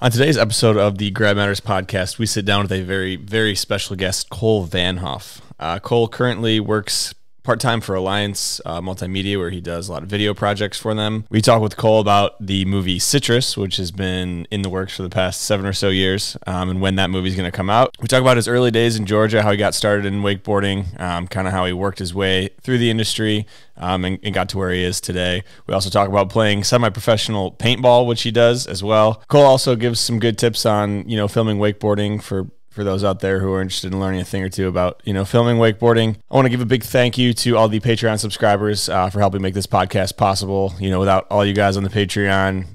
On today's episode of the Grab Matters Podcast, we sit down with a very, very special guest, Cole Vanthof. Cole currently works part-time for Alliance Multimedia, where he does a lot of video projects for them. We talk with Cole about the movie Citrus, which has been in the works for the past 7 or so years, and when that movie's going to come out. We talk about his early days in Georgia, how he got started in wakeboarding, kind of how he worked his way through the industry and got to where he is today. We also talk about playing semi-professional paintball, which he does as well. Cole also gives some good tips on, you know, filming wakeboarding for those out there who are interested in learning a thing or two about, you know, filming wakeboarding. I want to give a big thank you to all the Patreon subscribers for helping make this podcast possible. You know, without all you guys on the Patreon,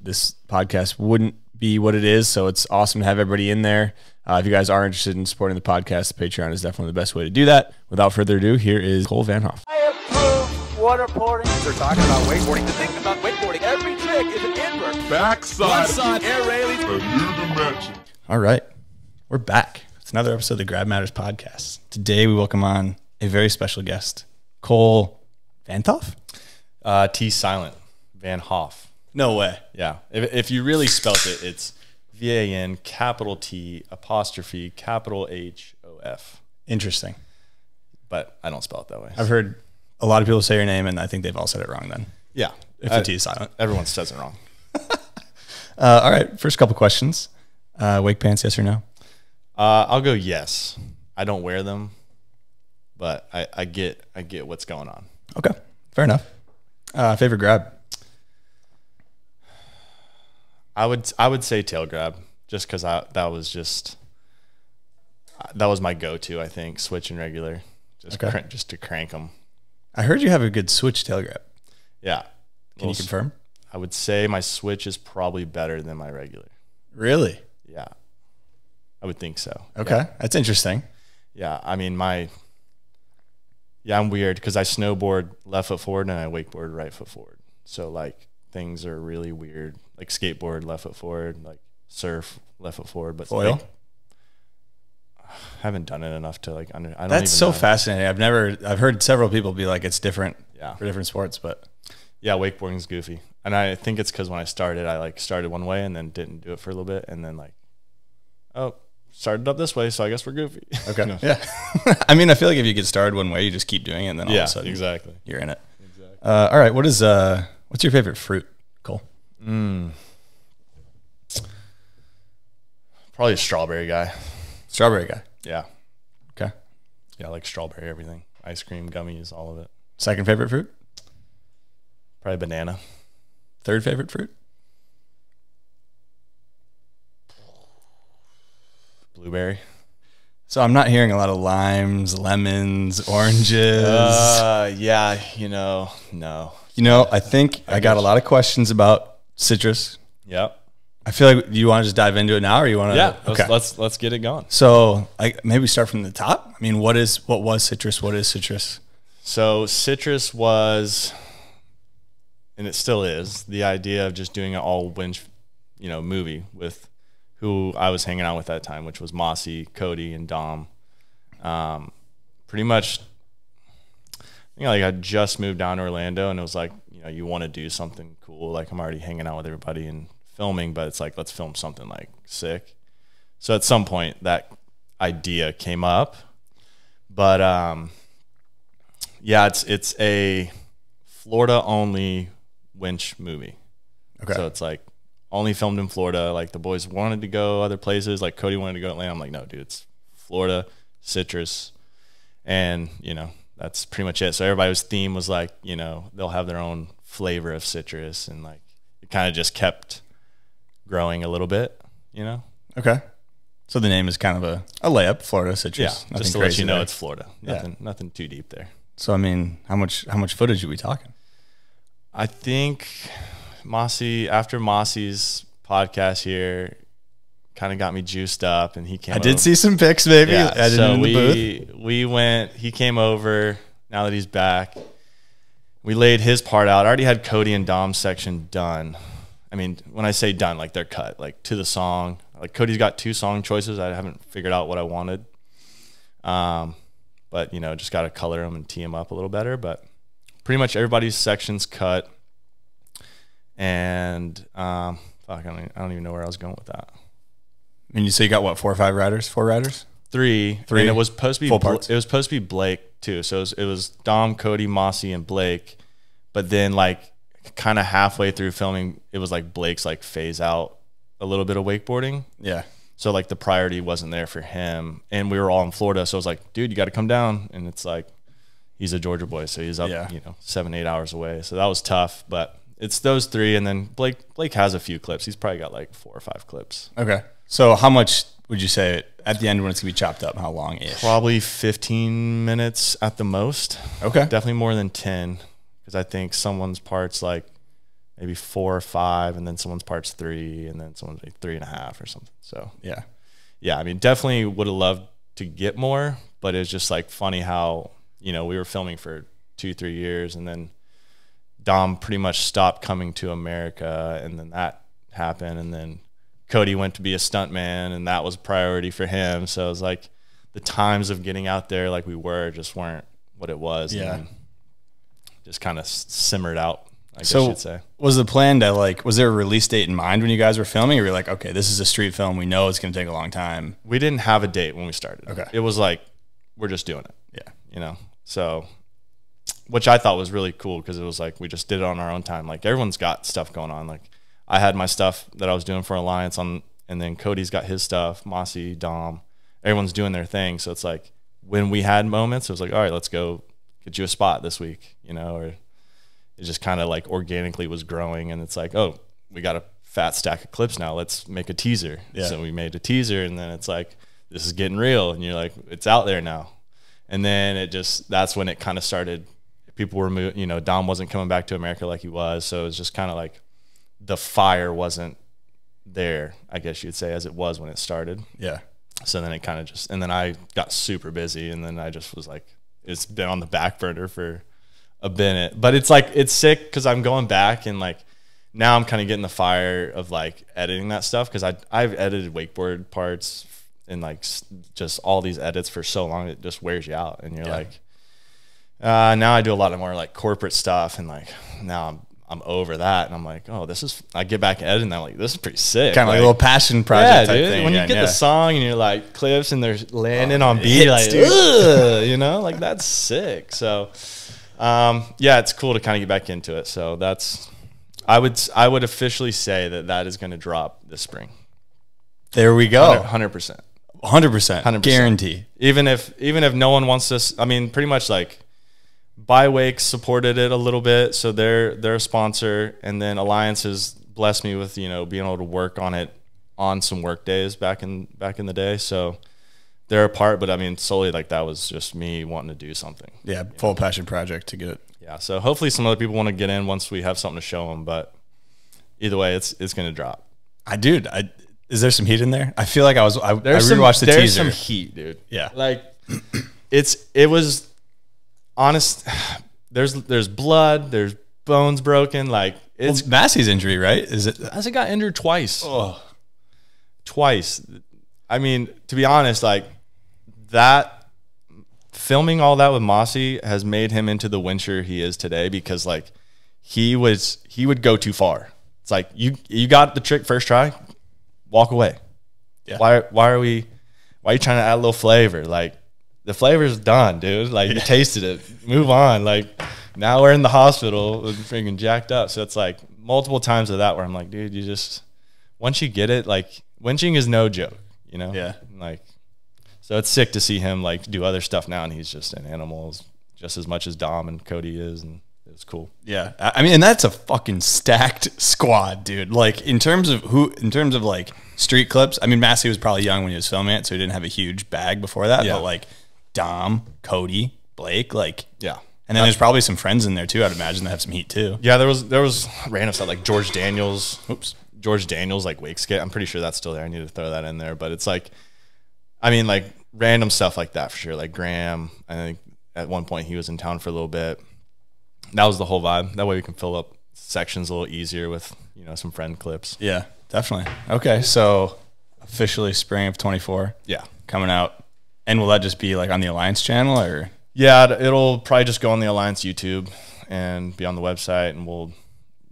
this podcast wouldn't be what it is. So it's awesome to have everybody in there. If you guys are interested in supporting the podcast, the Patreon is definitely the best way to do that. Without further ado, here is Cole Vanthof. I approve waterboarding. They're talking about wakeboarding. The thing about wakeboarding, every trick is an inward, backside, air railings, a new dimension. All right. We're back. It's another episode of the Grab Matters Podcast. Today we welcome on a very special guest, Cole Vanthof? T silent. Vanthof. No way. Yeah. If you really spelt it, it's VANT'H. Interesting. But I don't spell it that way. I've heard a lot of people say your name, and I think they've all said it wrong then. Yeah. If the T is silent. Everyone says it wrong. All right. First couple questions. Wake pants, yes or no? I'll go yes. I don't wear them, but I get what's going on. Okay, fair enough. Favorite grab? I would say tail grab, just because that was my go-to. I think switch and regular, just to crank them. I heard you have a good switch tail grab. Yeah, can you confirm? I would say my switch is probably better than my regular. Really? Yeah. I would think so. Okay. Yeah. That's interesting. Yeah. I mean, I'm weird because I snowboard left foot forward and I wakeboard right foot forward. So like things are really weird. Like skateboard left foot forward, like surf left foot forward, but foil. Like, I haven't done it enough to like, I don't That's so fascinating. I've heard several people be like, it's different for different sports, but yeah, wakeboarding's goofy. And I think it's because when I started, I like started one way and then didn't do it for a little bit. And then like, oh, started up this way, so I guess we're goofy. Okay. No. Yeah. I mean, I feel like if you get started one way, you just keep doing it, and then all of a sudden you're in it. Exactly. All right. What's your favorite fruit, Cole? Probably a strawberry guy. Strawberry guy? Yeah. Okay. Yeah, I like strawberry everything. Ice cream, gummies, all of it. Second favorite fruit? Probably banana. Third favorite fruit? Blueberry. So I'm not hearing a lot of limes, lemons, oranges. Yeah, you know, no. You know, I think I got a lot of questions about citrus. Yep. I feel like you want to just dive into it now, or you want to? Yeah. Okay. Let's get it going. So maybe start from the top. I mean, what was citrus? What is citrus? So citrus was, and it still is, the idea of just doing an all winch, you know, movie with who I was hanging out with that time, which was Mossy, Cody, and Dom. Pretty much, you know, like I just moved down to Orlando, and it was like, you know, you want to do something cool. Like I'm already hanging out with everybody and filming, but it's like, let's film something like sick. So at some point that idea came up, but yeah, it's a Florida only winch movie. Okay. So it's like, only filmed in Florida. Like the boys wanted to go other places. Like Cody wanted to go to Atlanta. I'm like, no, dude, it's Florida, citrus. And, you know, that's pretty much it. So everybody's theme was like, you know, they'll have their own flavor of citrus. And like, it kind of just kept growing a little bit, you know? Okay. So the name is kind of a layup, Florida citrus. Yeah, just to let you know it's Florida. Nothing too deep there. So, I mean, how much footage are we talking? I think Mossy, after Mossy's podcast here, kind of got me juiced up, and he came. I did see some pics, maybe. Yeah, so we went. He came over. Now that he's back, we laid his part out. I already had Cody and Dom's section done. I mean, when I say done, like they're cut, like to the song. Like Cody's got 2 song choices. I haven't figured out what I wanted, but you know, just got to color them and tee them up a little better. But pretty much everybody's section's cut. And Fuck, I don't even know where I was going with that. And you say you got what, four riders? Three. And it was supposed to be full parts. It was supposed to be Blake too. So it was Dom, Cody, Mossy, and Blake. But then like kind of halfway through filming, it was like Blake's like phase out a little bit of wakeboarding. Yeah. So like the priority wasn't there for him, and we were all in Florida. So I was like, dude, you got to come down. And it's like, he's a Georgia boy, so he's up, you know, 7-8 hours away. So that was tough, but it's those three. And then Blake has a few clips. He's probably got like 4 or 5 clips. Okay. So how much would you say at the end when it's gonna be chopped up? How long is? Probably 15 minutes at the most. Okay. Definitely more than 10, because I think someone's part's like maybe 4 or 5, and then someone's part's 3, and then someone's like 3.5 or something. So yeah. I mean, definitely would have loved to get more, but it's just like funny how, you know, we were filming for 2-3 years, and then Dom pretty much stopped coming to America, and then that happened, and then Cody went to be a stuntman, and that was a priority for him. So it was like the times of getting out there like we were just weren't what it was. Yeah. And just kind of simmered out, I guess you'd say. Was the plan to like, was there a release date in mind when you guys were filming, or were you like, okay, this is a street film, we know it's going to take a long time? We didn't have a date when we started. Okay. It was like, we're just doing it. Yeah. You know? So, which I thought was really cool, because it was like we just did it on our own time. Like, everyone's got stuff going on. Like, I had my stuff that I was doing for Alliance on, and then Cody's got his stuff, Mossy, Dom, everyone's doing their thing. So it's like when we had moments, it was like, all right, let's go get you a spot this week, you know, or it just kind of like organically was growing. And it's like, oh, we got a fat stack of clips now, let's make a teaser. Yeah. So we made a teaser, and then it's like, this is getting real. And you're like, it's out there now. And then it just, that's when it kind of started. People were moving, you know, Dom wasn't coming back to America like he was. So it was just kind of like the fire wasn't there, I guess you'd say, as it was when it started. Yeah. So then it kind of just, and then I got super busy, and then I just was like, it's been on the back burner for a minute. But it's like, it's sick, because I'm going back, and like now I'm kind of getting the fire of like editing that stuff, because I've edited wakeboard parts and like just all these edits for so long, it just wears you out. And you're like, now I do a lot of more like corporate stuff, and like now I'm over that. And I'm like, oh, this is, I get back editing, I'm like, this is pretty sick. Kind of like a little passion project type thing. When you get the song and you're like clips and they're landing on beat, you're like, ugh, you know, like that's sick. So yeah, it's cool to kind of get back into it. So that's, I would officially say that that is going to drop this spring. There we go. 100%. 100%. Guarantee. Even if no one wants this, I mean, pretty much like BuyWake supported it a little bit, so they're a sponsor, and then Alliance has blessed me with, you know, being able to work on it on some work days back in the day. So they're a part, but I mean, solely like that was just me wanting to do something. Yeah, full passion project to get it. Yeah, so hopefully some other people want to get in once we have something to show them, but either way, it's going to drop. Is there some heat in there? I feel like I rewatched the teaser. There's some heat, dude. Yeah. Like it was honest. There's blood, there's bones broken. Like it's Massey's injury, right? Is it? Massey got injured twice. Oh. Twice. I mean, to be honest, like that filming all that with Mossy has made him into the wincher he is today, because like he would go too far. It's like you got the trick first try, walk away. Yeah. Why are you trying to add a little flavor? Like the flavor's done, dude. Like you tasted it, move on. Like now we're in the hospital and freaking jacked up. So it's like multiple times of that where I'm like, dude, you just, once you get it, like winching is no joke, you know? Yeah. Like, so it's sick to see him like do other stuff now, and he's just an animal just as much as Dom and Cody is, and it's cool. Yeah. I mean, and that's a fucking stacked squad, dude. Like in terms of like street clips, I mean, Massey was probably young when he was filming it, so he didn't have a huge bag before that. Yeah. But like Dom, Cody, Blake, like, yeah. And then there's probably some friends in there too, I'd imagine, that have some heat too. Yeah. There was random stuff like George Daniels, like wake skate. I'm pretty sure that's still there. I need to throw that in there, but it's like, I mean, like random stuff like that for sure. Like Graham, I think at one point he was in town for a little bit. That was the whole vibe. That way we can fill up sections a little easier with, you know, some friend clips. Yeah, definitely. Okay, so officially spring of 24. Yeah, coming out. And will that just be like on the Alliance channel, or? Yeah, it'll probably just go on the Alliance YouTube and be on the website, and we'll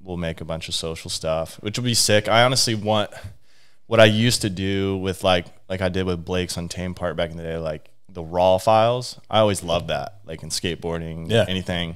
we'll make a bunch of social stuff, which will be sick. I honestly want what I used to do with like I did with Blake's Untamed part back in the day, like the raw files. I always loved that, like in skateboarding, yeah, anything.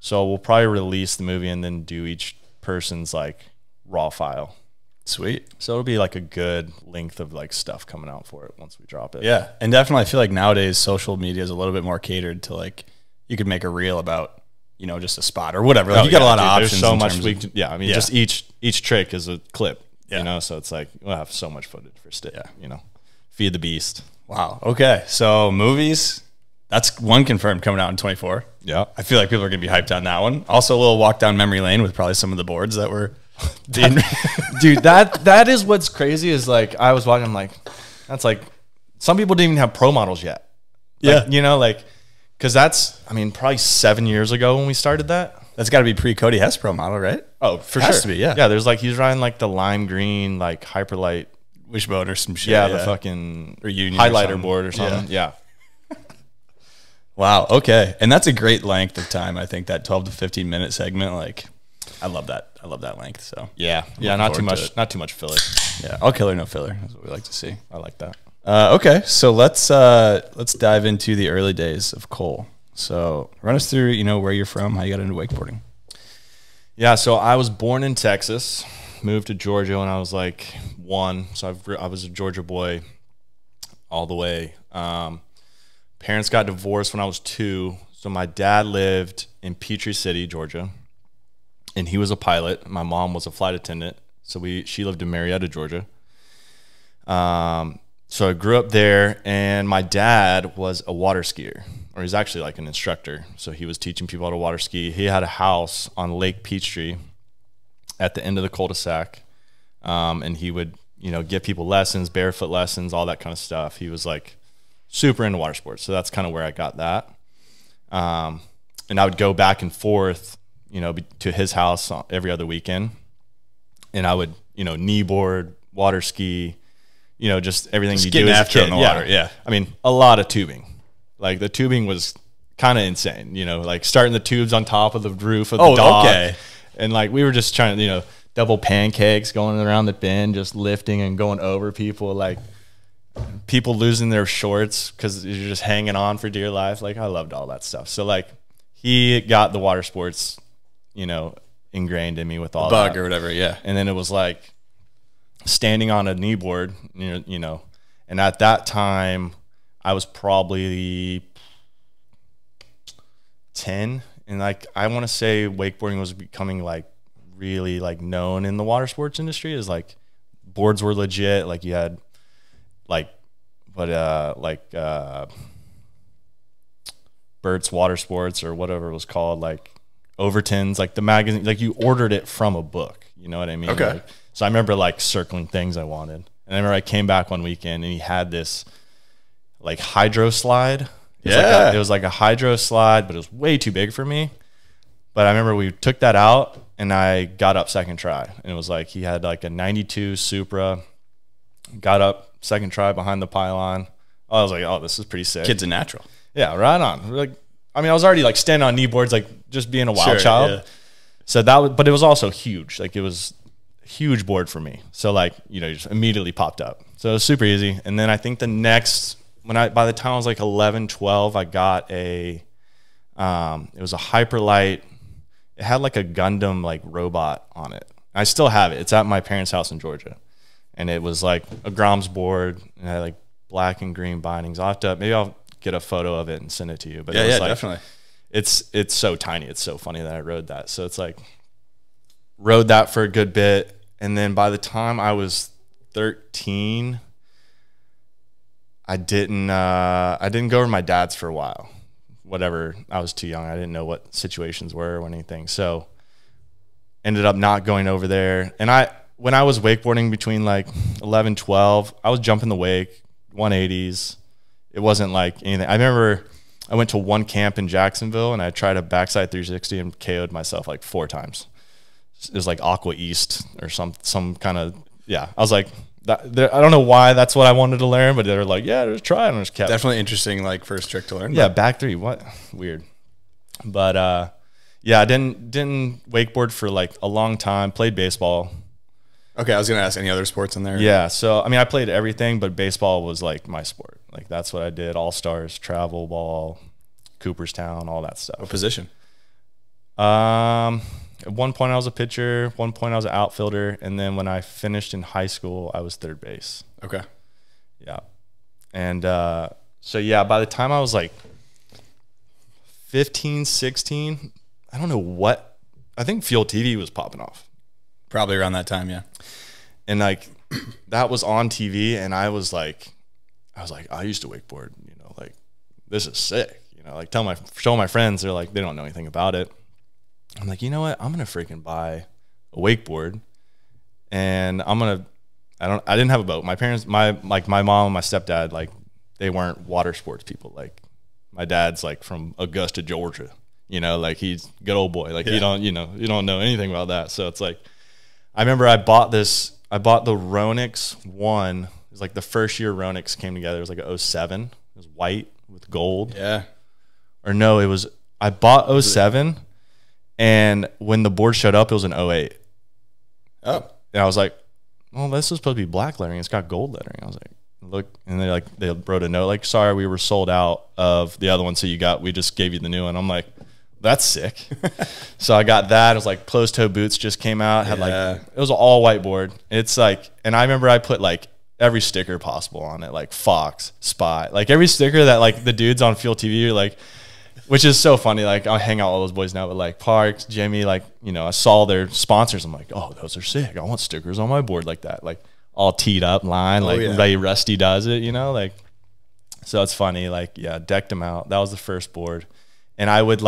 So we'll probably release the movie and then do each person's like raw file. Sweet. So it'll be like a good length of like stuff coming out for it once we drop it. Yeah. And definitely I feel like nowadays social media is a little bit more catered to like, you could make a reel about, you know, just a spot or whatever. Like, oh, you got a lot of options. There's so much we can, yeah. I mean, yeah, just each trick is a clip, yeah, you know? So it's like, we'll have so much footage for stick, yeah, you know, feed the beast. Wow. Okay. So movies, that's one confirmed coming out in 24. Yeah. I feel like people are going to be hyped on that one. Also a little walk down memory lane with probably some of the boards that were, dude, that is what's crazy is like I was watching, I'm like, that's like some people didn't even have pro models yet, like, yeah, you know, like because that's, I mean, probably 7 years ago when we started that. That's got to be pre-Cody Hess pro model, right? Oh, for sure. Has to be, yeah. Yeah, there's like he's riding like the lime green like Hyperlite wishbone or some shit. Yeah, yeah, the fucking or union highlighter or board or something. Yeah, yeah. Wow. Okay, and that's a great length of time. I think that 12 to 15 minute segment, like, I love that. I love that length. So yeah, yeah, not too much filler. Yeah, all killer, no filler. That's what we like to see. I like that. Okay, so let's dive into the early days of Cole. So run us through, you know, where you're from, how you got into wakeboarding. Yeah, so I was born in Texas, moved to Georgia when I was like 1. So I was a Georgia boy all the way. Parents got divorced when I was 2, so my dad lived in Peachtree City, Georgia. And he was a pilot. My mom was a flight attendant. So she lived in Marietta, Georgia. So I grew up there, and my dad was a water skier, or he's actually like an instructor. So he was teaching people how to water ski. He had a house on Lake Peachtree at the end of the cul-de-sac. And he would, you know, give people lessons, barefoot lessons, all that kind of stuff. He was like super into water sports. So that's kind of where I got that. And I would go back and forth, you know, to his house every other weekend. And I would, you know, kneeboard, water ski, you know, just everything you do as a kid. In the water. Yeah. Yeah. I mean, a lot of tubing. Like the tubing was kind of insane, you know, like starting the tubes on top of the roof of the dog. Okay. And like, we were just trying to, you know, double pancakes going around the bend, just lifting and going over people, like people losing their shorts because you're just hanging on for dear life. Like I loved all that stuff. So like he got the water sports, you know, ingrained in me with all bug that or whatever. Yeah. And then it was like standing on a kneeboard, you know, and at that time I was probably 10, and like, I want to say wakeboarding was becoming like really like known in the water sports industry. Is like boards were legit. Like you had like, Burt's Water Sports or whatever it was called. Like, Overton's, like the magazine, like you ordered it from a book, you know what I mean? Okay. Like, so I remember like circling things I wanted, and I remember I came back one weekend and he had this like hydro slide. It was like a hydro slide, but it was way too big for me. But I remember we took that out and I got up second try, and it was like he had like a 92 Supra, got up second try behind the pylon. I was like, oh, this is pretty sick. Kids are natural. Yeah, right on. We're like, I mean, I was already like standing on kneeboards, like just being a wild child. Yeah. So that was, but it was also huge. Like it was a huge board for me. So like, you know, you just immediately popped up. So it was super easy. And then I think the next, by the time I was like 11, 12, I got a, it was a Hyperlite. It had like a Gundam like robot on it. I still have it. It's at my parents' house in Georgia. And it was like a Grom's board, and I had like black and green bindings. Maybe I'll get a photo of it and send it to you. But yeah, it was like, definitely. It's so tiny. It's so funny that I rode that. So it's like, rode that for a good bit. And then by the time I was 13, I didn't go over to my dad's for a while. Whatever. I was too young. I didn't know what situations were or anything. So ended up not going over there. And when I was wakeboarding between like 11, 12, I was jumping the wake, 180s. It wasn't like anything. I remember I went to one camp in Jacksonville and I tried a backside 360 and KO'd myself like 4 times. It was like Aqua East or some kind of, yeah. I was like, I don't know why that's what I wanted to learn, but they were like, yeah, just try it. And I just kept. Definitely interesting, like first trick to learn. Yeah, back 3, what? Weird. But Yeah, I didn't wakeboard for like a long time. Played baseball. Okay, I was gonna ask any other sports in there. Yeah, so I mean, I played everything, but baseball was like my sport. Like that's what I did. All stars, travel ball, Cooperstown, all that stuff. What position? At one point I was a pitcher. One point I was an outfielder, and then when I finished in high school, I was third base. Okay. Yeah, and so yeah, by the time I was like 15, 16, I don't know what. I think Fuel TV was popping off. Probably around that time, yeah. And like that was on TV, and I was like, I used to wakeboard, you know, like this is sick, you know, like show my friends, they're like, they don't know anything about it. I'm like, you know what? I'm gonna freaking buy a wakeboard, and I didn't have a boat. My parents, my mom and my stepdad, like they weren't water sports people. Like my dad's like from Augusta, Georgia, you know, like he's a good old boy. Like yeah. you don't know anything about that. So it's like, I remember I bought the Ronix one. It was like the first year Ronix came together. It was like a 07. It was white with gold. Yeah. Or no, it was, I bought 07, and when the board showed up, it was an 08. Oh. And I was like, well, this is supposed to be black lettering. It's got gold lettering. I was like, look, and they wrote a note like, sorry, we were sold out of the other one. So we just gave you the new one. I'm like, that's sick. So I got that. It was like closed toe boots just came out. Had yeah. Like, it was an all white board. It's like, and I remember I put like every sticker possible on it, like Fox, Spy, like every sticker that like the dudes on Fuel TV are like, which is so funny. Like I'll hang out with all those boys now, but like Parks, Jimmy, like, you know, I saw their sponsors. I'm like, oh, those are sick. I want stickers on my board like that. Like all teed up line, like oh, yeah. Rusty does it, you know, like, so it's funny. Like, yeah, decked them out. That was the first board. And I would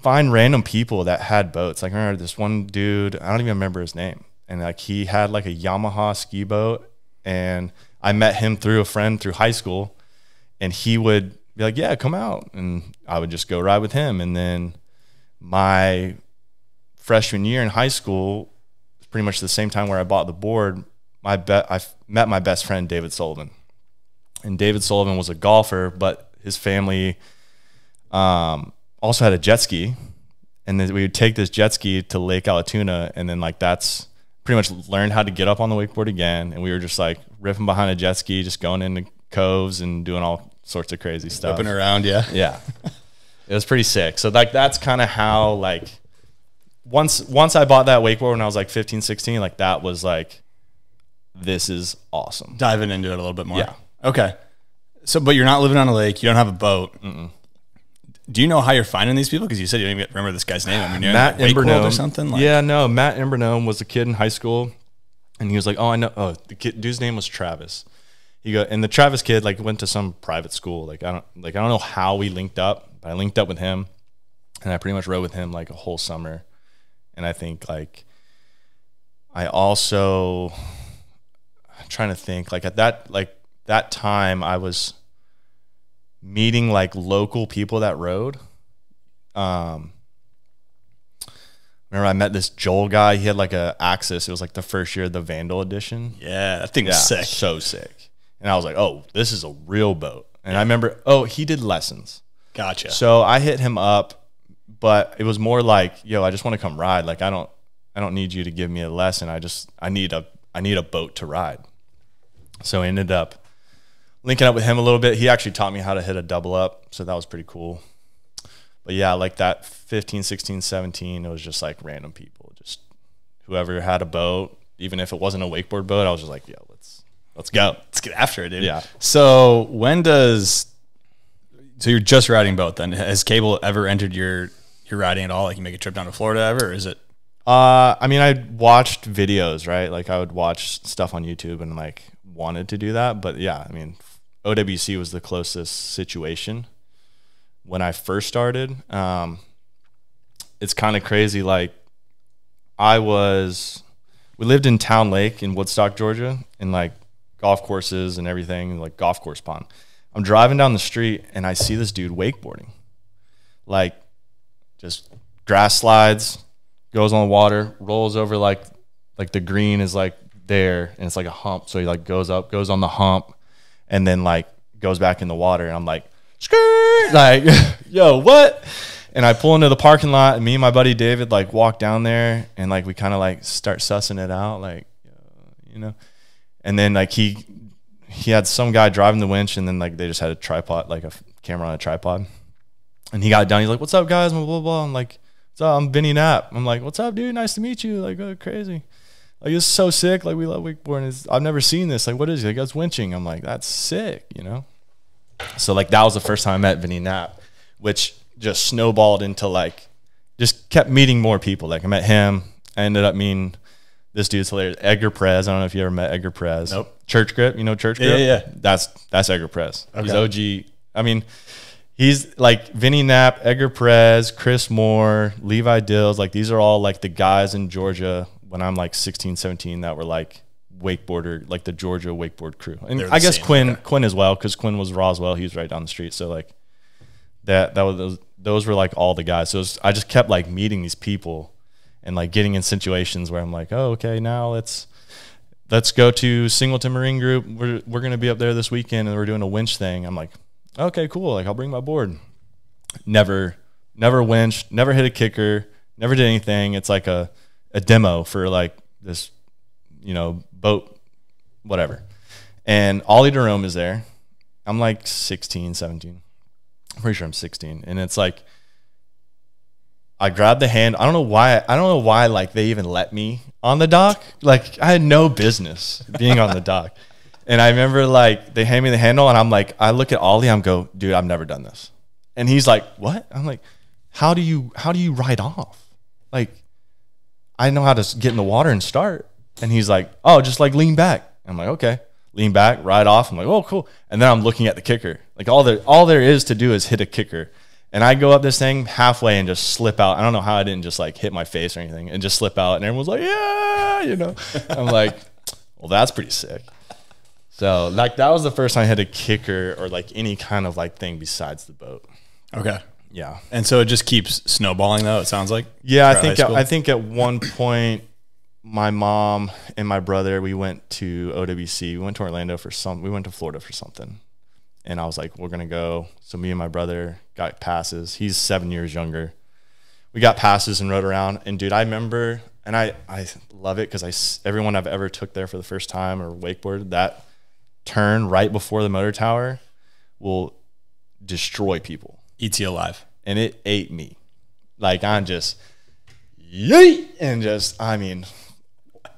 find random people that had boats. Like I remember this one dude, I don't even remember his name. And like he had like a Yamaha ski boat, and I met him through a friend through high school, and he would be like, yeah, come out. And I would just go ride with him. And then my freshman year in high school, pretty much the same time where I bought the board, I met my best friend, David Sullivan. And David Sullivan was a golfer, but his family also had a jet ski, and then we would take this jet ski to Lake Allatoona, and then like that's pretty much learned how to get up on the wakeboard again. And we were just like ripping behind a jet ski, just going into coves and doing all sorts of crazy stuff. Whipping around, yeah. Yeah. It was pretty sick. So like that's kind of how like once I bought that wakeboard when I was like 15, 16, like that was like, this is awesome. Diving into it a little bit more. Yeah. Okay. So, but you're not living on a lake. You don't have a boat. Mm-mm. Do you know how you're finding these people? Because you said you didn't even remember this guy's name. I mean, you're Matt in Embernome or something. Like, yeah, no, Matt Embernome was a kid in high school, and he was like, "Oh, I know." Oh, the kid, dude's name was Travis. And the Travis kid like went to some private school. Like I don't know how we linked up, but I linked up with him, and I pretty much rode with him like a whole summer. And I think like I'm trying to think like at that time I was meeting like local people that rode. Remember I met this Joel guy. He had like a Axis. It was like the first year of the Vandal edition. Yeah, that thing was sick. So sick. And I was like, oh, this is a real boat. And yeah. I remember, oh, he did lessons. Gotcha. So I hit him up, but it was more like, yo, I just want to come ride. Like I don't need you to give me a lesson. I need a boat to ride. So I ended up linking up with him a little bit. He actually taught me how to hit a double up, so that was pretty cool. But yeah, like that 15, 16, 17, it was just like random people, just whoever had a boat, even if it wasn't a wakeboard boat, I was just like, yeah, let's go. Let's get after it, dude. Yeah. So so you're just riding boat then. Has cable ever entered your riding at all? Like you make a trip down to Florida ever, or is it? I mean, I watched videos, right? Like I would watch stuff on YouTube and like wanted to do that, but yeah, I mean, OWC was the closest situation when I first started. It's kind of crazy. Like we lived in Town Lake in Woodstock, Georgia, and like golf courses and everything, like golf course pond. I'm driving down the street and I see this dude wakeboarding, like just grass slides, goes on the water, rolls over like the green is like there and it's like a hump. So he like goes up, goes on the hump, and then like goes back in the water, and I'm like, yo, what? And I pull into the parking lot, and me and my buddy David, like, walk down there, and, like, we kind of, like, start sussing it out, like, you know. And then, like, he had some guy driving the winch, and then, like, they just had a tripod, like, a camera on a tripod. And he got down. He's like, "What's up, guys?" Blah, blah, blah. I'm like, "What's up? I'm Vinny Knapp." I'm like, "What's up, dude? Nice to meet you." Like, "Oh, crazy. Like, it's so sick. Like, we love wakeboarding. I've never seen this. Like, what is it?" Like, "It's winching." I'm like, "That's sick," you know. So, like, that was the first time I met Vinny Knapp, which just snowballed into, like, just kept meeting more people. Like, I met him. I ended up meeting this dude's hilarious, Edgar Perez. I don't know if you ever met Edgar Perez. Nope. Church Grip, you know Church Grip? Yeah, yeah. That's Edgar Perez. Okay. He's OG. I mean, he's like Vinny Knapp, Edgar Perez, Chris Moore, Levi Dills. Like, these are all, like, the guys in Georgia when I'm, like, 16, 17 that were, like, wakeboarder, like the Georgia wakeboard crew. And I guess Quinn as well, because Quinn was Roswell. He was right down the street. So, like, those were, like, all the guys. So I just kept, like, meeting these people and, like, getting in situations where I'm like, "Oh, okay, now let's go to Singleton Marine Group. We're going to be up there this weekend, and we're doing a winch thing." I'm like, "Okay, cool. Like, I'll bring my board." Never winched, never hit a kicker, never did anything. It's like a demo for, like, this, you know, boat, whatever. And Ollie Derome is there. I'm like 16, 17. I'm pretty sure I'm 16. And it's like, I grabbed the hand. I don't know why like they even let me on the dock. Like, I had no business being on the dock. And I remember, like, they hand me the handle, and I'm like, I look at Ollie, I'm go, "Dude, I've never done this." And he's like, "What?" I'm like, how do you ride off? Like, I know how to get in the water and start. And he's like, "Oh, just, like, lean back." I'm like, "Okay." Lean back, ride off. I'm like, "Oh, cool." And then I'm looking at the kicker. Like, all there is to do is hit a kicker. And I go up this thing halfway and just slip out. I don't know how I didn't just, like, hit my face or anything and just slip out. And everyone's like, "Yeah," you know. I'm like, "Well, that's pretty sick." So, like, that was the first time I had a kicker or, like, any kind of, like, thing besides the boat. Okay. Yeah. And so it just keeps snowballing, though, it sounds like. Yeah, I think at one point my mom and my brother, we went to OWC. We went to Orlando for some. We went to Florida for something. And I was like, "We're going to go." So me and my brother got passes. He's 7 years younger. We got passes and rode around. And, dude, I remember, and I love it because everyone I've ever took there for the first time or wakeboarded, that turn right before the motor tower will destroy people, eats you alive. And it ate me. Like, I'm just yeet, and just, I mean,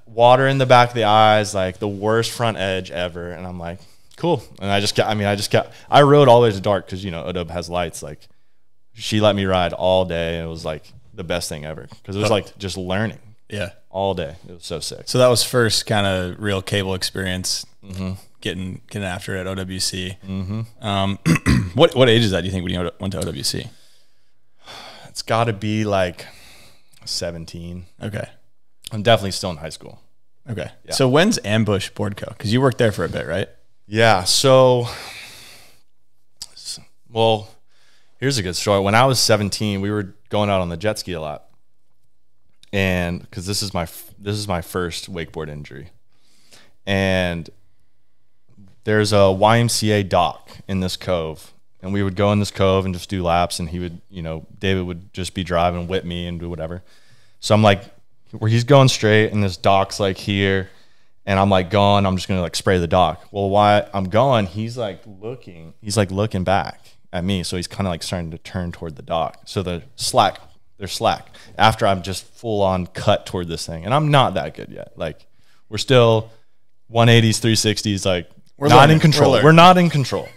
water in the back of the eyes, like the worst front edge ever. And I'm like, "Cool." And I rode all the way to dark because, you know, Odub has lights. Like, she let me ride all day, and it was like the best thing ever because it was like just learning. Yeah, all day. It was so sick. So that was first kind of real cable experience. Mm-hmm. Getting after it at OWC. Mm-hmm. What age is that, do you think, when you went to OWC? It's got to be like 17. Okay. I'm definitely still in high school. Okay. Yeah. So when's Ambush Board Co? Because you worked there for a bit, right? Yeah. So, well, here's a good story. When I was 17, we were going out on the jet ski a lot, and because this is my first wakeboard injury, and there's a YMCA dock in this cove, and we would go in this cove and just do laps, and he would, you know, David would just be driving with me and do whatever. So I'm like, where he's going straight, and this dock's like here, and I'm like going, I'm just gonna like spray the dock. Well, while I'm going, he's like looking back at me, so he's kind of like starting to turn toward the dock. So there's slack after I'm just full on cut toward this thing, and I'm not that good yet. Like, we're still 180s, 360s, like. We're not in control. We're not in control.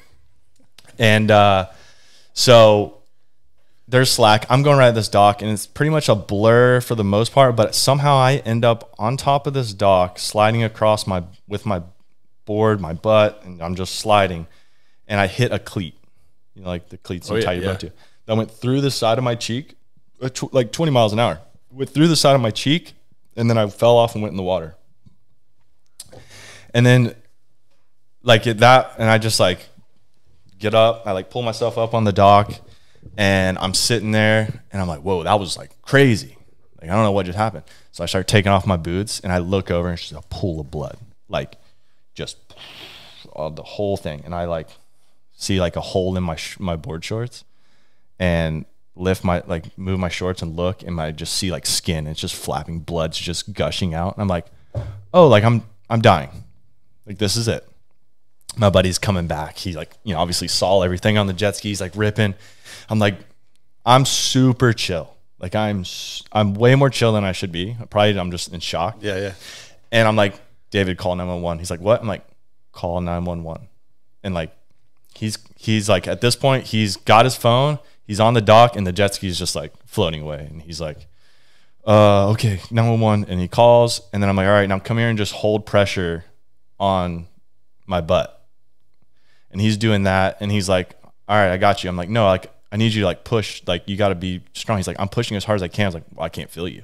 And so there's slack. I'm going right at this dock, and it's pretty much a blur for the most part, but somehow I end up on top of this dock, sliding across with my board, my butt, and I'm just sliding. And I hit a cleat. You know, like the cleats you tie your butt to. That went through the side of my cheek, like 20 miles an hour. Went through the side of my cheek, and then I fell off and went in the water. And then, like that, and I just like get up, I like pull myself up on the dock, and I'm sitting there, and I'm like, "Whoa, that was like crazy. Like, I don't know what just happened." So I start taking off my boots, and I look over, and it's just a pool of blood, like just all the whole thing. And I like see like a hole in my board shorts, and lift my, like move my shorts and look, and I just see like skin, it's just flapping, blood's just gushing out. And I'm like, oh, like I'm dying. Like this is it. My buddy's coming back. He like, you know, obviously saw everything on the jet skis, like ripping. I'm like, I'm super chill. Like I'm way more chill than I should be. Probably I'm just in shock. Yeah. Yeah. And I'm like, David, call 911. He's like, what? I'm like, call 911. And like, he's like, at this point, he's got his phone, he's on the dock, and the jet ski is just like floating away. And he's like, okay, 911. And he calls. And then I'm like, all right, now come here and just hold pressure on my butt. And he's doing that. And he's like, all right, I got you. I'm like, no, like, I need you to like push, like, you got to be strong. He's like, I'm pushing as hard as I can. I was like, well, I can't feel you.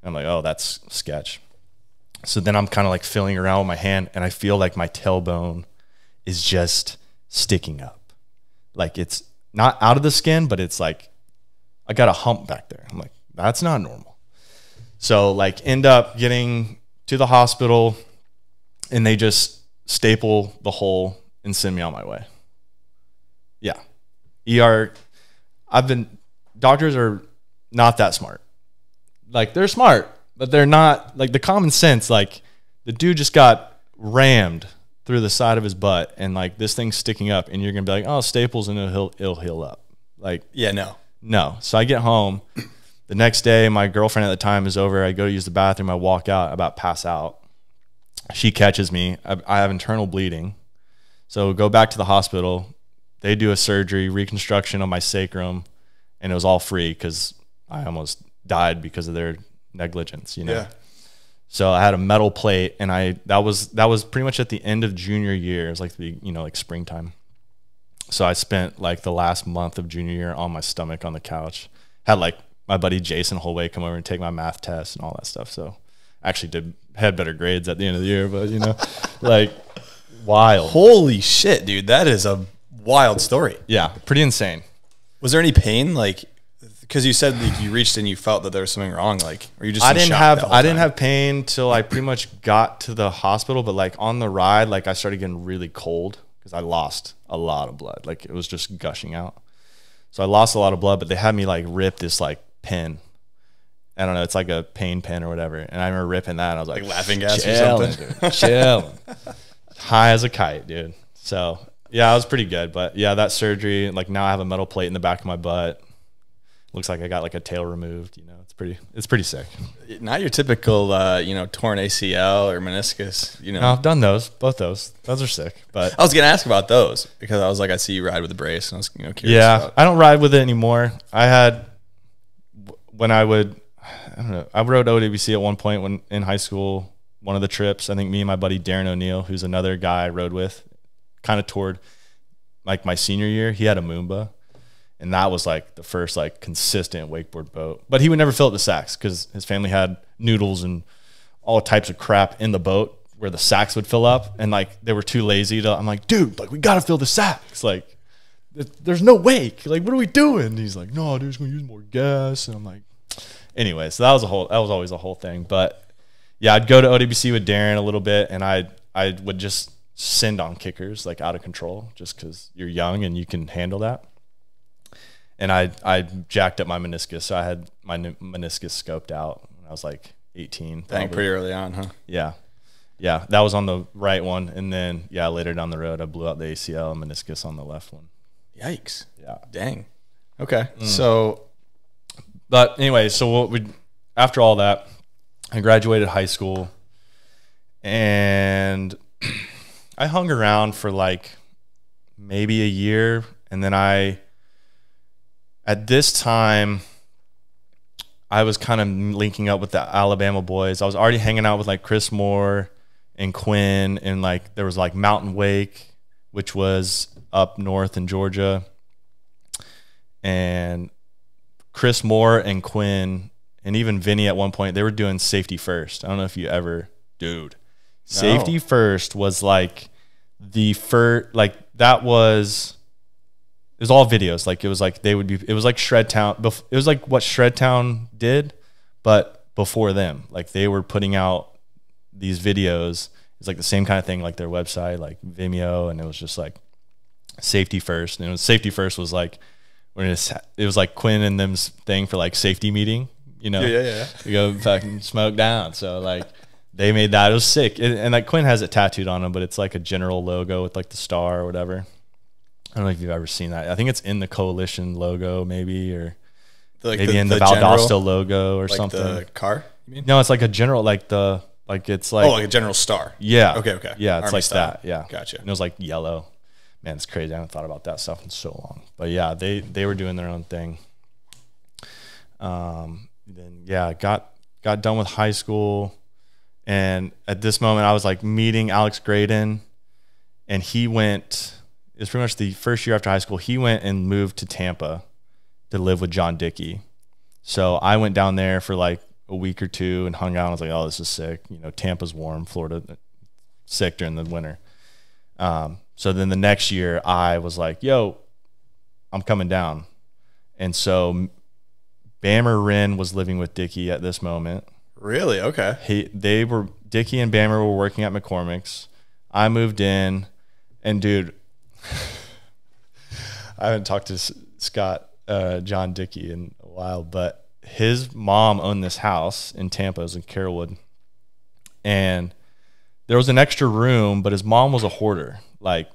And I'm like, oh, that's sketch. So then I'm kind of like feeling around with my hand, and I feel like my tailbone is just sticking up. Like it's not out of the skin, but it's like, I got a hump back there. I'm like, that's not normal. So like end up getting to the hospital, and they just staple the hole and send me on my way. Yeah. ER, doctors are not that smart. Like they're smart, but they're not like the common sense. Like the dude just got rammed through the side of his butt, and like this thing's sticking up, and you're going to be like, oh, staples, and it'll heal up. Like, yeah, no. So I get home the next day. My girlfriend at the time is over. I go to use the bathroom. I walk out, I about pass out. She catches me. I have internal bleeding. So go back to the hospital. They do a surgery, reconstruction on my sacrum, and it was all free because I almost died because of their negligence, you know? Yeah. So I had a metal plate, and that was pretty much at the end of junior year. It was like the, you know, like springtime. So I spent like the last month of junior year on my stomach on the couch. Had like my buddy Jason Holway come over and take my math test and all that stuff. So I actually had better grades at the end of the year, but you know, like wild. Holy shit, dude. That is a wild story. Yeah, pretty insane. Was there any pain? Like, because you said like, you reached and you felt that there was something wrong. Like, or you just I didn't have pain till I pretty much got to the hospital. But like on the ride, like I started getting really cold because I lost a lot of blood. Like it was just gushing out. So I lost a lot of blood, but they had me like rip this like pen. I don't know. It's like a pain pen or whatever. And I remember ripping that. And I was like laughing gas or something. Dude, chilling, high as a kite, dude. So. Yeah, I was pretty good, but yeah, that surgery, like now I have a metal plate in the back of my butt. Looks like I got like a tail removed, you know. It's pretty sick. Not your typical, you know, torn ACL or meniscus, you know. No, I've done those, both those. Those are sick. But I was gonna ask about those because I was like, I see you ride with a brace, and I was, you know, curious. Yeah, I don't ride with it anymore. I had when I don't know. I rode OWC at one point when in high school. One of the trips, I think me and my buddy Darren O'Neill, who's another guy I rode with. Kind of toward like my senior year, he had a Moomba, and that was like the first like consistent wakeboard boat. But he would never fill up the sacks because his family had noodles and all types of crap in the boat where the sacks would fill up, and like they were too lazy to. I'm like, dude, like we gotta fill the sacks. Like, there's no wake. Like, what are we doing? And he's like, no, dude, just gonna use more gas. And I'm like, anyway, so that was always a whole thing. But yeah, I'd go to OWC with Darren a little bit, and I would just send on kickers like out of control just because you're young and you can handle that. And I jacked up my meniscus, so I had my meniscus scoped out when I was like 18. Dang, pretty early on, huh? Yeah, that was on the right one, and then yeah, later down the road I blew out the ACL and meniscus on the left one. Yikes. Yeah, dang. Okay. So but anyway, so what we after all that, I graduated high school, and I hung around for like maybe a year, and then at this time, I was kind of linking up with the Alabama boys. I was already hanging out with like Chris Moore and Quinn, and like there was like Mountain Wake, which was up north in Georgia. And Chris Moore and Quinn and even Vinny at one point, they were doing Safety First. I don't know if you ever, dude. No. Safety First was like the first, like that was, it was all videos. Like it was like they would be, it was like Shred Town. It was like what Shred Town did, but before them, like they were putting out these videos. It's like the same kind of thing, like their website, like Vimeo. And it was just like Safety First. And it was, Safety First was like, We're just, it was like Quinn and them's thing for like safety meeting, you know. Yeah. We go fucking smoke down. So like they made that. It was sick. And like Quinn has it tattooed on him, but it's like a general logo with like the star or whatever. I don't know if you've ever seen that. I think it's in the Coalition logo maybe, or like maybe in the Valdosta general, logo or like something. The car? You mean? No, it's like a general, like the, like it's like, oh, like a general star. Yeah. Okay. Yeah, it's Army like style. That. Yeah. Gotcha. And it was like yellow. Man, it's crazy. I haven't thought about that stuff in so long. But yeah, they were doing their own thing. Then yeah, got done with high school, and at this moment I was like meeting Alex Graydon, and he went. It's pretty much the first year after high school. He went and moved to Tampa to live with John Dickey. So I went down there for like a week or two and hung out. I was like, oh, this is sick. You know, Tampa's warm. Florida sick during the winter. So then the next year I was like, yo, I'm coming down. And so Bammer Wren was living with Dickey at this moment. Really? Okay. Dickey and Bammer were working at McCormick's. I moved in, and dude, I haven't talked to Scott, John Dickey in a while, but his mom owned this house in Tampa. It was in Carrollwood. And there was an extra room, but his mom was a hoarder, like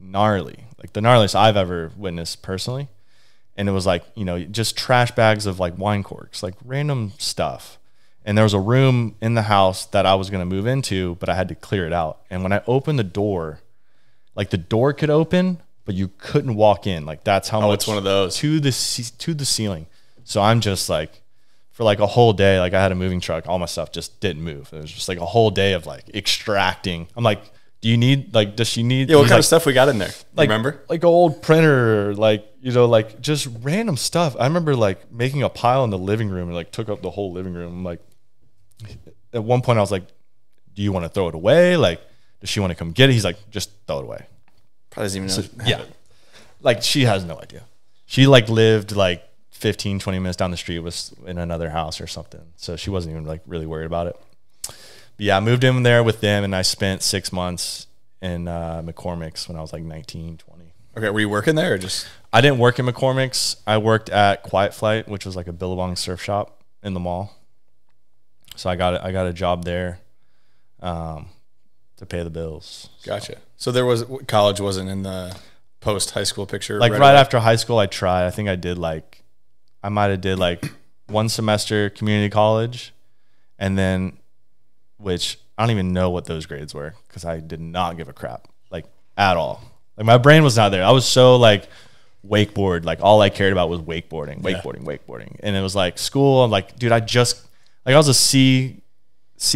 gnarly, like the gnarliest I've ever witnessed personally. And it was like, you know, just trash bags of like wine corks, like random stuff. And there was a room in the house that I was going to move into, but I had to clear it out. And when I opened the door, like the door could open, but you couldn't walk in. Like that's how much. It's one of those to the ceiling. So I'm just like, for like a whole day, like I had a moving truck, all my stuff just didn't move. It was just like a whole day of like extracting. I'm like, do you need, like, does she need? Yeah, what kind of stuff we got in there? Like, remember? Like an old printer, like, you know, like just random stuff. I remember like making a pile in the living room and like took up the whole living room. I'm like, at one point I was like, do you want to throw it away? Like, does she want to come get it? He's like, just throw it away. Probably doesn't even know. So, yeah. Like she has no idea. She like lived like 15, 20 minutes down the street, was in another house or something. So she wasn't even like really worried about it. But yeah, I moved in there with them, and I spent 6 months in McCormick's when I was like 19, 20. Okay. Were you working there or just? I didn't work at McCormick's. I worked at Quiet Flight, which was like a Billabong surf shop in the mall. So I got a job there. To pay the bills. Gotcha. So there was, college wasn't in the post high school picture. Like right after high school, I tried. I think I did like, I might've did like one semester community college, and then, which I don't even know what those grades were, because I did not give a crap, like at all. Like my brain was not there. I was so like wakeboard, like all I cared about was wakeboarding. And it was like school. I'm like, dude, I just, like I was a C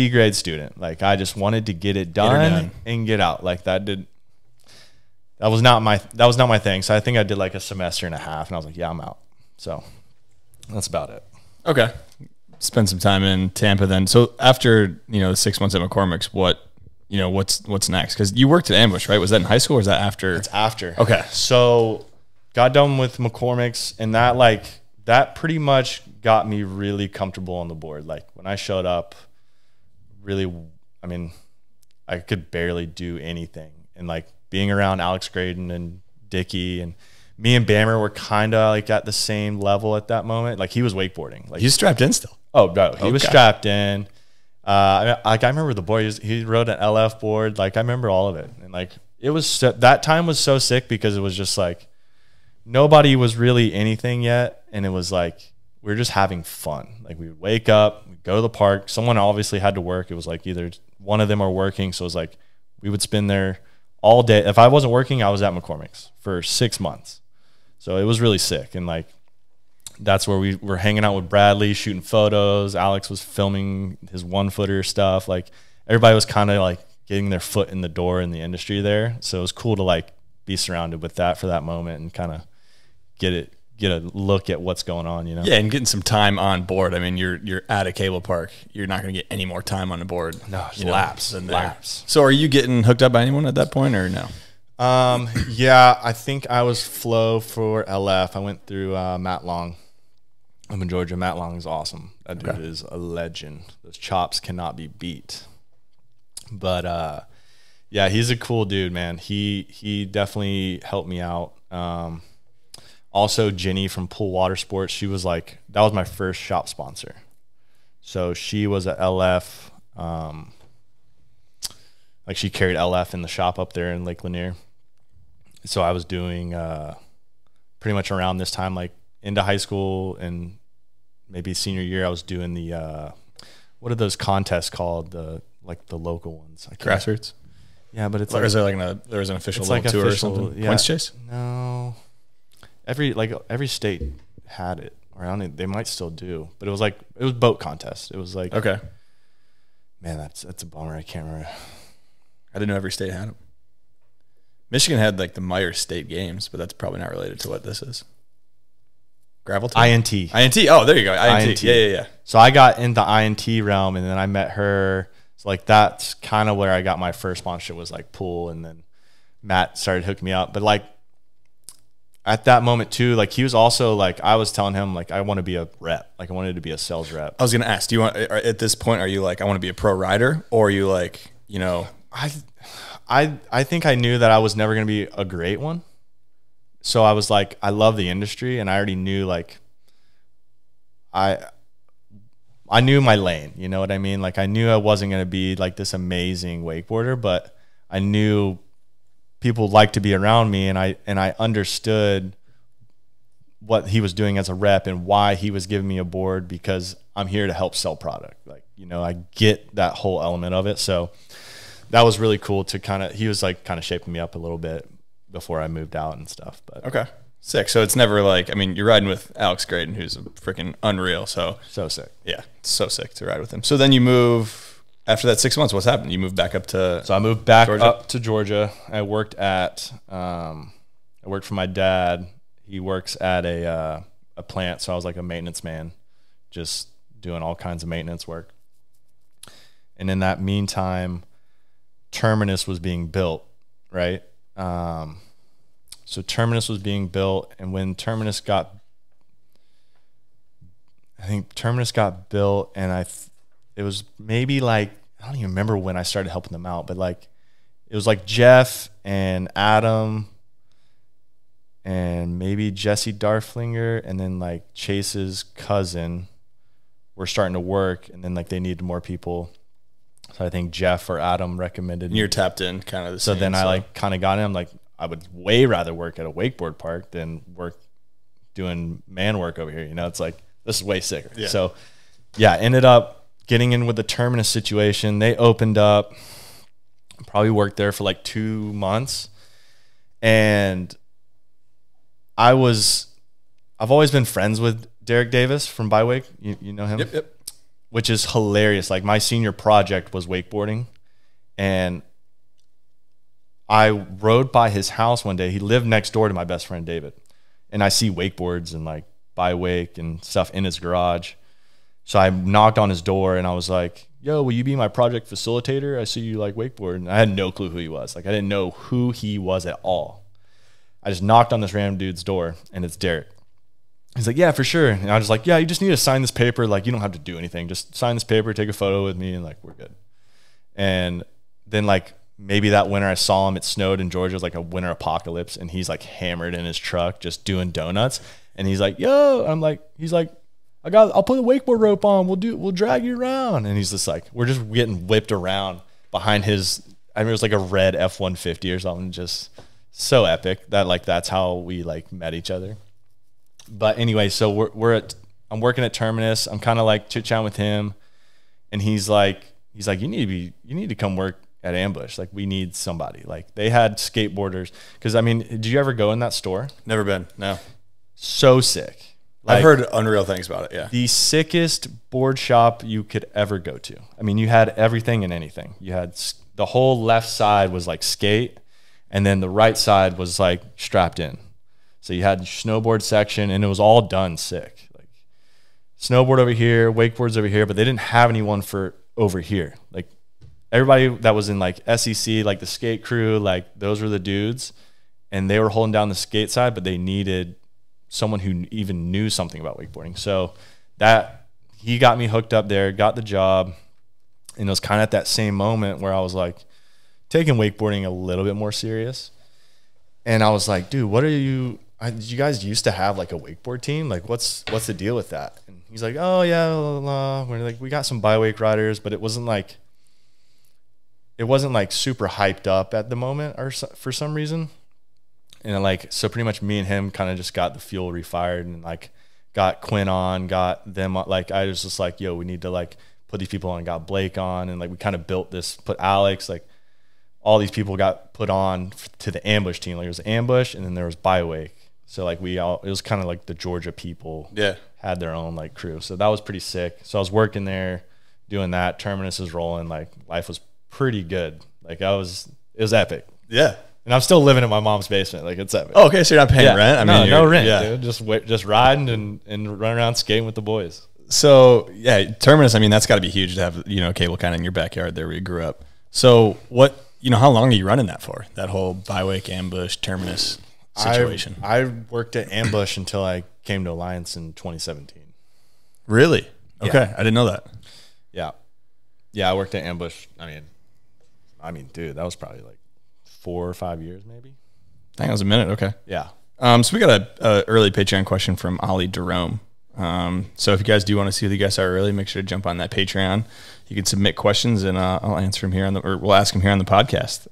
grade student. Like I just wanted to get it done and get out. Like that was not my thing. So I think I did like a semester and a half, and I was like, yeah, I'm out. So that's about it. Okay. Spend some time in Tampa then. So after, you know, the 6 months at McCormick's, what, you know, what's next? 'Cause you worked at Ambush, right? Was that in high school or is that after? It's after. Okay. So got done with McCormick's, and that like, that pretty much got me really comfortable on the board. Like when I showed up, really, I mean, I could barely do anything. And like being around Alex Graydon and Dickey, and me and Bammer were kind of like at the same level at that moment. Like he was wakeboarding. Like he's strapped in still. Oh, no, he was strapped in. I remember the board, he rode an LF board. Like I remember all of it. And like it was, that time was so sick because it was just like nobody was really anything yet. And it was like, we were just having fun. Like we would wake up, we'd go to the park. Someone obviously had to work. It was like either one of them are working. So it was like we would spend there all day. If I wasn't working, I was at McCormick's for 6 months. So it was really sick. And like that's where we were hanging out with Bradley, shooting photos. Alex was filming his one-footer stuff. Like everybody was kind of like getting their foot in the door in the industry there. So it was cool to like be surrounded with that for that moment and kind of get a look at what's going on, you know? Yeah, and getting some time on board. I mean, you're at a cable park. You're not going to get any more time on the board. No, laps. So are you getting hooked up by anyone at that point or no? Yeah, I think I was flow for LF. I went through Matt Long. I'm in Georgia. Matt Long is awesome. That dude is a legend. Those chops cannot be beat. But, yeah, he's a cool dude, man. He definitely helped me out. Also, Jenny from Pool Water Sports, she was like, that was my first shop sponsor. So she was a LF, like she carried LF in the shop up there in Lake Lanier. So I was doing pretty much around this time, like into high school and maybe senior year, I was doing the, what are those contests called? The, like the local ones. Grassroots? Yeah, but it's like, is there like an, there was an official like tour official, or something? Yeah. Points Chase? No. Every state had it. Around it, they might still do, but it was like, it was boat contest. It was like, okay, man, that's a bummer. I can't remember. I didn't know every state had them. Michigan had like the Meyer State Games, but that's probably not related to what this is. Gravel time? INT. Oh, there you go. INT. Yeah. So I got into INT realm, and then I met her. So like that's kind of where I got my first sponsorship, was like pool, and then Matt started hooking me up, but like. At that moment too, like he was also like, I was telling him like, I want to be a rep. Like I wanted to be a sales rep. I was going to ask, do you want, at this point, are you like, I want to be a pro rider, or are you like, you know, I think I knew that I was never going to be a great one. So I was like, I love the industry, and I already knew like, I knew my lane, you know what I mean? Like I knew I wasn't going to be like this amazing wakeboarder, but I knew people like to be around me, and I understood what he was doing as a rep and why he was giving me a board, because I'm here to help sell product. Like, you know, I get that whole element of it. So that was really cool to kind of, he was like kind of shaping me up a little bit before I moved out and stuff. But okay, sick. So it's never like, I mean, you're riding with Alex Graydon, who's a freaking unreal. So sick. Yeah, it's so sick to ride with him. So then you move. After that 6 months, what's happened? You moved back up to So I moved back Georgia? Up to Georgia. I worked for my dad. He works at a plant, so I was like a maintenance man, just doing all kinds of maintenance work. And in that meantime, Terminus was being built, right? So Terminus was being built, and when Terminus got, I think Terminus got built, and it was maybe like, I don't even remember when I started helping them out, but like, it was like Jeff and Adam and maybe Jesse Darflinger, and then like Chase's cousin were starting to work, and then like they needed more people. So I think Jeff or Adam recommended me. You're tapped in kind of the same. So then I like kind of got in. I'm like, I would way rather work at a wakeboard park than work doing man work over here. You know, it's like, this is way sicker. Yeah. So yeah, ended up getting in with the Terminus situation. They opened up, probably worked there for like 2 months. And I've always been friends with Derek Davis from BuyWake. You know him? Yep. Which is hilarious. Like my senior project was wakeboarding, and I rode by his house one day. He lived next door to my best friend, David. And I see wakeboards and like BuyWake and stuff in his garage. So I knocked on his door, and I was like, yo, will you be my project facilitator? I see you like wakeboard. And I had no clue who he was. Like I didn't know who he was at all. I just knocked on this random dude's door, and it's Derek. He's like, yeah, for sure. And I was like, yeah, you just need to sign this paper. Like you don't have to do anything. Just sign this paper, take a photo with me, and like, we're good. And then like maybe that winter I saw him, it snowed in Georgia. It was like a winter apocalypse, and he's like hammered in his truck just doing donuts. And he's like, yo, he's like, I'll put a wakeboard rope on. We'll drag you around. And he's just like, we're just getting whipped around behind his, I mean, it was like a red F-150 or something. Just so epic that like, that's how we like met each other. But anyway, so I'm working at Terminus. I'm kind of like chit-chatting with him. And he's like, you need to come work at Ambush. Like we need somebody. Like they had skateboarders. 'Cause I mean, did you ever go in that store? Never been. No. So sick. Like, I've heard unreal things about it, yeah. The sickest board shop you could ever go to. I mean, you had everything and anything. You had the whole left side was like skate, and then the right side was like strapped in. So you had snowboard section, and it was all done sick. Like snowboard over here, wakeboards over here, but they didn't have anyone for over here. Like everybody that was in like SEC, like the skate crew, like those were the dudes, and they were holding down the skate side, but they needed someone who even knew something about wakeboarding. So that he got me hooked up there, got the job. And it was kind of at that same moment where I was like taking wakeboarding a little bit more serious. And I was like, dude, what are you, you guys used to have like a wakeboard team. Like, what's the deal with that? And he's like, oh yeah, blah, blah, blah. We're like, we got some BuyWake riders, but it wasn't like super hyped up at the moment or for some reason. And like, so pretty much me and him kind of just got the Fuel refired and like got Quinn on, got them on. Like, I was just like, yo, we need to like put these people on, got Blake on. And like, we kind of built this, put Alex, like all these people got put on to the Ambush team. Like, it was Ambush and then there was BuyWake. So like we all, it was kind of like the Georgia people had their own like crew. So that was pretty sick. So I was working there doing that. Terminus is rolling. Like, life was pretty good. Like, it was epic. Yeah. And I'm still living in my mom's basement. Like, it's epic. Oh, okay. So you're not paying rent? I mean, no rent, dude. Just riding and running around skating with the boys. So yeah, Terminus, I mean, that's gotta be huge to have, you know, cable kind of in your backyard there where you grew up. So what, you know, how long are you running that for? That whole BuyWake, Ambush, Terminus situation. I worked at Ambush until I came to Alliance in 2017. Really? Okay. Yeah. I didn't know that. Yeah. Yeah. I worked at Ambush. I mean, dude, that was probably like 4 or 5 years, maybe. I think it was a minute. Okay. Yeah. So we got a early Patreon question from Ollie Derome. So if you guys do want to see who the guests are early, make sure to jump on that Patreon. You can submit questions and I'll answer them here on the, or we'll ask them here on the podcast.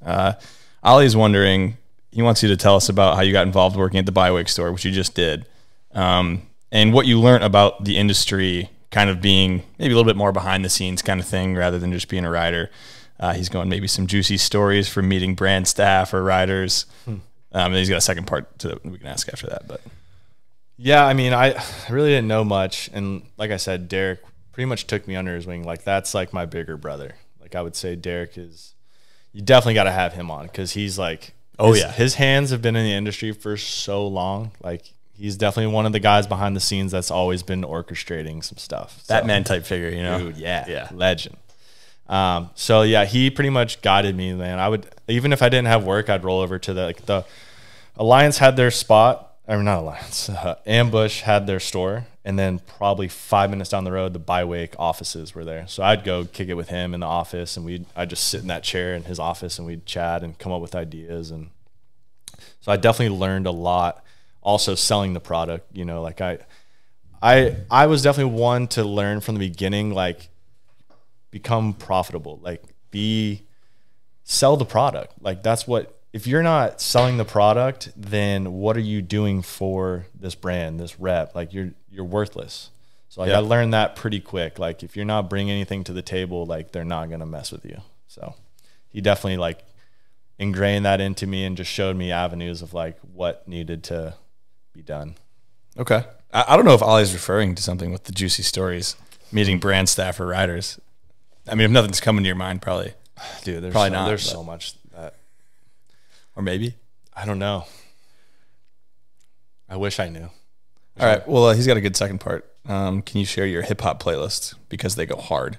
Ollie's wondering, he wants you to tell us about how you got involved working at the BuyWake store, which you just did, and what you learned about the industry, kind of being maybe a little bit more behind the scenes kind of thing rather than just being a rider. He's going maybe some juicy stories from meeting brand staff or riders. And he's got a second part to that we can ask after that. But yeah, I mean, I really didn't know much. And like I said, Derek pretty much took me under his wing. Like, that's like my bigger brother. Like, I would say Derek is, you definitely got to have him on because he's like, oh yeah, his hands have been in the industry for so long. Like, he's definitely one of the guys behind the scenes that's always been orchestrating some stuff. That man type figure, you know? Dude, yeah, legend. So yeah, he pretty much guided me, man. I would, even if I didn't have work, I'd roll over to the Alliance had their spot, or not Alliance, Ambush had their store, and then probably 5 minutes down the road, the BuyWake offices were there. So I'd go kick it with him in the office, and I'd just sit in that chair in his office, and we'd chat and come up with ideas. And so I definitely learned a lot. Also selling the product, you know, like I was definitely one to learn from the beginning, like become profitable, like sell the product. Like, that's what, if you're not selling the product, then what are you doing for this brand, this rep? Like, you're worthless. So like, I learned that pretty quick. Like, if you're not bringing anything to the table, like, they're not going to mess with you. So he definitely like ingrained that into me and just showed me avenues of like what needed to be done. Okay. I don't know if Ollie's referring to something with the juicy stories, meeting brand staff or riders. I mean, if nothing's coming to your mind, probably. Dude, there's probably not. There's so much that. Or maybe. I don't know. I wish I knew. All right. Well, he's got a good second part. Can you share your hip-hop playlist? Because they go hard.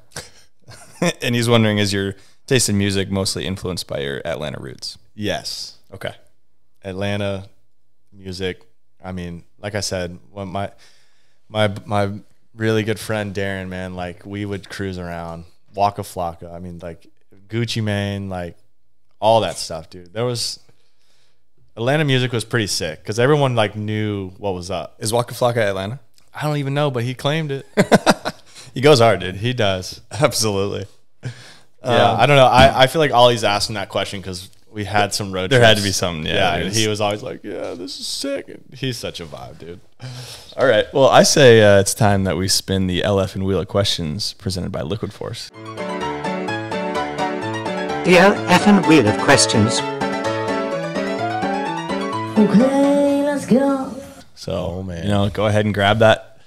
And he's wondering, is your taste in music mostly influenced by your Atlanta roots? Yes. Okay. Atlanta music. I mean, like I said, when my really good friend Darren, man, like, we would cruise around. Waka Flocka, I mean, like Gucci Mane, like all that stuff, dude. Atlanta music was pretty sick because everyone like knew what was up. Is Waka Flocka Atlanta? I don't even know, but he claimed it. He goes hard, dude. He does. Absolutely. Yeah, I don't know. I feel like Ollie's asking that question because we had some road trips. There had to be something. Yeah, he was always like, yeah, this is sick. And he's such a vibe, dude. All right. Well, I say it's time that we spin the LF and Wheel of Questions presented by Liquid Force. The LF and Wheel of Questions. Okay, let's go. So, man, you know, go ahead and grab that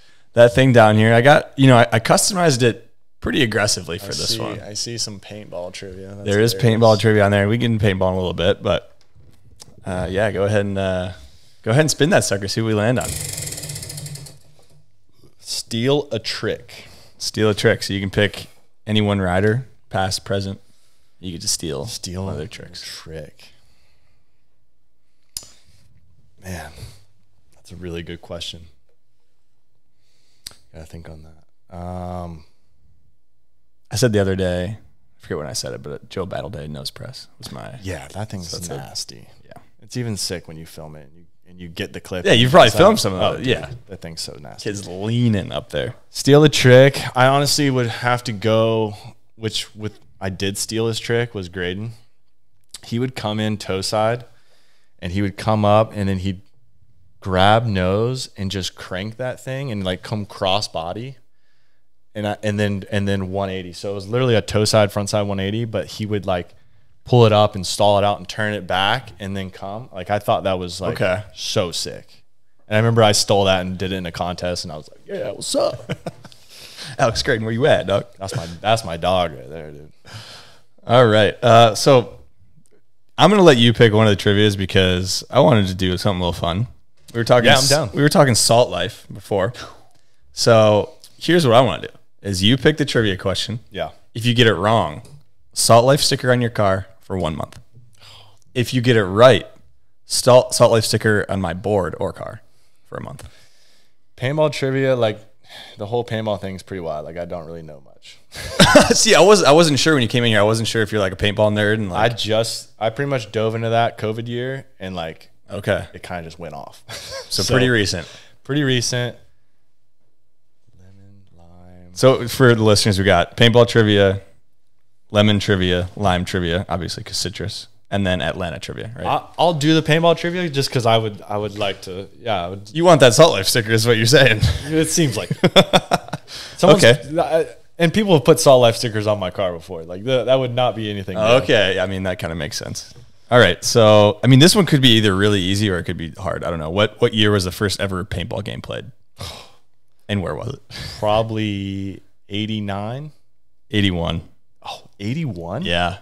thing down here. I got, you know, I customized it pretty aggressively for this one. I see some paintball trivia. There is paintball trivia on there. We can paintball in a little bit, but yeah, go ahead and spin that sucker. See what we land on. Steal a trick. Steal a trick. So you can pick any one rider, past, present. You get to steal other tricks. Trick. Man, that's a really good question. Gotta think on that. I said the other day, I forget when I said it, but Joe Battleday nose press was my... Yeah, that thing's nasty. Yeah. It's even sick when you film it and you, and you get the clip. Yeah, you probably filmed some of that. Yeah. That thing's so nasty. Kids leaning up there. Steal a trick. I honestly would have to go, I did steal his trick, was Graydon. He would come in toe side and he would come up and then he'd grab nose and just crank that thing and like come cross body. And then 180. So it was literally a toe side, front side 180, but he would like pull it up and stall it out and turn it back and then come. Like I thought that was like so sick. And I remember I stole that and did it in a contest and I was like, yeah, what's up? Alex Graydon, where you at, dog? That's my dog right there, dude. All right. So I'm gonna let you pick one of the trivias because I wanted to do something a little fun. We were talking we were talking salt life before. So here's what I want to do. Is you pick the trivia question. Yeah. If you get it wrong, Salt Life sticker on your car for 1 month. If you get it right, Salt Life sticker on my board or car for a month. Paintball trivia, like the whole paintball thing is pretty wild. Like I don't really know much. See, I wasn't sure when you came in here. I wasn't sure if you're like a paintball nerd and like I pretty much dove into that COVID year and like it kind of just went off. So pretty recent. Pretty recent. So for the listeners, we got paintball trivia, lemon trivia, lime trivia, obviously because citrus, and then Atlanta trivia. Right? I'll do the paintball trivia just because I would like to. Yeah, you want that Salt Life sticker is what you're saying. It seems like And people have put Salt Life stickers on my car before. Like that would not be anything. Okay, I mean that kind of makes sense. All right, so I mean this one could be either really easy or it could be hard. I don't know what year was the first ever paintball game played. And where was it? Probably 89. 81. Oh, 81? Yeah.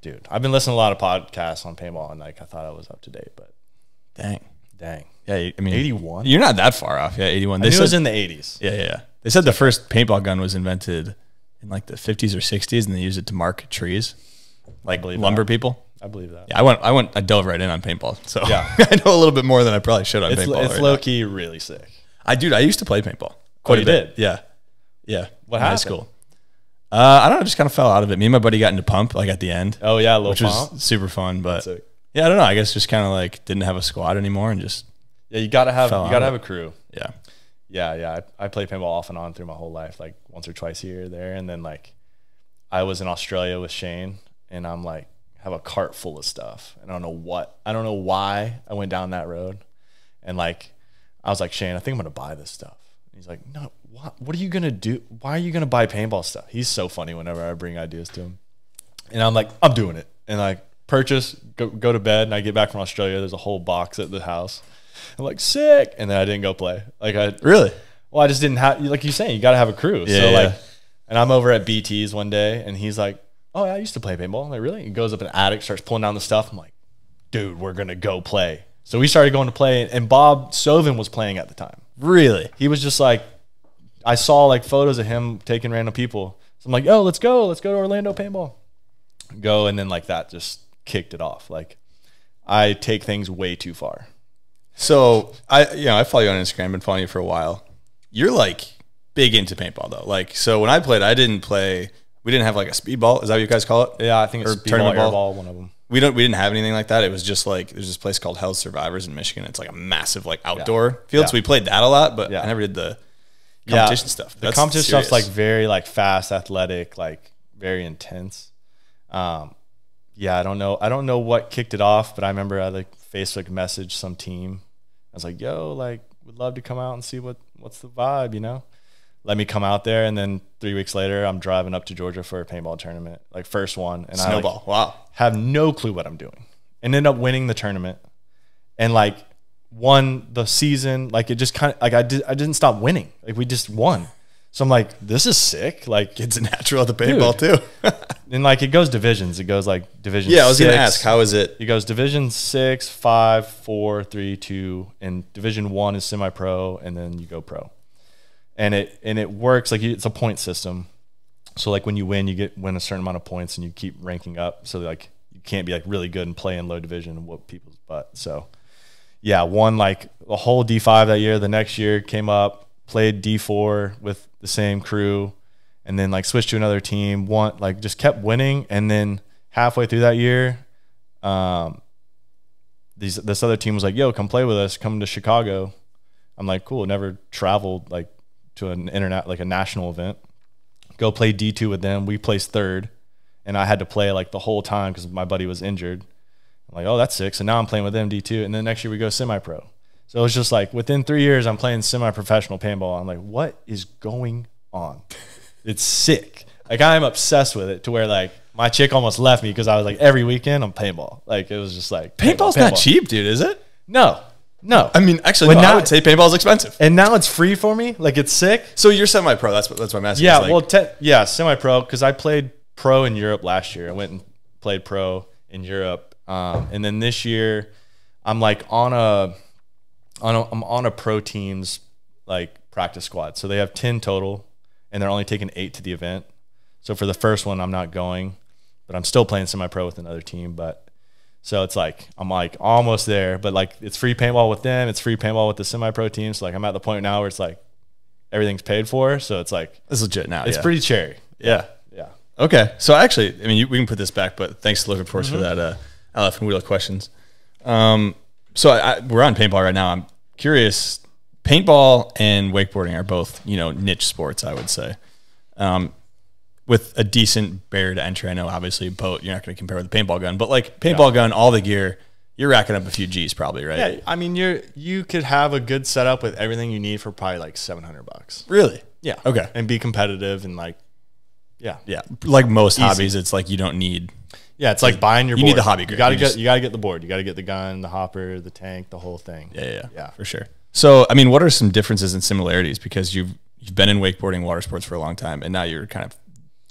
Dude, I've been listening to a lot of podcasts on paintball, and like I thought I was up to date, but dang. Yeah, I mean 81. You're not that far off. Yeah, 81. It was in the 80s. Yeah. They said the first paintball gun was invented in like the 50s or 60s, and they used it to mark trees, like lumber people. I believe that. Yeah, I dove right in on paintball. So yeah. I know a little bit more than I probably should on paintball. It's low-key really sick. I used to play paintball quite a bit. Yeah. What happened? High school. I don't know. I just kind of fell out of it. Me and my buddy got into pump like at the end. Oh yeah, which was super fun. But yeah, I don't know. I guess just kind of like didn't have a squad anymore and just you gotta have a crew. Yeah. I played paintball off and on through my whole life, like once or twice here or there, and then like I was in Australia with Shane, and I'm like have a cart full of stuff, and I don't know why I went down that road, and like. I was like, Shane, I think I'm going to buy this stuff. And he's like, no, what are you going to do? Why are you going to buy paintball stuff? He's so funny whenever I bring ideas to him. And I'm like, I'm doing it. And like purchase, go to bed. And I get back from Australia. There's a whole box at the house. I'm like, sick. And then I didn't go play. Like Really? Well, I just didn't have, like you're saying, you got to have a crew. Yeah, so like, and I'm over at BT's one day and he's like, oh, yeah, I used to play paintball. I'm like, really? He goes up an attic, starts pulling down the stuff. I'm like, dude, we're going to go play. So we started going to play, and Bob Sovin was playing at the time. Really? He was just like, I saw like photos of him taking random people. So I'm like, oh, let's go to Orlando paintball. Go, and then like that just kicked it off. Like I take things way too far. So I follow you on Instagram, been following you for a while. You're like big into paintball though. Like so when I played, we didn't have like a speedball. Is that what you guys call it? Yeah, I think it's tournament ball, one of them. We didn't have anything like that. It was just like there's this place called Hell's Survivors in Michigan. It's like a massive like outdoor field. So we played that a lot, but I never did the competition stuff. The competition stuff's like very like fast, athletic, like very intense. I don't know what kicked it off, but I remember I like Facebook messaged some team. I was like, yo, like would love to come out and see what's the vibe, you know? Let me come out there, and then 3 weeks later, I'm driving up to Georgia for a paintball tournament, like first one, and snowball. I have no clue what I'm doing, and end up winning the tournament, and like won the season. Like it just kind of like I didn't stop winning. Like we just won, so I'm like, this is sick. Like it's a natural at the paintball too, and like it goes divisions. It goes like division. Yeah, I was gonna ask, how is it? It goes division 6, 5, 4, 3, 2, and division 1 is semi-pro, and then you go pro. And it works like it's a point system, so like when you win, you win a certain amount of points, and you keep ranking up. So like you can't be like really good and play in low division and whoop people's butt. So yeah, won like a whole D5 that year. The next year came up, played D4 with the same crew, and then like switched to another team. Just kept winning, and then halfway through that year, this other team was like, yo, come play with us, come to Chicago. I'm like, cool, never traveled like to an like a national event. Go play D2 with them. We placed third, and I had to play like the whole time because my buddy was injured. I'm like, oh, that's sick. So now I'm playing with them D2, and then next year we go semi-pro. So it's just like within 3 years I'm playing semi-professional paintball. I'm like, what is going on? It's sick. Like, I'm obsessed with it to where like my chick almost left me because I was like, every weekend I'm paintball. Like, it was just like paintball's not cheap, dude, is it? No. No, I mean, actually, no, now I would say paintball is expensive, and now it's free for me. Like, it's sick. So you're semi-pro. That's what I'm asking. Yeah, like, well, yeah, semi-pro, because I played pro in Europe last year. I went and played pro in Europe, and then this year, I'm like I'm on a pro team's like practice squad. So they have 10 total, and they're only taking 8 to the event. So for the first one, I'm not going, but I'm still playing semi-pro with another team, but. So it's like, I'm like almost there, but like it's free paintball with them. It's free paintball with the semi-pro team. So like, I'm at the point now where it's like, everything's paid for. So it's like, it's legit now. It's pretty cherry. Yeah. Yeah. Okay. So actually, I mean, we can put this back, but thanks to Liquid Force for that elephant wheel of questions. So we're on paintball right now. I'm curious, paintball and wakeboarding are both, you know, niche sports, I would say. With a decent barrier to entry. I know, obviously, boat, you're not going to compare with the paintball gun, but like paintball gun, all the gear, you're racking up a few G's probably, right? Yeah, I mean, you could have a good setup with everything you need for probably like $700. Really? Yeah. Okay. And be competitive and like, yeah. Yeah. Like most hobbies, it's like you don't need. Yeah, it's like buying your board. You need the hobby gear. You got to get the board. You got to get the gun, the hopper, the tank, the whole thing. Yeah, yeah. Yeah, for sure. So, I mean, what are some differences and similarities? Because you've been in wakeboarding, water sports for a long time, and now you're kind of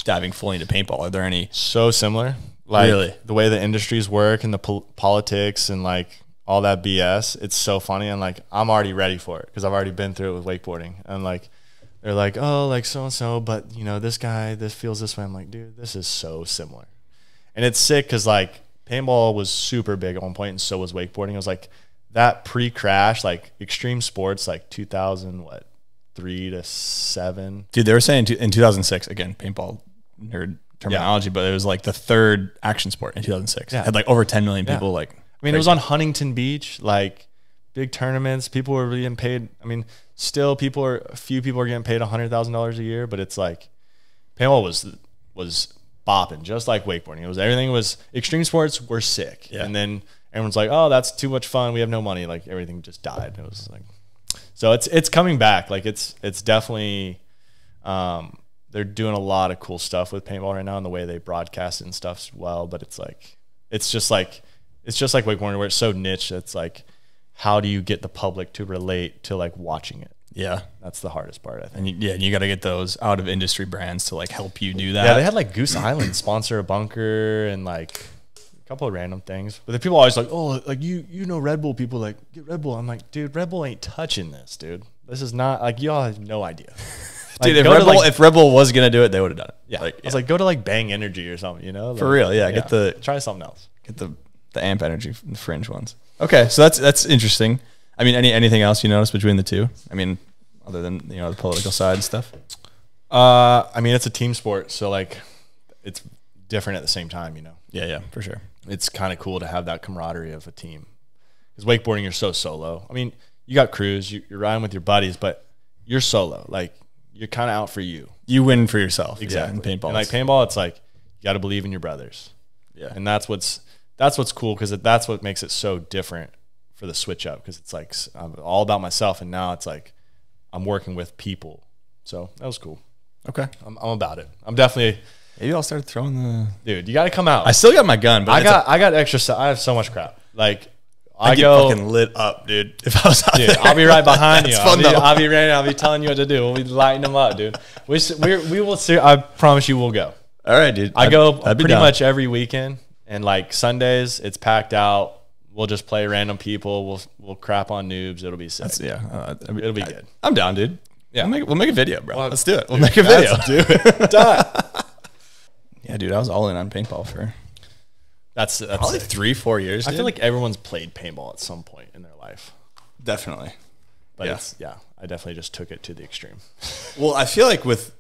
diving fully into paintball. Are there any so similar, like really? The way the industries work and the politics and like all that BS? It's so funny, and like I'm already ready for it because I've already been through it with wakeboarding. And like they're like, oh, like so and so, but you know, this guy, this feels this way. I'm like, dude, this is so similar. And it's sick because like paintball was super big at one point, and so was wakeboarding. It was like that pre-crash, like extreme sports, like 2003 to 2007. Dude, they were saying in 2006, again, paintball nerd terminology, but it was like the third action sport in 2006. Yeah. Had like over 10 million people. Like, I mean, it was on Huntington Beach, like big tournaments. People were being paid. I mean, still a few people are getting paid $100,000 a year, but it's like paintball was bopping, just like wakeboarding. It was everything was extreme sports were sick. Yeah. And then everyone's like, oh, that's too much fun. We have no money. Like everything just died. It was like, so it's coming back. Like it's definitely, they're doing a lot of cool stuff with paintball right now, and the way they broadcast it and stuff as well. But it's like, it's just like wakeboarding, where it's so niche. It's like, how do you get the public to relate to like watching it? Yeah. That's the hardest part, I think. And you got to get those out of industry brands to like help you do that. Yeah. They had like Goose Island sponsor a bunker and like a couple of random things. But the people are always like, oh, like you know, Red Bull people, like get Red Bull. I'm like, dude, Red Bull ain't touching this, dude. This is not like, y'all have no idea. Dude, like, if Red Bull was going to do it, they would have done it. Yeah. Like, I was like, go to like Bang Energy or something, you know? Like, for real, yeah. Try something else. Get the Amp Energy, the fringe ones. Okay, so that's interesting. I mean, anything else you notice between the two? I mean, other than, you know, the political side and stuff? I mean, it's a team sport, so like it's different at the same time, you know? Yeah, yeah, for sure. It's kind of cool to have that camaraderie of a team. Because wakeboarding, you're so solo. I mean, you got crews, you're riding with your buddies, but you're solo, like, you're kind of out for you. You win for yourself. Exactly. Yeah, and like paintball, it's like you got to believe in your brothers. Yeah. And that's what's cool, because that's what makes it so different for the switch up, because it's like I'm all about myself, and now it's like I'm working with people. So that was cool. Okay. I'm about it. I'm definitely. Maybe I'll start throwing the. Dude, you got to come out. I still got my gun, but I got extra stuff. I have so much crap. Like. I get fucking lit up, dude. If I was out there, I'll be right behind you. I'll be ready. I'll be telling you what to do. We'll be lighting them up, dude. We will see. I promise you we'll go. All right, dude. I go pretty much every weekend, and like Sundays, it's packed out. We'll just play random people. We'll crap on noobs. It'll be sick. It'll be good. I'm down, dude. Yeah. We'll make a video, bro. Let's do it. We'll make a video. Let's do it. Done. Yeah, dude. I was all in on paintball for... That's probably sick. 3-4 years. I feel like everyone's played paintball at some point in their life. Definitely. But yeah, I definitely just took it to the extreme. Well, I feel like with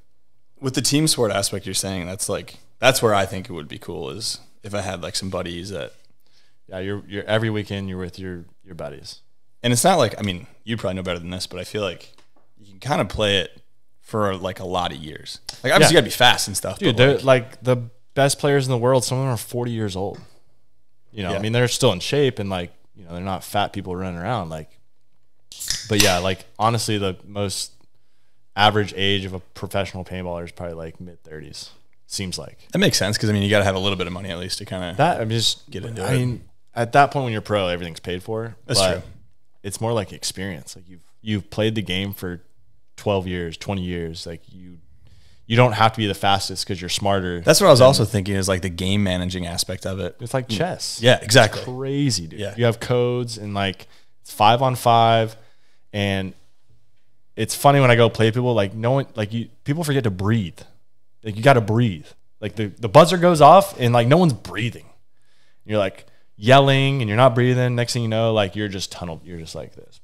the team sport aspect you're saying, that's where I think it would be cool, is if I had like some buddies that Yeah, you're every weekend you're with your buddies. And it's not like, I mean, you probably know better than this, but I feel like you can kind of play it for like a lot of years. Like obviously you gotta be fast and stuff. Dude, they're like the best players in the world, some of them are 40 years old. You know, I mean, they're still in shape and like, you know, they're not fat people running around. Like, but yeah, like honestly, the most average age of a professional paintballer is probably like mid-30s. Seems like that makes sense because I mean you got to have a little bit of money at least to kind of get into it. I mean, at that point when you're pro, everything's paid for. That's true. It's more like experience. Like you've played the game for 12 years, 20 years. Like you don't have to be the fastest because you're smarter. That's what I was also thinking is like the game managing aspect of it. It's like chess. Yeah, exactly. It's crazy, dude. Yeah. You have codes and like 5-on-5, and it's funny when I go play people like no one like you. People forget to breathe. Like you got to breathe. Like the buzzer goes off and like no one's breathing. You're like yelling and you're not breathing. Next thing you know, like you're just tunneled. You're just like this.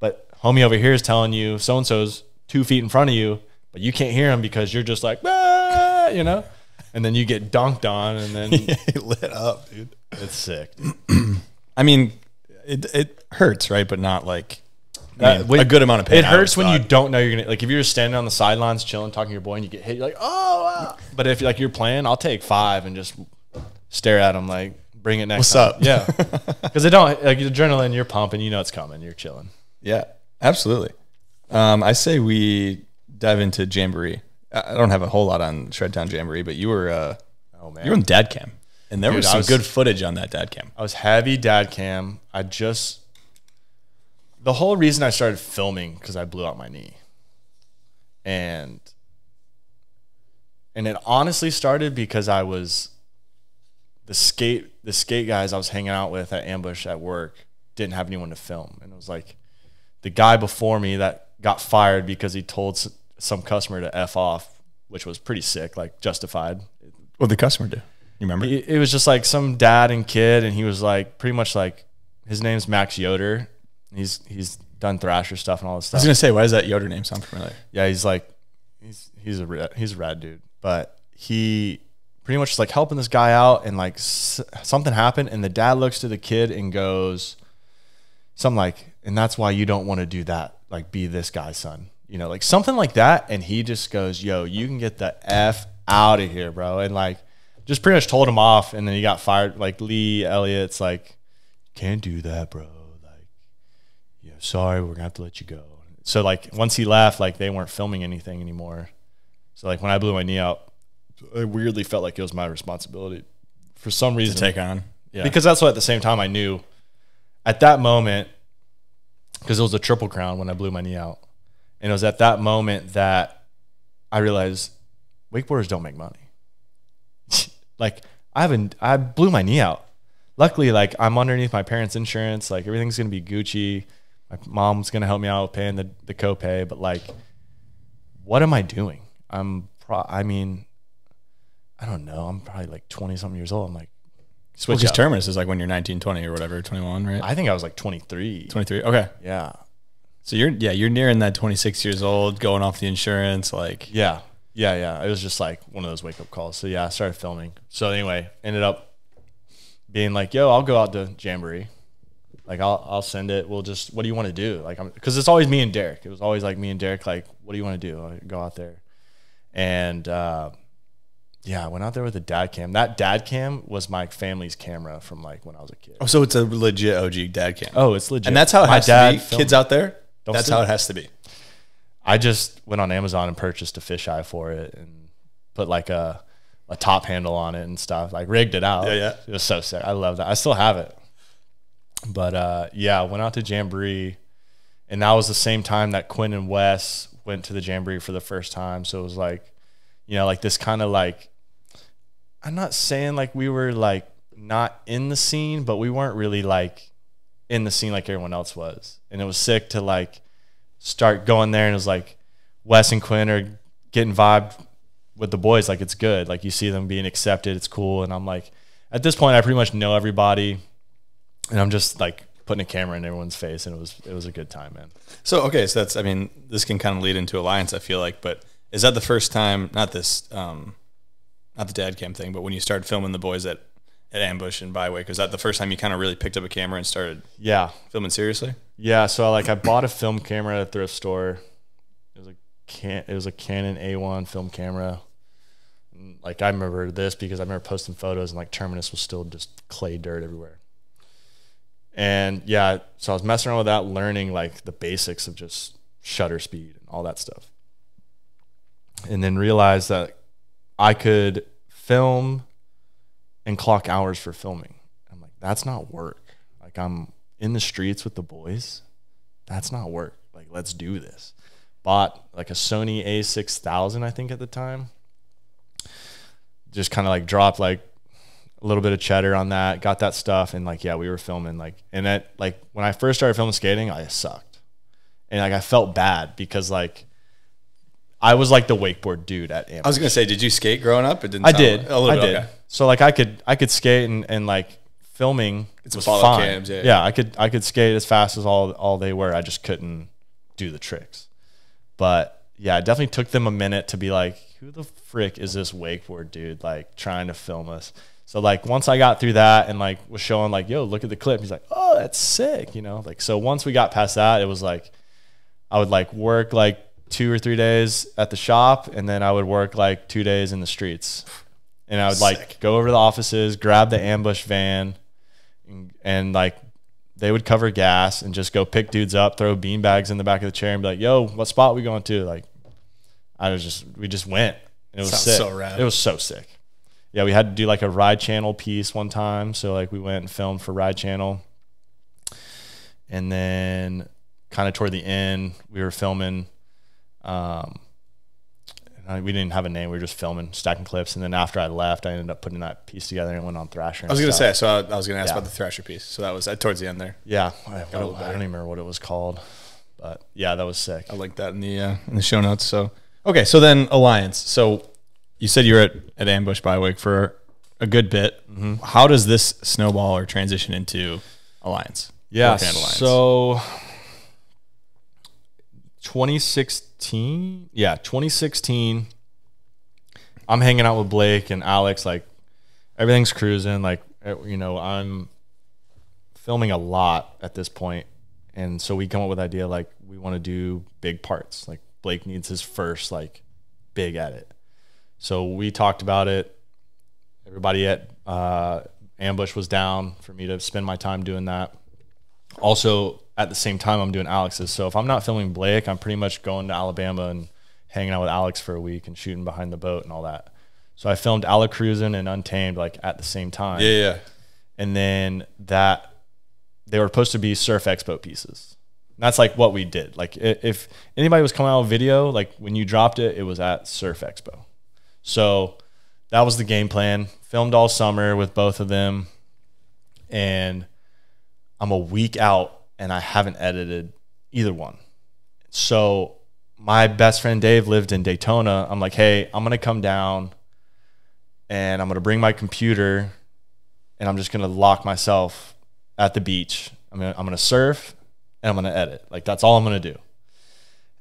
But homie over here is telling you so-and-so's 2 feet in front of you, but you can't hear him because you're just like, ah, you know? And then you get dunked on and then you lit up, dude. It's sick. Dude. I mean, it hurts, right? But not like... a good amount of pain. It hurts when you don't know you're gonna like if you're just standing on the sidelines chilling, talking to your boy, and you get hit. You're like, oh. Wow. But if like you're playing, I'll take five and just stare at him like, bring it next. What's up? Yeah, because they don't like adrenaline. You're pumping. You know it's coming. You're chilling. Yeah, absolutely. I say we dive into Jamboree. I don't have a whole lot on Shredtown Jamboree, but you were oh man, you were on dad cam, and there was some good footage on that dad cam. I was heavy dad cam. The whole reason I started filming because I blew out my knee. And it honestly started because I was the skate guys I was hanging out with at Ambush at work didn't have anyone to film. And it was like the guy before me that got fired because he told some customer to F off, which was pretty sick, like justified. What did the customer do? You remember? It was just like some dad and kid, and he was like pretty much like his name's Max Yoder. He's done Thrasher stuff and all this stuff. I was gonna say, why does that Yoder name sound familiar? Yeah, he's like, he's a rad dude, but he pretty much is like helping this guy out, and like something happened, and the dad looks to the kid and goes, something like, and that's why you don't want to do that, like be this guy's son, you know, like something like that, and he just goes, yo, you can get the F out of here, bro, and like just pretty much told him off, and then he got fired. Like Lee Elliott's like, can't do that, bro. Sorry, we're gonna have to let you go. So like once he left, like they weren't filming anything anymore. So like when I blew my knee out, I weirdly felt like it was my responsibility for some reason to take on. Yeah, because that's what at the same time I knew at that moment, because it was a triple crown when I blew my knee out, and it was at that moment that I realized wakeboarders don't make money. Like I blew my knee out. Luckily, like I'm underneath my parents' insurance. Like everything's gonna be Gucci. My mom's going to help me out with paying the copay, but like, what am I doing? I don't know. I'm probably like 20 something years old. I'm like, switch out. Terminus is like when you're 19, 20 or whatever, 21, right? I think I was like 23. 23. Okay. Yeah. So you're nearing that 26 years old, going off the insurance. Like, yeah. It was just like one of those wake up calls. So yeah, I started filming. So anyway, ended up being like, yo, I'll go out to Jamboree. Like, I'll send it. We'll just, what do you want to do? Like, because it's always me and Derek. It was always like me and Derek, like, what do you want to do? I go out there. And, yeah, I went out there with a dad cam. That dad cam was my family's camera from, like, when I was a kid. Oh, so it's a legit OG dad cam. Oh, it's legit. And that's how it has to be. Kids out there, that's how it has to be. I just went on Amazon and purchased a fisheye for it and put, like, a top handle on it and stuff. Like, rigged it out. Yeah. It was so sick. I love that. I still have it. But yeah, went out to Jamboree, and that was the same time that Quinn and Wes went to the Jamboree for the first time. So it was like, you know, like this kind of like, I'm not saying like we were like not in the scene, but we weren't really like in the scene like everyone else was. And it was sick to like start going there, and it was like Wes and Quinn are getting vibed with the boys. Like it's good. Like you see them being accepted. It's cool. And I'm like, at this point, I pretty much know everybody. And I'm just like putting a camera in everyone's face, and it was a good time, man. So okay, so that's, I mean, this can kind of lead into Alliance, I feel like, but is that the first time, not the dad cam thing, but when you started filming the boys at at Ambush and BuyWake? Was that the first time you kind of really picked up a camera and started filming seriously? Yeah, so I bought a film camera at a thrift store. It was a Canon A1 film camera. I remember this because I remember posting photos, and Terminus was still just clay dirt everywhere. And yeah, so I was messing around with that, learning the basics of just shutter speed and all that stuff. And then realized that I could film and clock hours for filming. I'm like, that's not work. I'm in the streets with the boys. That's not work. Let's do this. Bought a Sony A6000, I think at the time. Just kind of dropped a little bit of cheddar on that, got that stuff, and we were filming and that when I first started filming skating, I sucked, and I felt bad because I was the wakeboard dude at Ambush. I was gonna say, did you skate growing up? It didn't. I did. Like, a little I bit. Did. Okay. So I could skate and filming. It's was follow fine. Cams, yeah. Yeah, I could skate as fast as all they were. I just couldn't do the tricks. But yeah, it definitely took them a minute to be like, who the frick is this wakeboard dude trying to film us? So once I got through that and was showing yo, look at the clip. He's like, oh, that's sick, you know. So once we got past that, it was I would work 2 or 3 days at the shop, and then I would work 2 days in the streets. And I would go over to the offices, grab the Ambush van, and they would cover gas and just go pick dudes up, throw beanbags in the back of the chair and be like, yo, what spot are we going to? We just went. It was sick. So rad. It was so sick. Yeah, we had to do a Ride Channel piece one time. So we went and filmed for Ride Channel. And then kind of toward the end, we were filming. We didn't have a name. We were just filming, stacking clips. And then after I left, I ended up putting that piece together and went on Thrasher. I was going to say, so I was going to ask about the Thrasher piece. So that was towards the end there. Yeah. I don't even remember what it was called. But yeah, that was sick. I linked that in the show notes. So, okay. So then Alliance. So you said you were at Ambush BuyWake for a good bit. Mm-hmm. How does this snowball or transition into Alliance? Yeah. Alliance? So 2016. Yeah. 2016. I'm hanging out with Blake and Alex. Everything's cruising. I'm filming a lot at this point. And so we come up with the idea, we want to do big parts. Blake needs his first, big edit. So we talked about it. Everybody at Ambush was down for me to spend my time doing that. Also, at the same time, I'm doing Alex's. So if I'm not filming Blake, I'm pretty much going to Alabama and hanging out with Alex for a week and shooting behind the boat and all that. So I filmed Alacruisin' and Untamed, at the same time. Yeah. And then that... they were supposed to be Surf Expo pieces. And that's what we did. If anybody was coming out with video, when you dropped it, it was at Surf Expo. So that was the game plan. Filmed all summer with both of them. And I'm a week out and I haven't edited either one. So my best friend Dave lived in Daytona. I'm like, hey, I'm going to come down and I'm going to bring my computer and I'm just going to lock myself at the beach. I'm gonna surf and I'm gonna edit. That's all I'm gonna do.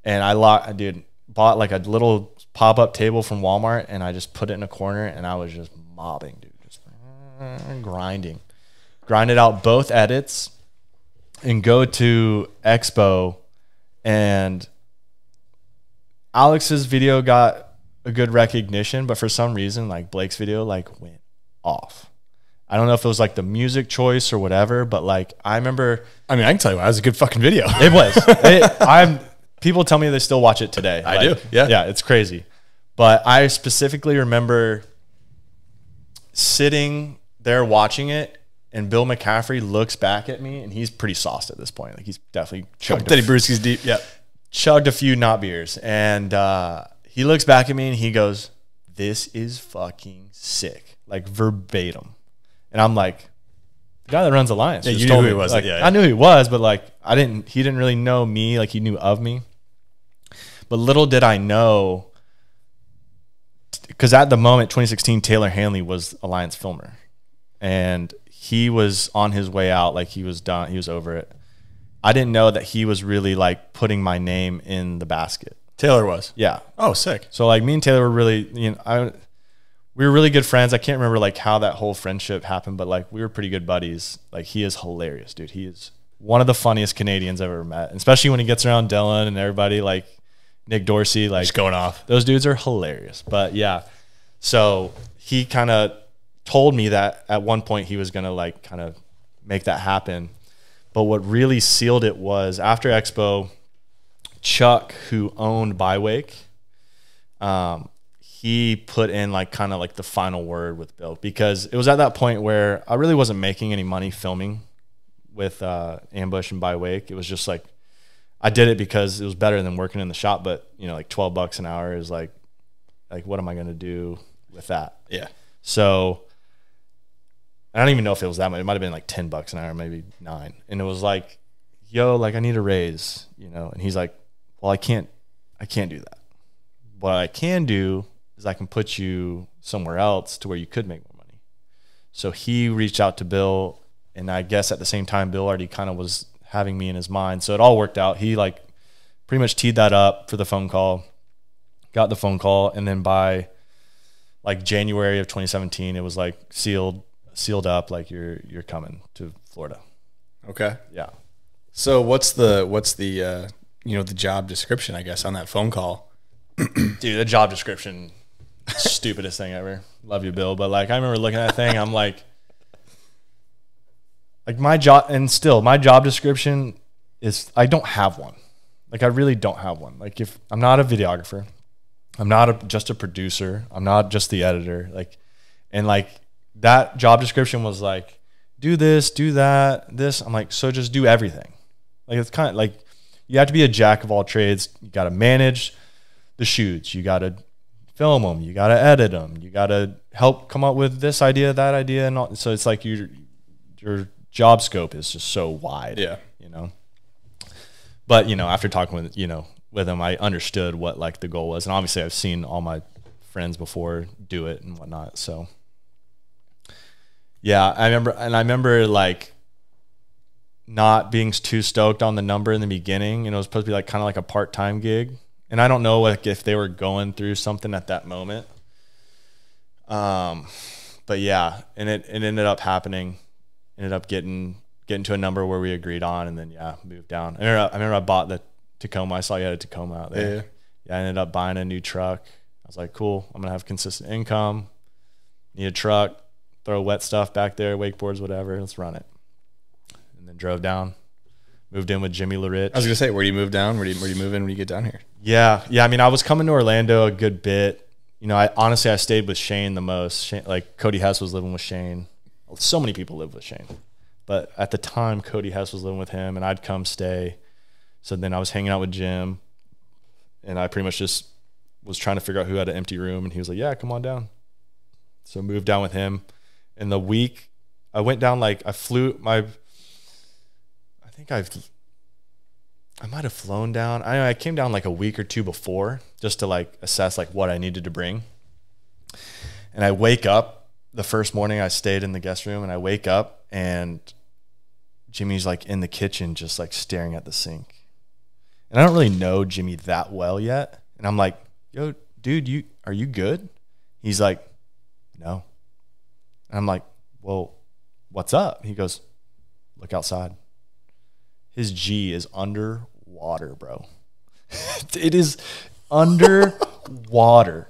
And I bought a little pop-up table from Walmart and I just put it in a corner and I was just mobbing, dude, just grinding. Grinded out both edits and go to Expo, and Alex's video got a good recognition, but for some reason, Blake's video went off. I don't know if it was the music choice or whatever, but I remember. I mean, I can tell you why. It was a good fucking video. It was. People tell me they still watch it today. I do. Yeah. Yeah. It's crazy. But I specifically remember sitting there watching it, and Bill McCaffrey looks back at me, and he's pretty sauced at this point. He's definitely chugged. Teddy Brewski's deep. Yeah. Chugged a few not beers, and he looks back at me and he goes, "This is fucking sick," verbatim. And I'm like, the guy that runs Alliance. Yeah, you knew who he was. Yeah, yeah. I knew who he was, but he didn't really know me. He knew of me. But little did I know, because at the moment, 2016, Taylor Hanley was Alliance filmer. And he was on his way out. He was done. He was over it. I didn't know that he was really putting my name in the basket. Taylor was. Yeah. Oh, sick. So me and Taylor were really, we were really good friends. I can't remember like how that whole friendship happened, but like we were pretty good buddies. Like he is hilarious, dude. He is one of the funniest Canadians I've ever met, especially when he gets around Dylan and everybody, like Nick Dorsey, like just going off. Those dudes are hilarious. But yeah, so he kind of told me that at one point he was going to like kind of make that happen. But what really sealed it was after Expo, Chuck, who owned BuyWake, he put in like kind of like the final word with Bill, because it was at that point where I really wasn't making any money filming with Ambush and BuyWake. It was just like, I did it because it was better than working in the shop, but you know, like 12 bucks an hour is like what am I going to do with that? Yeah. So I don't even know if it was that much. It might've been like 10 bucks an hour, maybe 9. And it was like, yo, like I need a raise, you know? And he's like, well, I can't do that. What I can do is I can put you somewhere else to where you could make more money. So he reached out to Bill, and I guess at the same time, Bill already kind of was having me in his mind. So it all worked out. He like pretty much teed that up for the phone call, got the phone call. And then by like January of 2017, it was like sealed up. Like you're coming to Florida. Okay. Yeah. So what's the, you know, the job description, I guess, on that phone call? Dude, the job description, stupidest thing ever. Love you, Bill. But like, I remember looking at that thing. I'm like my job, and still my job description is, I don't have one. Like I really don't have one. Like if I'm not a videographer, I'm not just a producer, I'm not just the editor. Like, and like that job description was like, do this, do that, this. I'm like, so just do everything. Like it's kind of like, you have to be a jack of all trades. You got to manage the shoots. You got to film them. You got to edit them. You got to help come up with this idea, that idea. And all. So it's like you're job scope is just so wide. Yeah. You know, but you know, after talking with, you know, with him, I understood what like the goal was. And obviously I've seen all my friends before do it and whatnot. So yeah, I remember like not being too stoked on the number in the beginning, and it was supposed to be like kind of like a part-time gig. And I don't know like if they were going through something at that moment. But yeah, and it ended up happening. Ended up getting to a number where we agreed on, and then yeah, moved down. I remember I bought the Tacoma. I saw you had a Tacoma out there. Yeah. Yeah, I ended up buying a new truck. I was like, cool, I'm gonna have consistent income. Need a truck, throw wet stuff back there, wakeboards, whatever. Let's run it. And then drove down, moved in with Jimmy LaRich. I was gonna say, where do you move down? Where do you move in when you get down here? Yeah, yeah. I mean, I was coming to Orlando a good bit. You know, I honestly stayed with Shane the most. Shane, like Cody Hess was living with Shane. So many people live with Shane, but at the time Cody Hess was living with him, and I'd come stay. So then I was hanging out with Jim, and I pretty much just was trying to figure out who had an empty room, and he was like, yeah, come on down. So I moved down with him. And the week I went down, like I flew my, I think I might've flown down. I came down like a week or two before just to like assess like what I needed to bring. And I wake up, the first morning I stayed in the guest room, and I wake up and Jimmy's like in the kitchen, just like staring at the sink. And I don't really know Jimmy that well yet. And I'm like, yo, dude, are you good? He's like, no. And I'm like, well, what's up? He goes, look outside. His G is underwater, bro. It is underwater.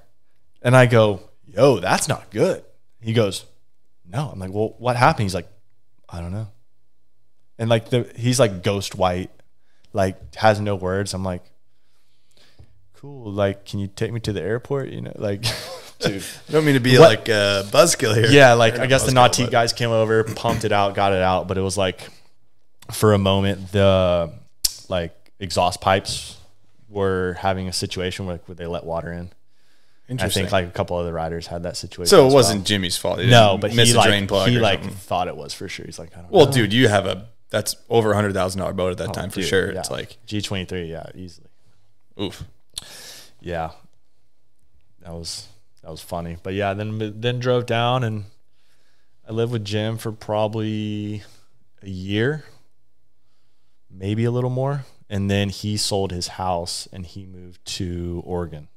And I go, yo, that's not good. He goes, no. I'm like, well, what happened? He's like, I don't know. And like, he's like ghost white, like has no words. I'm like, cool. Like, can you take me to the airport? You know, like, dude, I don't mean to be like a buzzkill here. Yeah. Like, I guess the Nautique guys came over, pumped it out, got it out. But it was like, for a moment, the like exhaust pipes were having a situation where they let water in. I think like a couple other riders had that situation. So it wasn't Jimmy's fault. No, but he thought it was for sure. He's like, I don't know. Well, dude, you have that's over $100,000 boat at that time for sure. Yeah. It's like G23. Yeah. Easily. Oof. Yeah. That was funny. But yeah, then drove down, and I lived with Jim for probably a year, maybe a little more. And then he sold his house and he moved to Oregon,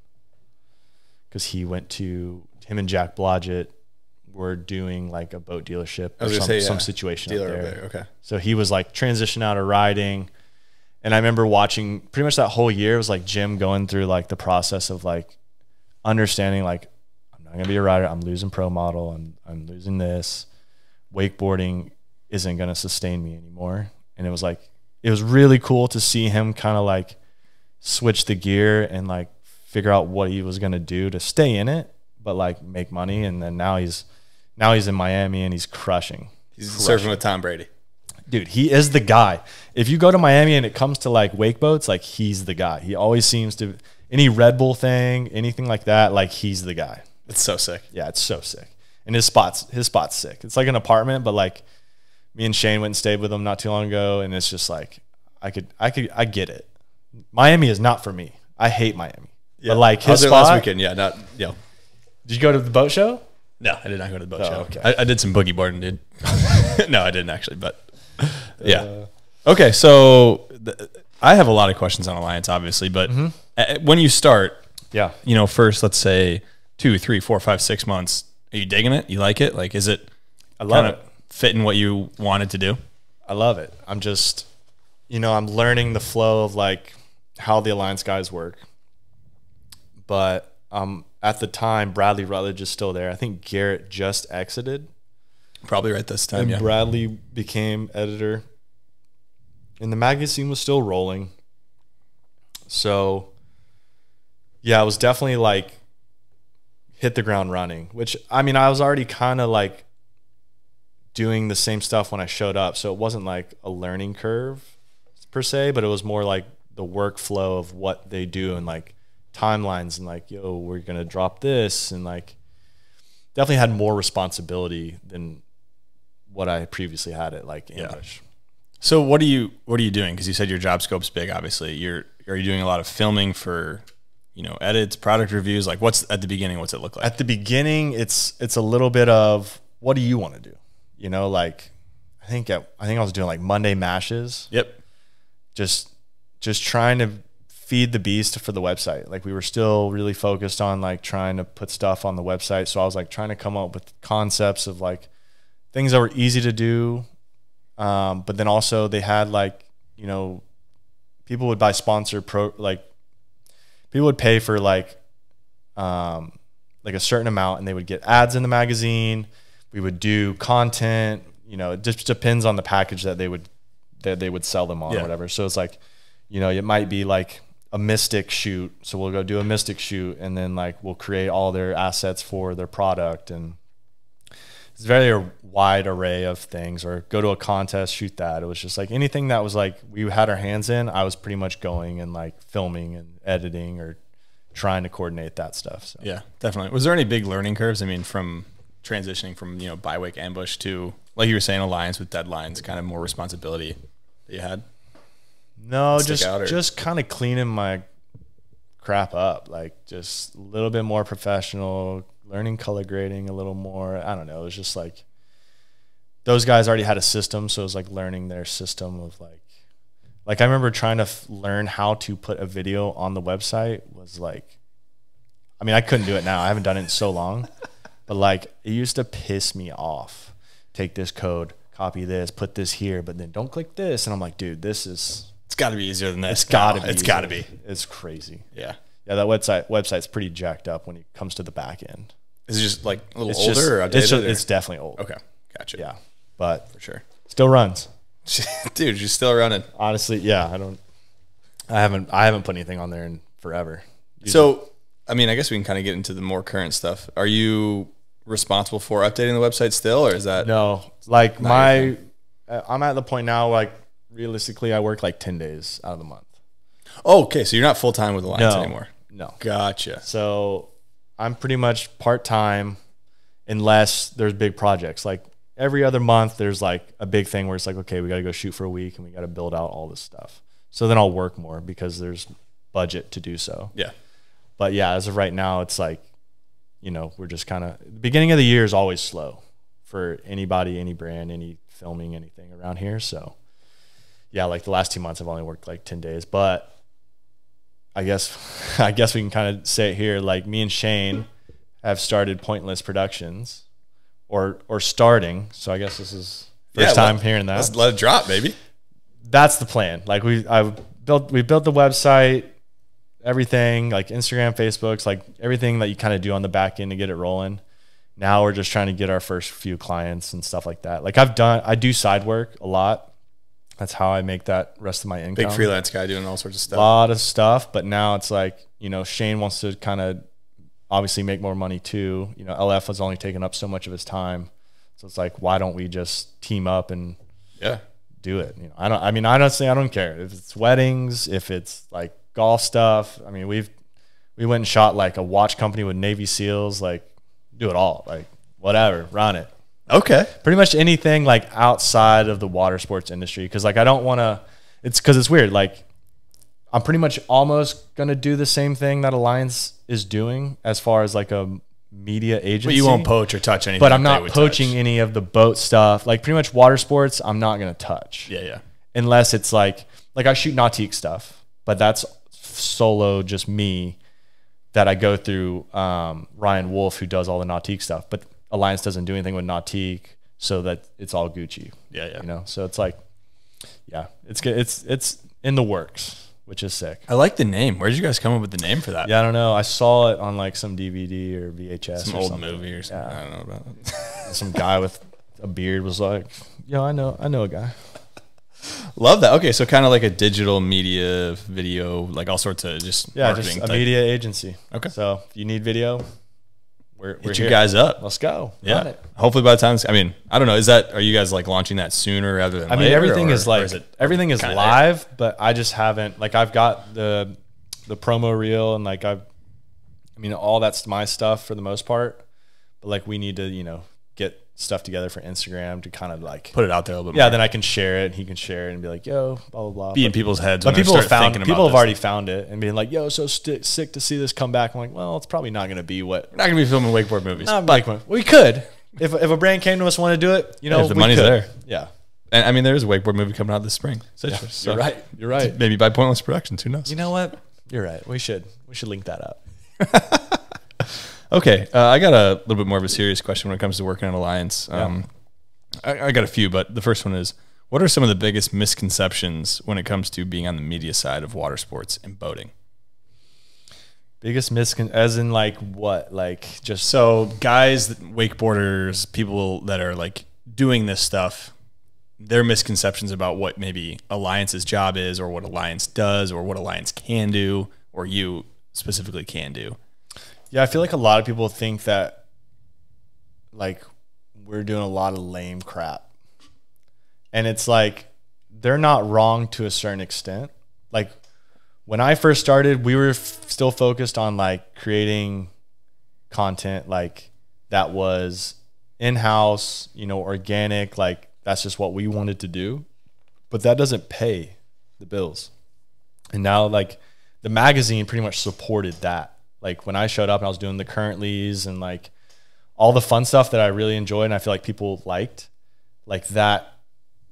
because he went to him and Jack Blodgett were doing like a boat dealership or some situation dealer up there. Okay. So he was like transitioning out of riding. And I remember watching pretty much that whole year. It was like Jim going through like the process of like understanding like, I'm not going to be a rider. I'm losing pro model. I'm losing this. Wakeboarding isn't going to sustain me anymore. And it was like, it was really cool to see him kind of like switch the gear and like figure out what he was going to do to stay in it, but like make money. And then now he's in Miami and he's crushing. He's surfing with Tom Brady. Dude, he is the guy. If you go to Miami and it comes to like wake boats, like he's the guy. He always seems to, any Red Bull thing, anything like that, like he's the guy. It's so sick. Yeah, it's so sick. And his spot's sick. It's like an apartment, but like me and Shane went and stayed with him not too long ago. And it's just like, I get it. Miami is not for me. I hate Miami. Yeah. But like his spot. Last weekend, yeah, not, you know. Did you go to the boat show? No, I did not go to the boat show. Okay. I did some boogie boarding, dude. No, I didn't actually, but yeah. Okay, so I have a lot of questions on Alliance, obviously, but when you start, yeah, you know, first, let's say 2, 3, 4, 5, 6 months, are you digging it? You like it? Like, is it kind of fitting what you wanted to do? I love it. I'm just, you know, I'm learning the flow of like how the Alliance guys work, but at the time, Bradley Rutledge is still there. I think Garrett just exited. Probably right this time, and yeah. Bradley became editor. And the magazine was still rolling. So, yeah, it was definitely like hit the ground running. Which, I mean, I was already kind of like doing the same stuff when I showed up. So it wasn't like a learning curve per se, but it was more like the workflow of what they do and like timelines and like, yo, we're going to drop this, and like definitely had more responsibility than what I previously had at like Ambush. Yeah. So what are you doing? Because you said your job scope's big, obviously. Are you doing a lot of filming for, you know, edits, product reviews? Like what's at the beginning, what's it look like? At the beginning, it's a little bit of what do you want to do? You know, like I think I was doing like Monday mashes. Yep. Just trying to feed the beast for the website. Like we were still really focused on like trying to put stuff on the website. So I was like trying to come up with concepts of like things that were easy to do. But then also they had like, you know, people would buy sponsor pro, like people would pay for like a certain amount, and they would get ads in the magazine. We would do content, you know, it just depends on the package that they would sell them on, yeah, or whatever. So it's like, you know, it might be like a Mystic shoot, so we'll go do a Mystic shoot, and then like we'll create all their assets for their product, and it's very a wide array of things. Or go to a contest, shoot that. It was just like anything that was like we had our hands in, I was pretty much going and like filming and editing or trying to coordinate that stuff. So yeah, definitely. Was there any big learning curves? I mean, from transitioning from, you know, BuyWake, Ambush to, like you were saying, Alliance with deadlines, kind of more responsibility that you had? No, just kind of cleaning my crap up, like just a little bit more professional, learning color grading a little more. I don't know. It was just like those guys already had a system, so it was like learning their system of like I remember trying to learn how to put a video on the website was like, I mean, I couldn't do it now. I haven't done it in so long, but like it used to piss me off. Take this code, copy this, put this here, but then don't click this. And I'm like, dude, this is... It's got to be easier than that. It's got to be. It's crazy. Yeah. Yeah, that website's pretty jacked up when it comes to the back end. Is it just like a little older? It's definitely old. Okay. Gotcha. Yeah. But for sure. Still runs. Dude, you're still running. Honestly, yeah, I haven't put anything on there in forever. Usually. So, I mean, I guess we can kind of get into the more current stuff. Are you responsible for updating the website still, or is that... No. Like I'm at the point now like realistically, I work like 10 days out of the month. Oh, okay. So you're not full-time with Alliance anymore? No. Gotcha. So I'm pretty much part-time unless there's big projects. Like every other month, there's like a big thing where it's like, okay, we got to go shoot for a week and we got to build out all this stuff. So then I'll work more because there's budget to do so. Yeah. But yeah, as of right now, it's like, you know, we're just kind of... The beginning of the year is always slow for anybody, any brand, any filming, anything around here. So... yeah, like the last 2 months, I've only worked like 10 days, but I guess we can kind of say it here. Like me and Shane have started Pointless Productions, or starting. So I guess this is first time hearing that. Let's let it drop, baby. That's the plan. Like we built the website, everything, like Instagram, Facebook's, like everything that you kind of do on the back end to get it rolling. Now we're just trying to get our first few clients and stuff like that. Like I do side work a lot. That's how I make that rest of my income. Big freelance guy doing all sorts of stuff. A lot of stuff. But now it's like, you know, Shane wants to kind of obviously make more money too. You know, LF was only taking up so much of his time. So it's like, why don't we just team up and do it? You know, I mean, honestly, I don't care if it's weddings, if it's like golf stuff. I mean, we went and shot like a watch company with Navy SEALs, like do it all, like whatever, run it. Okay. Pretty much anything like outside of the water sports industry. Cause like, I don't want to, it's cause it's weird. Like I'm pretty much almost going to do the same thing that Alliance is doing as far as like a media agency. But you won't poach or touch anything. But I'm not poaching any of the boat stuff. Like pretty much water sports, I'm not going to touch. Yeah. Yeah. Unless it's like I shoot Nautique stuff, but that's solo, just me, that I go through Ryan Wolf, who does all the Nautique stuff. But Alliance doesn't do anything with Nautique, so that it's all Gucci. Yeah, yeah. You know, so it's like, yeah, it's good. It's in the works, which is sick. I like the name. Where did you guys come up with the name for that? Yeah, I don't know. I saw it on like some DVD or VHS, some old movie or something. Yeah. I don't know about it. Some guy with a beard was like, "Yo, I know a guy." Love that. Okay, so kind of like a digital media, video, like all sorts of just a media agency. Okay, so if you need video, Hit you guys up. Let's go. Yeah. It. Hopefully by the time, I mean, I don't know. Is that, are you guys like launching that sooner rather than later? I mean, everything is live, but I just haven't, like I've got the promo reel and like I mean, all that's my stuff for the most part, but like we need to, you know, get stuff together for Instagram to kind of like put it out there a little bit. Yeah. More. Then I can share it. He can share it and be like, yo, blah, blah, blah. Be in people's heads. But people have already found it and being like, yo, so sick to see this come back. I'm like, well, it's probably not going to be what we're not going to be filming wakeboard movies. Like we could, if a brand came to us, want to do it, you know, if the money's there. Yeah. And I mean, there is a wakeboard movie coming out this spring. Citrus, so you're right. You're right. Maybe by Pointless Productions. Who knows? You know what? You're right. We should link that up. Okay, I got a little bit more of a serious question when it comes to working at Alliance. I got a few, but the first one is, what are some of the biggest misconceptions when it comes to being on the media side of water sports and boating? Biggest misconception, as in like what? Like just so guys, wakeboarders, people that are like doing this stuff, their misconceptions about what maybe Alliance's job is or what Alliance does or what Alliance can do or you specifically can do. Yeah, I feel like a lot of people think that like we're doing a lot of lame crap. And it's like they're not wrong to a certain extent. Like when I first started, we were still focused on like creating content like that was in-house, you know, organic, like that's just what we wanted to do. But that doesn't pay the bills. And now like the magazine pretty much supported that. Like when I showed up and I was doing the currentlies and like all the fun stuff that I really enjoyed and I feel like people liked, like that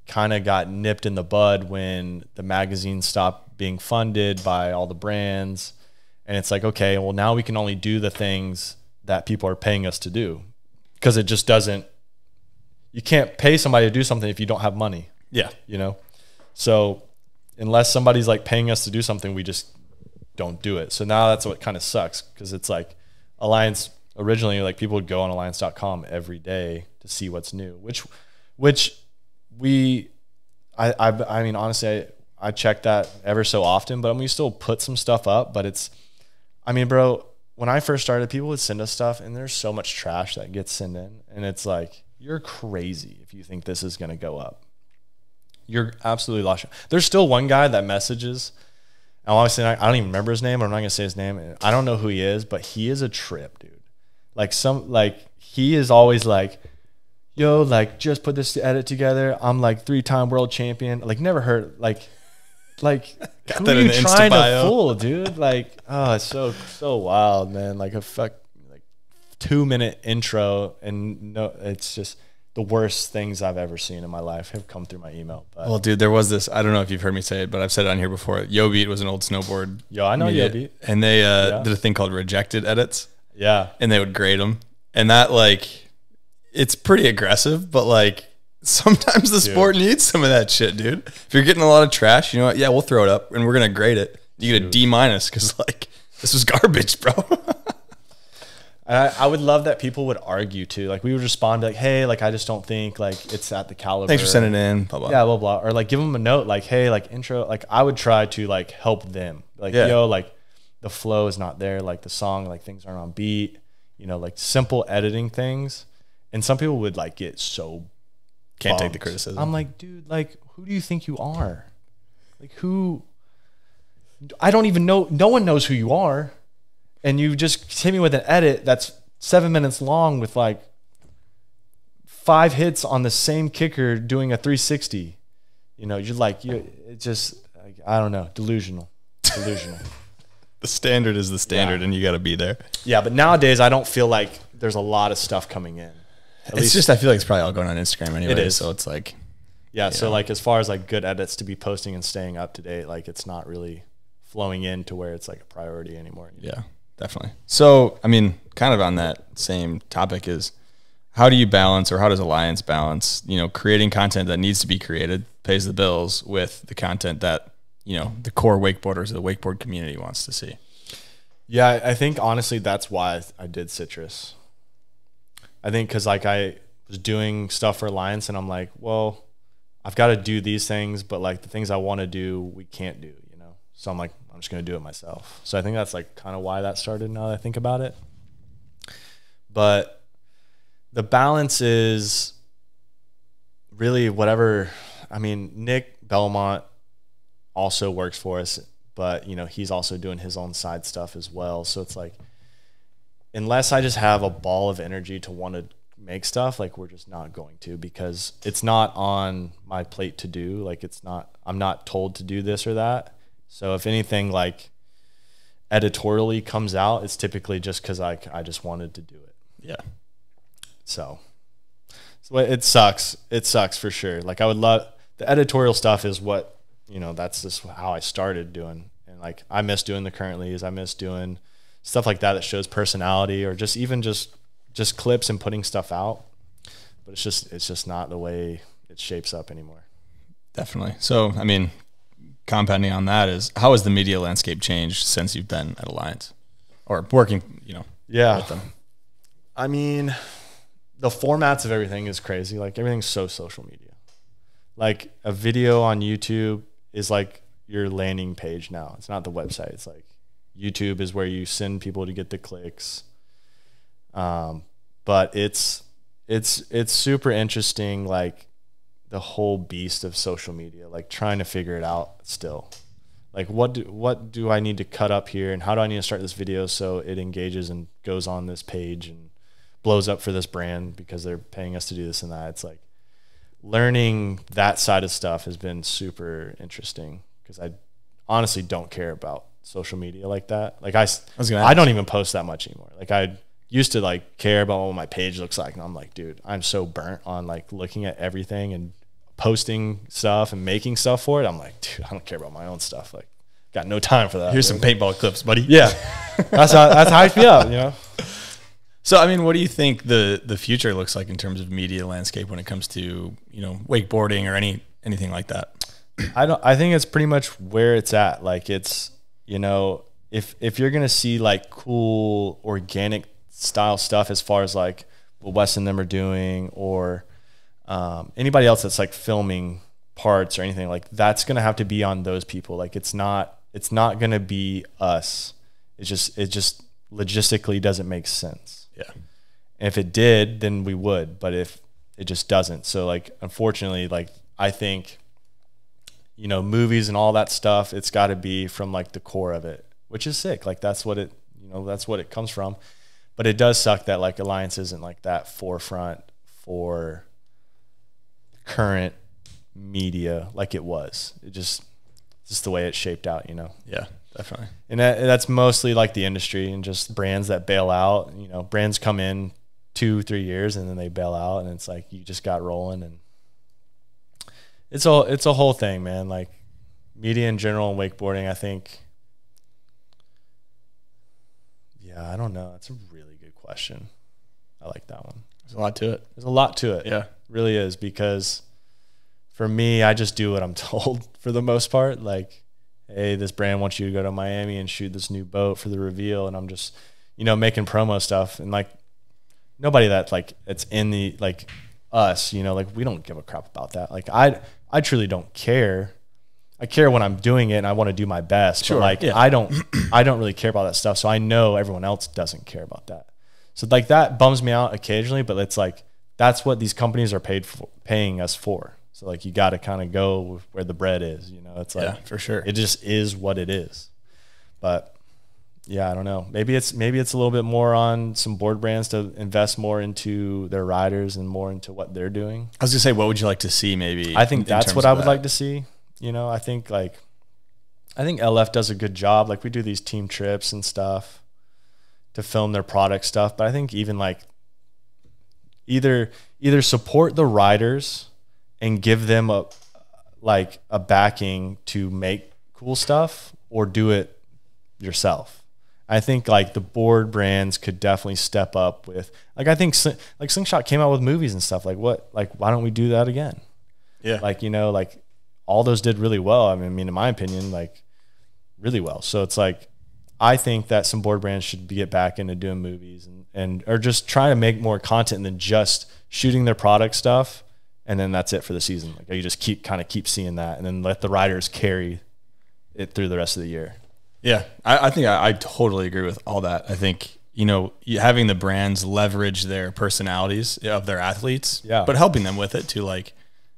kind of got nipped in the bud when the magazine stopped being funded by all the brands. And it's like, okay, well now we can only do the things that people are paying us to do because it just doesn't, you can't pay somebody to do something if you don't have money. Yeah. You know? So unless somebody's like paying us to do something, we just don't do it. So now that's what kind of sucks because it's like Alliance originally, like people would go on alliance.com every day to see what's new, which I mean, honestly, I check that ever so often, but we still put some stuff up, but it's, I mean, bro, when I first started, people would send us stuff and there's so much trash that gets sent in. And it's like, you're crazy if you think this is going to go up. You're absolutely lost. There's still one guy that messages, honestly, I don't even remember his name. I'm not going to say his name. I don't know who he is, but he is a trip, dude. Like he is always like, yo, like just put this edit together. I'm like 3-time world champion. Like never heard, like who are you trying to fool, dude? Like, oh, it's so wild, man. Like a like 2-minute intro. And no, it's just the worst things I've ever seen in my life have come through my email. But. Well, dude, there was this, I don't know if you've heard me say it, but I've said it on here before. YoBeat was an old snowboard. Yo, I know YoBeat. And they did a thing called rejected edits. Yeah. And they would grade them. And that, like, it's pretty aggressive, but, like, sometimes the sport needs some of that shit, dude. If you're getting a lot of trash, you know what? Yeah, we'll throw it up, and we're going to grade it. You get a D- because, like, this was garbage, bro. I would love that people would argue, too. Like, we would respond like, hey, like, I just don't think, like, it's at the caliber. Thanks for sending in, blah, blah. Yeah, blah, blah. Or, like, give them a note, like, hey, like, intro. Like, I would try to, like, help them. Like, yo, like, the flow is not there. Like, the song, like, things aren't on beat. You know, like, simple editing things. And some people would, like, get so can't take the criticism. I'm like, dude, like, who do you think you are? Like, who? I don't even know. No one knows who you are. And you just hit me with an edit that's 7 minutes long with like 5 hits on the same kicker doing a 360. You know, you're like, it's just, like, I don't know, delusional. Delusional. The standard is the standard, and you got to be there. Yeah, but nowadays I don't feel like there's a lot of stuff coming in. At least, just, I feel like it's probably all going on Instagram anyway. It is. So it's like, yeah. So like, as far as like good edits to be posting and staying up to date, like it's not really flowing in to where it's like a priority anymore. You know? Yeah, definitely. So, I mean, kind of on that same topic is how do you balance, or how does Alliance balance, you know, creating content that needs to be created, pays the bills, with the content that, you know, the core wakeboarders of the wakeboard community wants to see? Yeah. I think honestly, that's why I did Citrus. I think because like I was doing stuff for Alliance and I'm like, well, I've got to do these things, but like the things I want to do, we can't do, you know? So I'm like, I'm just going to do it myself. So I think that's like kind of why that started, now that I think about it. But the balance is really whatever. I mean, Nick Belmont also works for us, but you know, he's also doing his own side stuff as well. So it's like, unless I just have a ball of energy to want to make stuff, like we're just not going to, because it's not on my plate to do. Like it's not, I'm not told to do this or that. So if anything like editorially comes out, it's typically just cause I just wanted to do it. Yeah. So it sucks. It sucks for sure. Like I would love the editorial stuff is what, you know, that's just how I started doing. And like, I miss doing the currentlies. I miss doing stuff like that shows personality, or just even just clips and putting stuff out, but it's just not the way it shapes up anymore. Definitely. So, I mean, compounding on that is, how has the media landscape changed since you've been at Alliance or working, you know, with them? I mean, the formats of everything is crazy. Like everything's so social media, like a video on YouTube is like your landing page now. It's not the website. It's like, YouTube is where you send people to get the clicks. But it's super interesting, like the whole beast of social media, like trying to figure it out still. Like what do I need to cut up here, and how do I need to start this video so it engages and goes on this page and blows up for this brand because they're paying us to do this and that. It's like learning that side of stuff has been super interesting, because I honestly don't care about social media like that. Like I don't even post that much anymore. Like I used to like care about what my page looks like, and I'm like, dude, I'm so burnt on like looking at everything and posting stuff and making stuff for it. I'm like, dude, I don't care about my own stuff. Like got no time for that. Here's some paintball clips, buddy. Yeah. that's how I feel, you know? So, I mean, what do you think the future looks like in terms of media landscape when it comes to, you know, wakeboarding or anything like that? I think it's pretty much where it's at. Like it's, you know, if you're going to see like cool organic style stuff, as far as like what Wes and them are doing, or anybody else that's like filming parts or anything, like that's going to have to be on those people. Like it's not going to be us. It just logistically doesn't make sense. Yeah. And if it did, then we would, but if it just doesn't. So like, unfortunately, like I think, you know, movies and all that stuff, it's got to be from like the core of it, which is sick. Like that's what it comes from. But it does suck that like Alliance isn't like that forefront for current media like it was. It just the way it shaped out, you know? Yeah, definitely. And that's mostly like the industry and just brands that bail out. You know, brands come in 2-3 years and then they bail out, and it's like you just got rolling. And it's a whole thing, man. Like media in general and wakeboarding, I think. Yeah, I don't know. That's a really good question. I like that one. There's a lot to it. There's a lot to it. Yeah. It really is, because for me, I just do what I'm told for the most part. Like, hey, this brand wants you to go to Miami and shoot this new boat for the reveal. And I'm just, you know, making promo stuff. And like, nobody that like, it's in the, like us, you know, like we don't give a crap about that. Like I truly don't care. I care when I'm doing it and I want to do my best. Sure, but like, yeah. I don't really care about that stuff. So I know everyone else doesn't care about that. So like that bums me out occasionally, but it's like, that's what these companies are paying us for. So like, you got to kind of go where the bread is, you know, it's like, yeah, for sure. It just is what it is. But yeah, I don't know. Maybe it's a little bit more on some board brands to invest more into their riders and more into what they're doing. I was gonna say, what would you like to see? Maybe I think that's what I would like to see. You know, I think LF does a good job. Like we do these team trips and stuff to film their product stuff. But I think even like either support the riders and give them a backing to make cool stuff, or do it yourself. I think like the board brands could definitely step up with, like, I think like Slingshot came out with movies and stuff. Like why don't we do that again? Yeah. Like, you know, like all those did really well. I mean, in my opinion, like really well. So it's like, I think that some board brands should get back into doing movies and or just trying to make more content than just shooting their product stuff. And then that's it for the season. Like you just keep seeing that, and then let the riders carry it through the rest of the year. Yeah. I think I totally agree with all that. I think, you know, having the brands leverage their personalities of their athletes, yeah, but helping them with it to, like,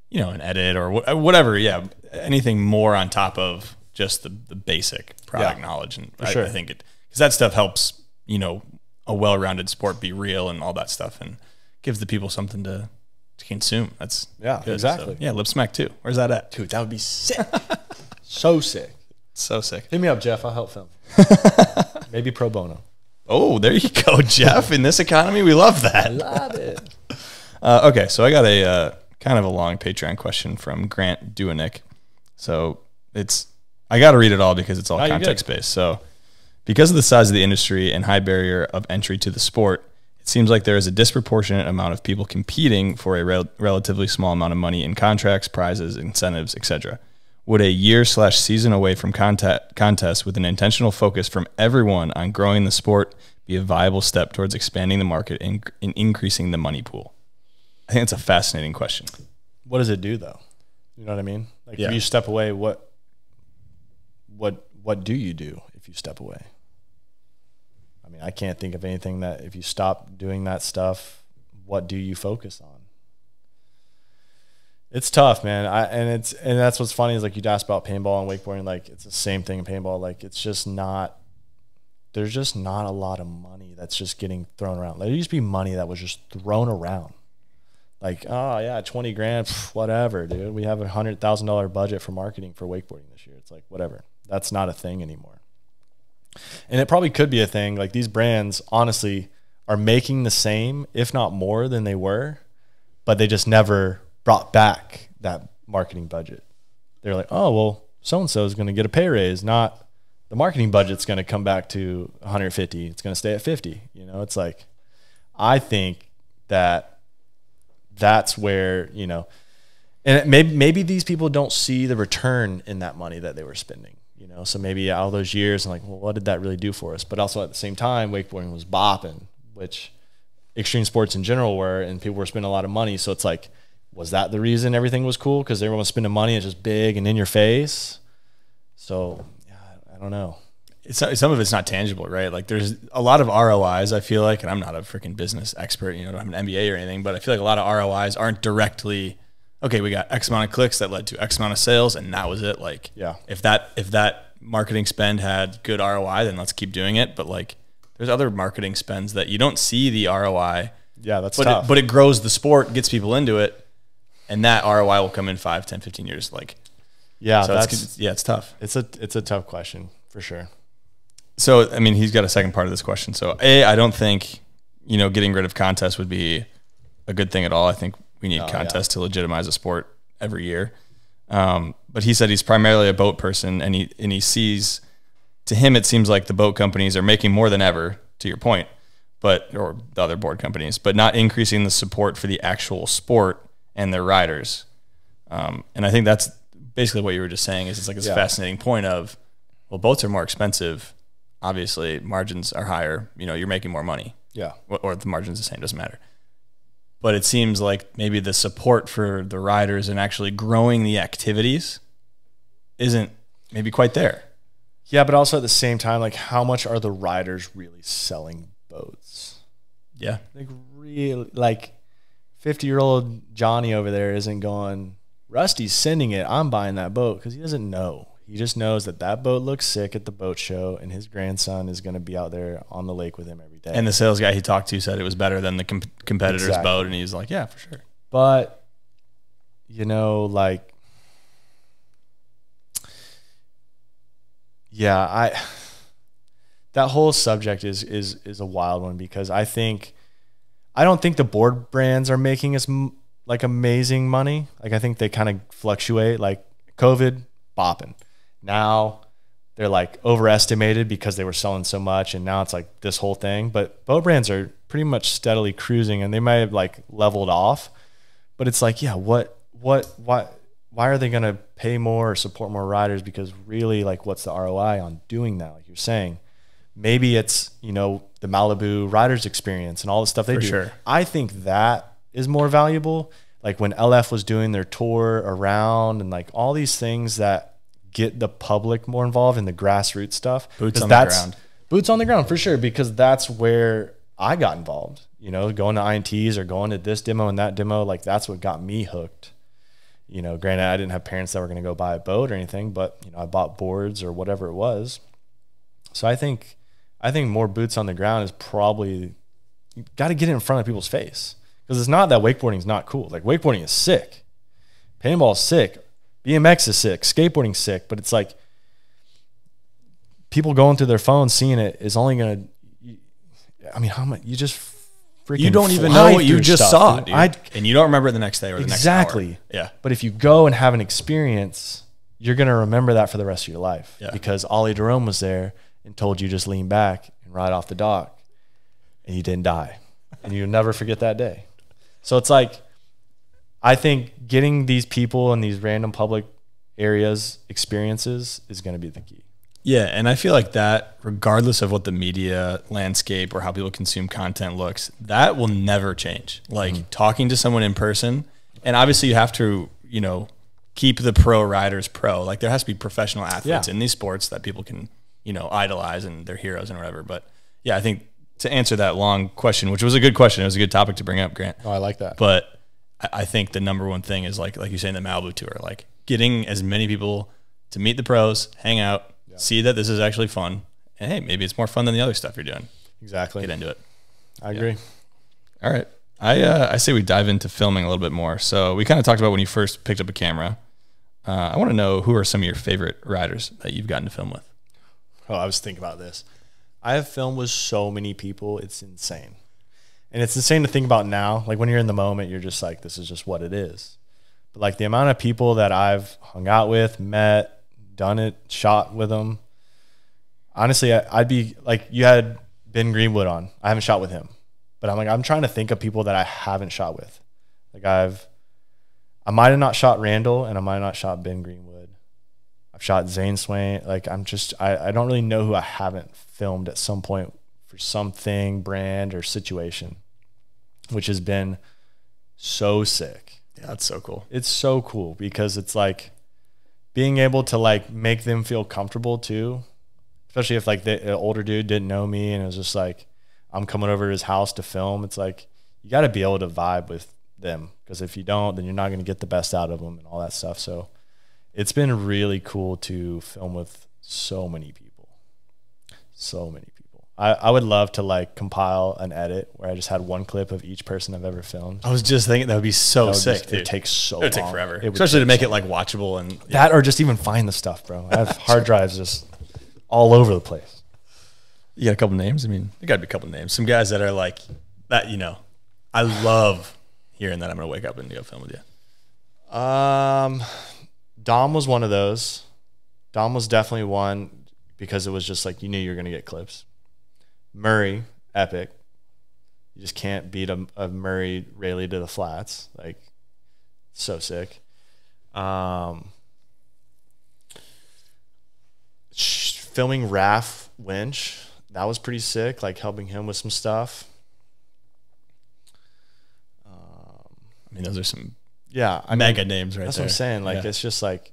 you know, an edit or whatever. Yeah. Anything more on top of just the basic product, yeah, knowledge. And I think it, because that stuff helps, you know, a well-rounded sport be real and all that stuff, and gives the people something to consume. That's, yeah, good. Exactly. So, yeah. Lip Smack too. Where's that at? Dude, that would be sick. So sick. So sick. Hit me up, Jeff. I'll help film. Maybe pro bono. Oh, there you go, Jeff. In this economy, we love that. I love it. Okay, so I got a kind of a long Patreon question from Grant Duanick. So I got to read it all because it's all context-based. So because of the size of the industry and high barrier of entry to the sport, it seems like there is a disproportionate amount of people competing for a relatively small amount of money in contracts, prizes, incentives, etc. Would a year/season away from contests with an intentional focus from everyone on growing the sport be a viable step towards expanding the market and increasing the money pool? I think it's a fascinating question. What does it do, though? You know what I mean? Like, yeah, if you step away, what do you do if you step away? I mean, I can't think of anything that, if you stop doing that stuff, what do you focus on? It's tough, man. And that's what's funny is, like, you asked about paintball and wakeboarding. Like, it's the same thing in paintball. Like, it's just not, there's just not a lot of money that's just getting thrown around. Like, there used to be money that was just thrown around. Like, oh yeah, 20 grand, whatever, dude. We have a $100,000 budget for marketing for wakeboarding this year. It's like, whatever. That's not a thing anymore. And it probably could be a thing. Like, these brands honestly are making the same, if not more than they were, but they just never brought back that marketing budget. They're like, oh, well, so-and-so is going to get a pay raise, not the marketing budget's going to come back to 150. It's going to stay at 50. You know, it's like, I think that that's where, you know, and maybe these people don't see the return in that money that they were spending, you know? So maybe all those years, I'm like, well, what did that really do for us? But also at the same time, wakeboarding was bopping, which extreme sports in general were, and people were spending a lot of money. So it's like, was that the reason everything was cool? Because everyone was spending money, it's just big and in your face. So yeah, I don't know. Some of it's not tangible, right? Like, there's a lot of ROIs, I feel like, and I'm not a freaking business expert, you know, I don't have an MBA or anything, but I feel like a lot of ROIs aren't directly, okay, we got X amount of clicks that led to X amount of sales, and that was it. Like, yeah, if that marketing spend had good ROI, then let's keep doing it. But like, there's other marketing spends that you don't see the ROI. Yeah, that's tough. But it grows the sport, gets people into it. And that ROI will come in 5, 10, 15 years. Like, yeah, so it's tough. It's a tough question for sure. So, I mean, he's got a second part of this question. So I don't think, you know, getting rid of contests would be a good thing at all. I think we need contests, yeah, to legitimize a sport every year. But he said he's primarily a boat person, and he sees, to him, it seems like the boat companies are making more than ever to your point, but, or the other board companies, but not increasing the support for the actual sport and their riders. And I think that's basically what you were just saying, is it's like this fascinating point of, well, boats are more expensive. Obviously margins are higher, you know, you're making more money. Yeah. Or the margin's the same, doesn't matter. But it seems like maybe the support for the riders and actually growing the activities isn't maybe quite there. Yeah, but also at the same time, like, how much are the riders really selling boats? Yeah. Like, really, like 50-year-old Johnny over there isn't going, Rusty's sending it, I'm buying that boat, because he doesn't know. He just knows that that boat looks sick at the boat show, and his grandson is going to be out there on the lake with him every day. And the sales guy he talked to said it was better than the competitor's boat, and he's like, yeah, for sure. But, you know, like, yeah, that whole subject is a wild one, because I don't think the board brands are making us like amazing money. Like, I think they kind of fluctuate. Like COVID, bopping. Now they're like overestimated because they were selling so much, and now it's like this whole thing. But boat brands are pretty much steadily cruising, and they might have like leveled off. But it's like, yeah, why are they going to pay more or support more riders? Because really, like, what's the ROI on doing that? Like you're saying, maybe it's, you know, the Malibu riders experience and all the stuff they do. Sure. I think that is more valuable. Like when LF was doing their tour around and like all these things that get the public more involved in the grassroots stuff. Boots on the ground. Boots on the ground for sure, because that's where I got involved, you know, going to INTs or going to this demo and that demo. Like that's what got me hooked. You know, granted, I didn't have parents that were going to go buy a boat or anything, but, you know, I bought boards or whatever it was. So I think more boots on the ground is probably, you got to get it in front of people's face, because it's not that wakeboarding is not cool. Like wakeboarding is sick. Paintball is sick. BMX is sick. Skateboarding is sick. But it's like people going through their phones, seeing it is only going to, I mean, how much, you just freaking, you don't even know what you just saw, dude. And you don't remember it the next day or the next hour. Exactly. Yeah. But if you go and have an experience, you're going to remember that for the rest of your life. Yeah. Because Ollie Jerome was there and told you just lean back and ride off the dock, and you didn't die. And you'll never forget that day. So it's like, I think getting these people in these random public areas experiences is going to be the key. Yeah, and I feel like that, regardless of what the media landscape or how people consume content looks, that will never change. Like talking to someone in person, and obviously you have to, you know, keep the pro riders pro. Like there has to be professional athletes in these sports that people can, you know, idolize and they're heroes and whatever. But yeah, I think to answer that long question, which was a good question, it was a good topic to bring up, Grant. Oh, I like that. But I think the #1 thing is like you say in the Malibu tour, like getting as many people to meet the pros, hang out, see that this is actually fun, and hey, maybe it's more fun than the other stuff you're doing. Exactly. Get into it. I agree. All right. I say we dive into filming a little bit more. So we kind of talked about when you first picked up a camera. I want to know, who are some of your favorite riders that you've gotten to film with? Oh, I was thinking about this. I have filmed with so many people. It's insane. And it's insane to think about now. Like when you're in the moment, you're just like, this is just what it is. But like the amount of people that I've hung out with, met, done it, shot with them. Honestly, I'd be like, you had Ben Greenwood on. I haven't shot with him, but I'm like, I'm trying to think of people that I haven't shot with. Like I might've not shot Randall, and I might've not shot Ben Greenwood. I've shot Zane Swain. Like I don't really know who I haven't filmed at some point for something, brand or situation, which has been so sick. Yeah, that's so cool. It's so cool because it's like, being able to like make them feel comfortable too, especially if like the older dude didn't know me and it was just like, I'm coming over to his house to film. It's like, you got to be able to vibe with them, because if you don't, then you're not going to get the best out of them and all that stuff. So it's been really cool to film with so many people, so many people. I would love to like compile an edit where I just had one clip of each person I've ever filmed. I was just thinking that would be so sick. It would take so long. It would take forever, especially to make it like watchable and that, or just even find the stuff, bro. I have hard drives just all over the place. You got a couple names? I mean, you got to be a couple names. Some guys that are like that, you know, I love hearing that I'm going to wake up and go film with you. Dom was one of those. Dom was definitely one, because it was just like, you knew you were going to get clips. Murray, epic. You just can't beat a Murray Rayleigh to the flats. Like, so sick. Filming Raph Winch, that was pretty sick. Like, helping him with some stuff. I mean, those are some mega names right there. That's what I'm saying. Like, it's just like,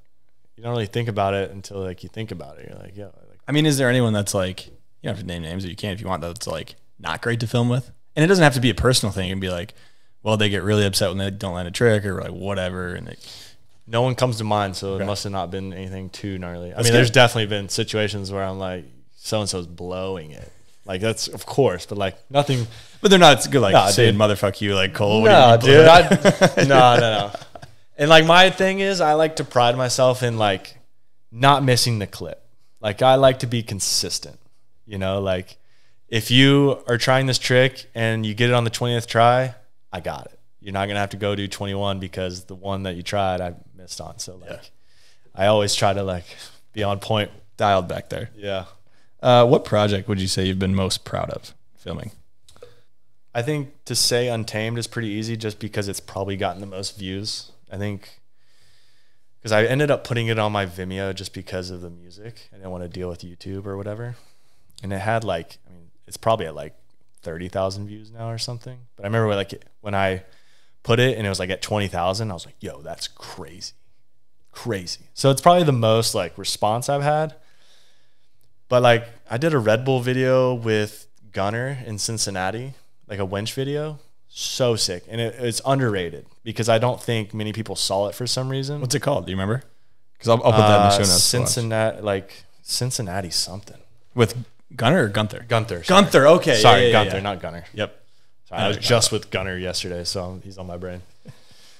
you don't really think about it until, like, you think about it. You're like, yeah. Like, I mean, is there anyone that's like, you don't have to name names, or you can if you want, that's like not great to film with? And it doesn't have to be a personal thing. It can be like, well, they get really upset when they don't land a trick, or like whatever. And like, no one comes to mind, so it must have not been anything too gnarly. I mean, there's definitely been situations where I'm like, so-and-so's blowing it. Like, that's, of course, but like nothing. But they're not good, like, saying, motherfuck you, like, Cole. No, dude. No. And like, my thing is, I like to pride myself in like not missing the clip. Like, I like to be consistent, you know, like, if you are trying this trick and you get it on the 20th try, I got it. You're not going to have to go do 21 because the one that you tried, I missed on. So, like, I always try to, like, be on point. Dialed back there. Yeah. What project would you say you've been most proud of filming? I think to say Untamed is pretty easy just because it's probably gotten the most views. I think because I ended up putting it on my Vimeo just because of the music. I didn't want to deal with YouTube or whatever. And it had, like, I mean, it's probably at like 30,000 views now or something. But I remember when, like, when I put it and it was like at 20,000, I was like, yo, that's crazy. Crazy. So it's probably the most like response I've had. But like, I did a Red Bull video with Gunner in Cincinnati, like a winch video. So sick. And it's underrated because I don't think many people saw it for some reason. What's it called? Do you remember? Because I'll put that in the show notes. Cincinnati, like Cincinnati something. With Gunner or Gunther? Gunther. Sorry. Gunther, okay. Sorry, Gunther, not Gunner. Yep. Sorry, I was just with Gunner yesterday, so he's on my brain.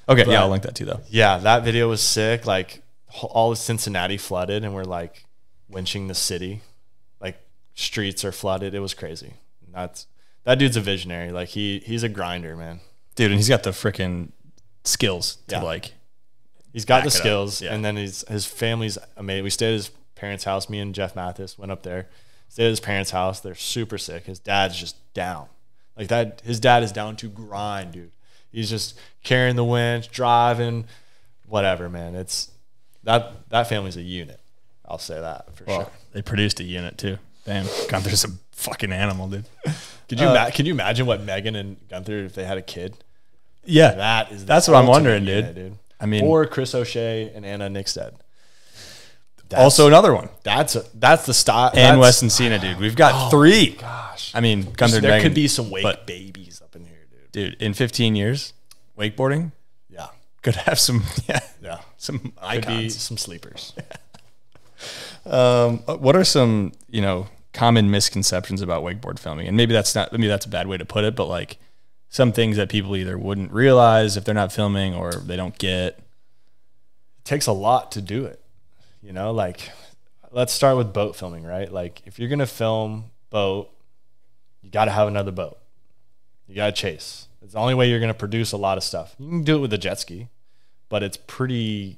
Okay, but, yeah, I'll link that too, though. Yeah, that video was sick. Like, all of Cincinnati flooded, and we're, like, winching the city. Like, streets are flooded. It was crazy. That dude's a visionary. Like, he's a grinder, man. Dude, and he's got the freaking skills to, like, he's got the skills, and then his family's amazing. We stayed at his parents' house. Me and Jeff Mathis went up there. Stayed at his parents' house. They're super sick. His dad's just down. Like that, his dad is down to grind, dude. He's just carrying the winch, driving, whatever, man. It's that family's a unit. I'll say that for sure. They produced a unit too. Damn, Gunther's a fucking animal, dude. Can you imagine what Megan and Gunther if they had a kid? Yeah, that's what I'm wondering, dude. I mean, or Chris O'Shea and Anna Nickstead. That's also another one. That's the style. And Wes Encina, dude. We've got three. Gosh. I mean, Gunther there could be some wake babies up in here, dude. Dude, in 15 years, wakeboarding, could have some, some icons. Could be some sleepers. What are some, you know, common misconceptions about wakeboard filming? And maybe that's a bad way to put it, but like some things that people either wouldn't realize if they're not filming or they don't get. It takes a lot to do it. You know, like, let's start with boat filming, right? Like, if you're going to film boat, you got to have another boat. You got to chase. It's the only way you're going to produce a lot of stuff. You can do it with a jet ski, but it's pretty,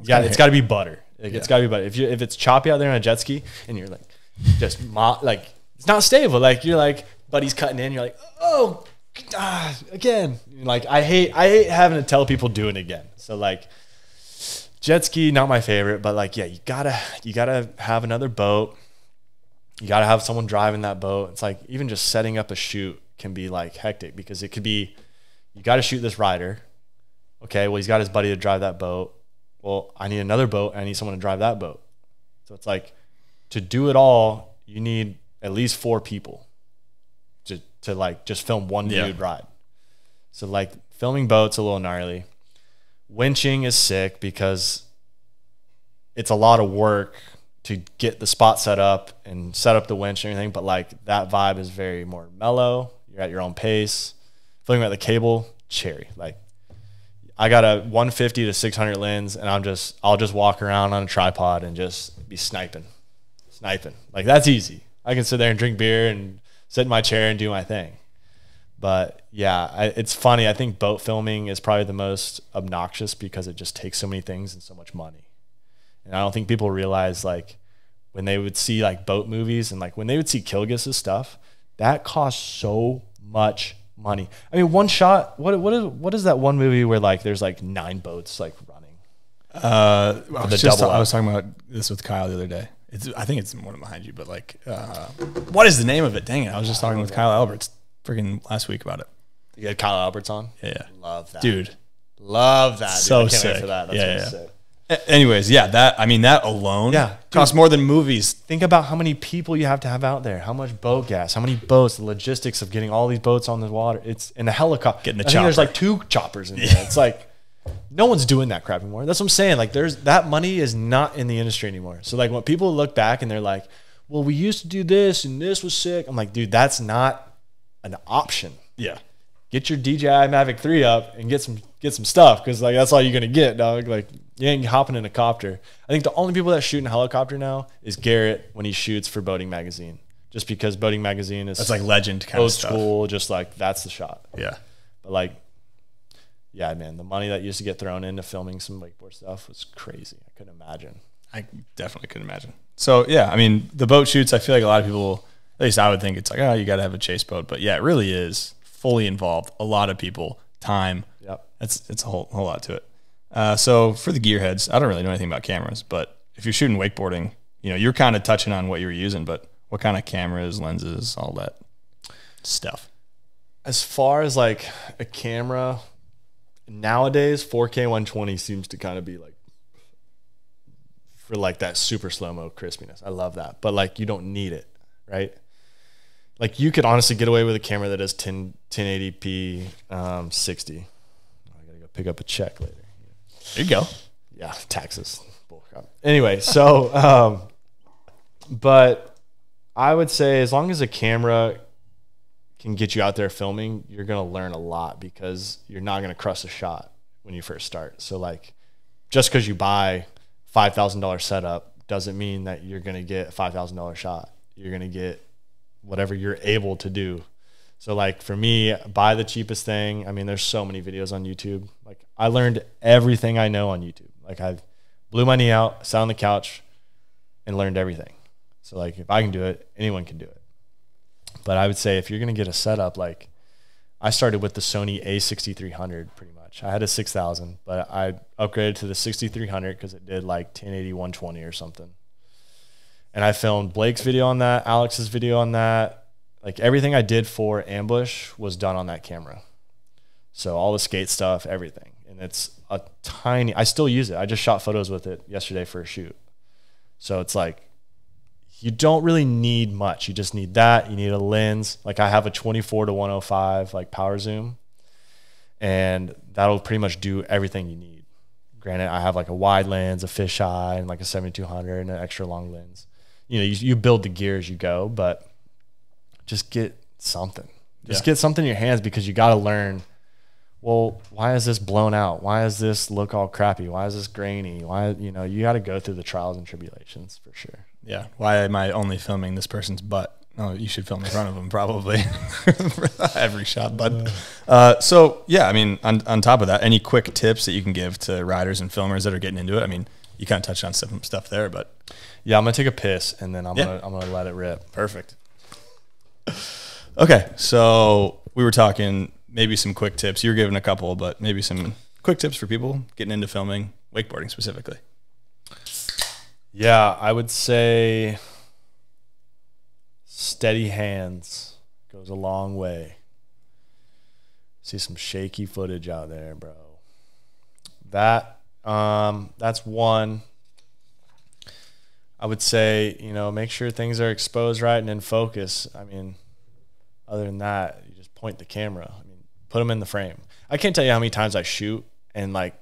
it's got to be butter. Like, it's got to be butter. If it's choppy out there on a jet ski and you're like, just like, it's not stable. Like, you're like, buddy's cutting in. You're like, oh, again. Like, I hate having to tell people doing it again. So like, jet ski, not my favorite, but like, yeah, you gotta have another boat. You gotta have someone driving that boat. It's like, even just setting up a shoot can be like hectic because it could be, you gotta shoot this rider. Okay, well, he's got his buddy to drive that boat. Well, I need another boat. And I need someone to drive that boat. So it's like, to do it all, you need at least 4 people to like just film one dude ride. So like, filming boats a little gnarly. Winching is sick because it's a lot of work to get the spot set up and set up the winch and everything, but like, that vibe is very more mellow. You're at your own pace. Filming about the cable, cherry. Like, I got a 150 to 600 lens and I'll just walk around on a tripod and just be sniping. Like, that's easy. I can sit there and drink beer and sit in my chair and do my thing. But yeah, it's funny. I think boat filming is probably the most obnoxious because it just takes so many things and so much money. And I don't think people realize, like, when they would see like boat movies and like when they would see Kilgus's stuff, That costs so much money. I mean, one shot. What is that one movie where like there's like 9 boats like running? I was talking about this with Kyle the other day. I think it's one behind you, but like, what is the name of it? Dang it! I was just talking with Kyle Alberts freaking last week about it. You had Kyle Alberts on. Yeah, love that, dude. Love that. Dude. So I can't sick. Wait for that. That's sick. Anyways, yeah, that, I mean, that alone costs more than movies. Think about how many people you have to have out there, how much boat gas, how many boats, the logistics of getting all these boats on the water. It's in the helicopter. Getting the chopper. There's like 2 choppers in there. Yeah. It's like, no one's doing that crap anymore. That's what I'm saying. Like, there's, that money is not in the industry anymore. So like when people look back and they're like, well, we used to do this and this was sick. I'm like, dude, that's not an option. Yeah. Get your DJI Mavic 3 up and get some stuff, because like that's all you're gonna get, dog. Like you ain't hopping in a copter. I think the only people that shoot in a helicopter now is Garrett when he shoots for Boating Magazine, just because Boating Magazine is, that's like legend kind of stuff. Old school, just like that's the shot. Yeah, but like, yeah, man, the money that used to get thrown into filming some wakeboard stuff was crazy. I couldn't imagine. I definitely couldn't imagine. So yeah, I mean, the boat shoots, I feel like a lot of people, at least I would think it's like, oh, you got to have a chase boat, but yeah, it really is fully involved, a lot of people, time. Yep. It's a whole lot to it. So for the gearheads, I don't really know anything about cameras, but if you're shooting wakeboarding, you know, you're kind of touching on what you were using, but what kind of cameras, lenses, all that stuff? As far as like a camera, nowadays 4K 120 seems to kind of be like for like that super slow-mo crispiness. I love that, but like you don't need it, right? Like you could honestly get away with a camera that is 1080p 60. I gotta go pick up a check later. There you go. Yeah, taxes. Bullcrap. Anyway, so but I would say as long as a camera can get you out there filming, you're gonna learn a lot, because you're not gonna crush a shot when you first start. So like, just because you buy $5,000 setup doesn't mean that you're gonna get a $5,000 shot. You're gonna get whatever you're able to do. So like for me, buy the cheapest thing. I mean, there's so many videos on YouTube. Like I learned everything I know on YouTube. Like I blew my knee out, sat on the couch and learned everything. So like if I can do it, anyone can do it. But I would say if you're going to get a setup, like I started with the Sony a6300 pretty much. I had a 6000, but I upgraded to the 6300 because it did like 1080, 120 or something. And I filmed Blake's video on that, Alex's video on that. Like everything I did for Ambush was done on that camera. So all the skate stuff, everything. And it's a tiny, I still use it. I just shot photos with it yesterday for a shoot. So it's like, you don't really need much. You just need that. You need a lens. Like I have a 24 to 105 like power zoom, and that'll pretty much do everything you need. Granted, I have like a wide lens, a fisheye, and like a 7200 and an extra long lens. You know, you build the gear as you go, but just get something. Just get something in your hands, because you got to learn, well, why is this blown out? Why is this look all crappy? Why is this grainy? Why, you know, you got to go through the trials and tribulations for sure. Yeah. Why am I only filming this person's butt? No, you should film in front of them probably every shot, bud. So yeah, I mean, on top of that, any quick tips that you can give to riders and filmers that are getting into it? I mean, you kind of touched on some stuff there, but yeah, I'm gonna take a piss and then I'm gonna let it rip. Perfect. Okay, so we were talking maybe some quick tips. You were giving a couple, but maybe some quick tips for people getting into filming, wakeboarding specifically. Yeah, I would say steady hands goes a long way. See some shaky footage out there, bro. That. That's one. I would say, you know, make sure things are exposed right and in focus. I mean, other than that, you just point the camera. I mean, put them in the frame. I can't tell you how many times I shoot and like,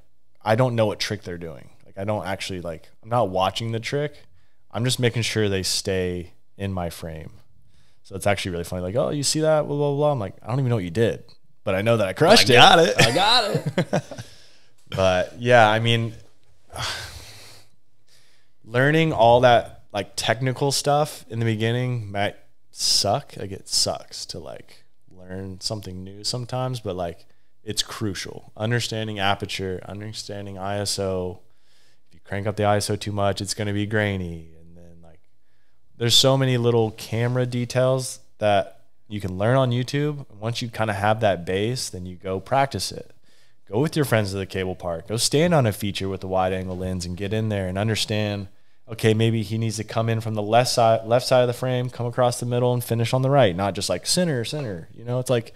I don't know what trick they're doing. Like, I don't actually like, I'm not watching the trick. I'm just making sure they stay in my frame. So it's actually really funny. Like, oh, you see that? Blah, blah, blah. I'm like, I don't even know what you did, but I know that I crushed it. I got it. But yeah, I mean, learning all that like technical stuff in the beginning might suck. Like it sucks to like learn something new sometimes, but like it's crucial. Understanding aperture, understanding ISO. If you crank up the ISO too much, it's going to be grainy. And then like, there's so many little camera details that You can learn on YouTube. Once you kind of have that base, then you go practice it. Go with your friends to the cable park. Go stand on a feature with the wide angle lens and get in there and understand, okay, maybe he needs to come in from the left side of the frame, come across the middle and finish on the right, not just like center. You know, it's like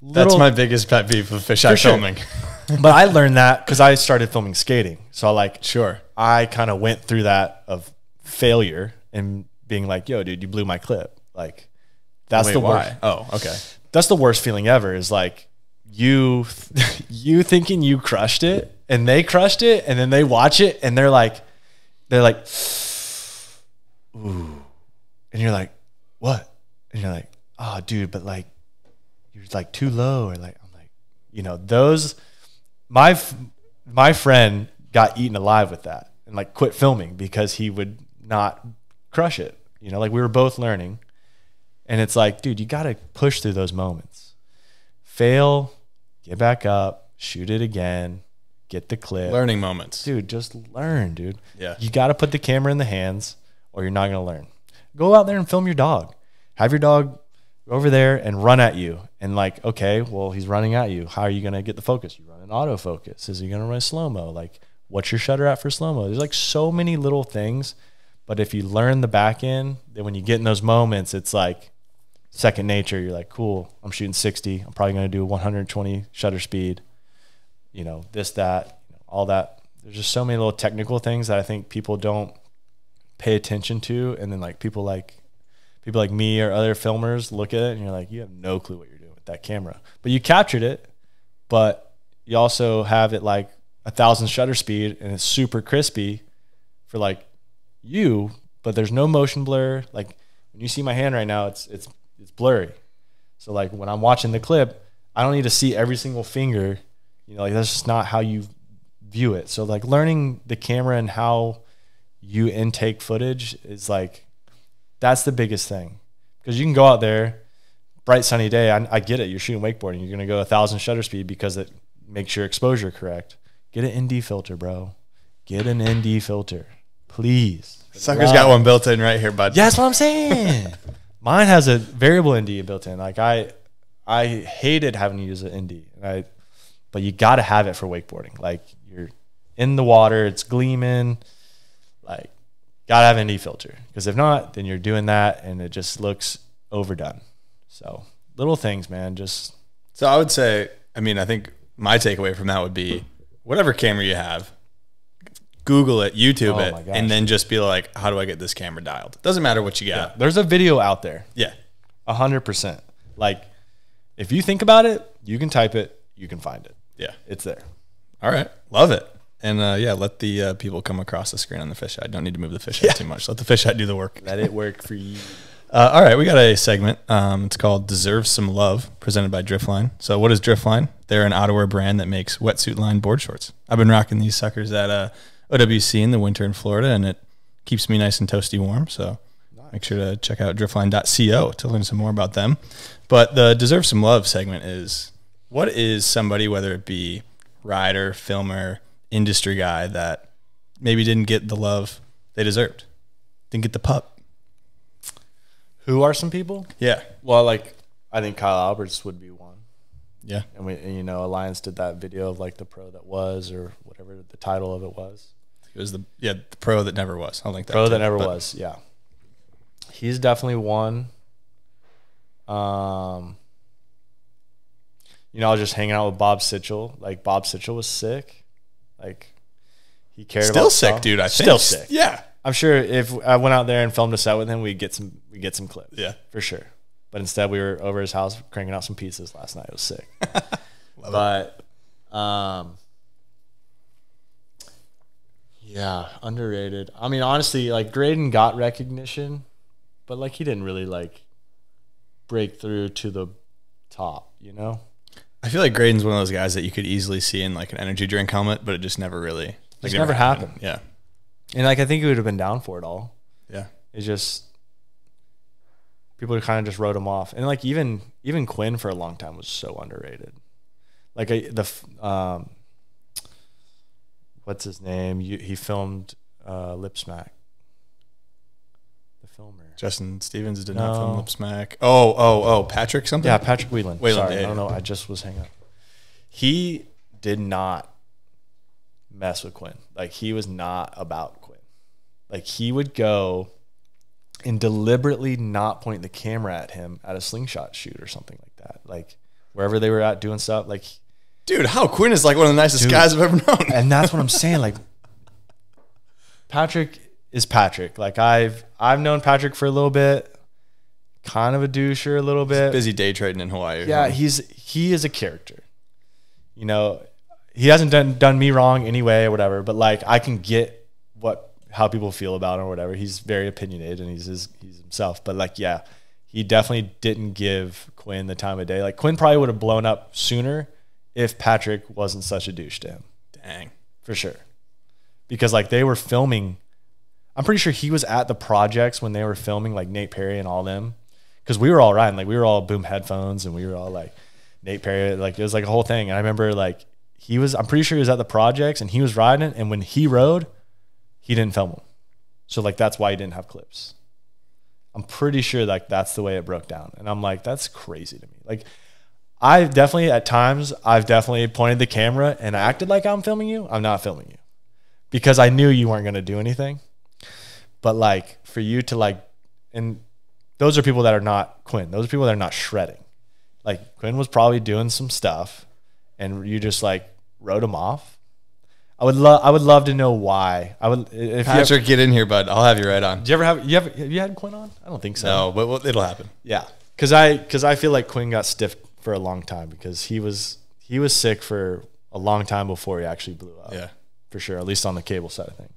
that's my biggest pet peeve of fisheye filming. But I learned that because I started filming skating. So like, sure, I kind of went through that of failure and being like, yo, dude, you blew my clip. Like that's the worst. Oh, okay. That's the worst feeling ever is like you thinking you crushed it and they crushed it and then they watch it and they're like, ooh. And you're like, what? And you're like, oh, dude, but like, you're like too low. Or like, I'm like, you know, those, my friend got eaten alive with that and like quit filming because he would not crush it. You know, like we were both learning and it's like, dude, you got to push through those moments, fail, get back up, shoot it again. Get the clip. Learning moments. Dude, just learn, dude. Yeah. You got to put the camera in the hands or you're not going to learn. Go out there and film your dog. Have your dog over there and run at you. And like, okay, well, he's running at you. How are you going to get the focus? You run an autofocus. Is he going to run slow-mo? Like, what's your shutter at for slow-mo? There's like so many little things. But if you learn the back end, then when you get in those moments, it's like second nature. You're like, cool, I'm shooting 60. I'm probably going to do 120 shutter speed. You know, this, that, you know, all that. There's just so many little technical things that I think people don't pay attention to. And then like people like me or other filmers look at it and you're like, you have no clue what you're doing with that camera, but you captured it, but you also have it like 1,000 shutter speed and it's super crispy for like you, but there's no motion blur. Like when you see my hand right now, it's blurry. So like when I'm watching the clip, I don't need to see every single finger. You know, like that's just not how you view it. So like learning the camera and how you intake footage is like, that's the biggest thing. Because you can go out there, bright sunny day, I get it, you're shooting wakeboarding, you're gonna go 1,000 shutter speed because it makes your exposure correct. Get an ND filter, bro. Get an ND filter, please. Sucker's got one built in right here, bud. Yeah, that's what I'm saying. Mine has a variable ND built in. Like I hated having to use an ND. And but you got to have it for wakeboarding. Like you're in the water, it's gleaming, like got to have an ND filter. Because if not, then you're doing that and it just looks overdone. So little things, man, just. So I would say, I mean, I think my takeaway from that would be whatever camera you have, Google it, YouTube it, and then just be like, how do I get this camera dialed? It doesn't matter what you got. Yeah, there's a video out there. Yeah. 100%. Like if you think about it, you can type it, you can find it. Yeah, it's there. All right, love it. And yeah, let the people come across the screen on the fisheye. Don't need to move the fisheye too much. Let the fisheye do the work. Let it work for you. All right, we got a segment. It's called Deserves Some Love, presented by Driftline. So what is Driftline? They're an outerwear brand that makes wetsuit lined board shorts. I've been rocking these suckers at OWC in the winter in Florida, and it keeps me nice and toasty warm. So nice. Make sure to check out driftline.co to learn some more about them. But the Deserve Some Love segment is... what is somebody, whether it be rider, filmer, industry guy, that maybe didn't get the love they deserved? Didn't get the pup. Who are some people? Yeah. Well, like, I think Kyle Alberts would be one. Yeah. And, you know, Alliance did that video of, like, the pro that was or whatever the title of it was. It was the pro that never was. I don't think that. Pro that never was, yeah. He's definitely one. You know, I was just hanging out with Bob Sitchell. Like, Bob Sitchell was sick. Like, he cared about stuff. Still sick, dude, I think. Still sick. Yeah. I'm sure if I went out there and filmed a set with him, we'd get some clips. Yeah. For sure. But instead, we were over his house cranking out some pieces last night. It was sick. But, yeah, underrated. I mean, honestly, like, Graydon got recognition, but, like, he didn't really, like, break through to the top, you know? I feel like Graydon's one of those guys that you could easily see in like an energy drink helmet, but it just never really. It's never happened. Yeah. And like, I think he would have been down for it all. Yeah. It's just, people kind of just wrote him off. And like, even Quinn for a long time was so underrated. Like what's his name? He filmed Lip Smack. film her. Justin Stevens did not film Lip Smack. Oh, Patrick something? Yeah, Patrick Whelan. Sorry, I don't know. I just was hanging up. He did not mess with Quinn. Like, he was not about Quinn. Like, he would go and deliberately not point the camera at him at a Slingshot shoot or something like that. Like, wherever they were at doing stuff. Like, dude, how Quinn is like one of the nicest guys I've ever known. And that's what I'm saying. Like, Patrick is Patrick. Like, I've known Patrick for a little bit. Kind of a doucher a little bit. He's busy day trading in Hawaii. Yeah, right? he is a character. You know, he hasn't done me wrong anyway or whatever, but like, I can get how people feel about him or whatever. He's very opinionated and he's himself. But like, yeah, he definitely didn't give Quinn the time of day. Like, Quinn probably would have blown up sooner if Patrick wasn't such a douche to him. Dang. For sure. Because like, they were filming, I'm pretty sure he was at the projects when they were filming, like Nate Perry and all them. Cause we were all riding, like we were all boom headphones and we were all like Nate Perry, like it was like a whole thing. And I remember like I'm pretty sure he was at the projects and he was riding it, and when he rode, he didn't film them. So like, that's why he didn't have clips. I'm pretty sure like that's the way it broke down. And I'm like, that's crazy to me. Like, I've definitely pointed the camera and acted like I'm filming you. I'm not filming you because I knew you weren't going to do anything. But like, for you to like, and those are people that are not Quinn. Those are people that are not shredding. Like, Quinn was probably doing some stuff and you just like wrote him off. I would love to know why. If Patrick, get in here, bud. I'll have you right on. Have you had Quinn on? I don't think so. No, but it'll happen. Yeah. Cause I feel like Quinn got stiffed for a long time because he was sick for a long time before he actually blew up. Yeah, for sure. At least on the cable side of things.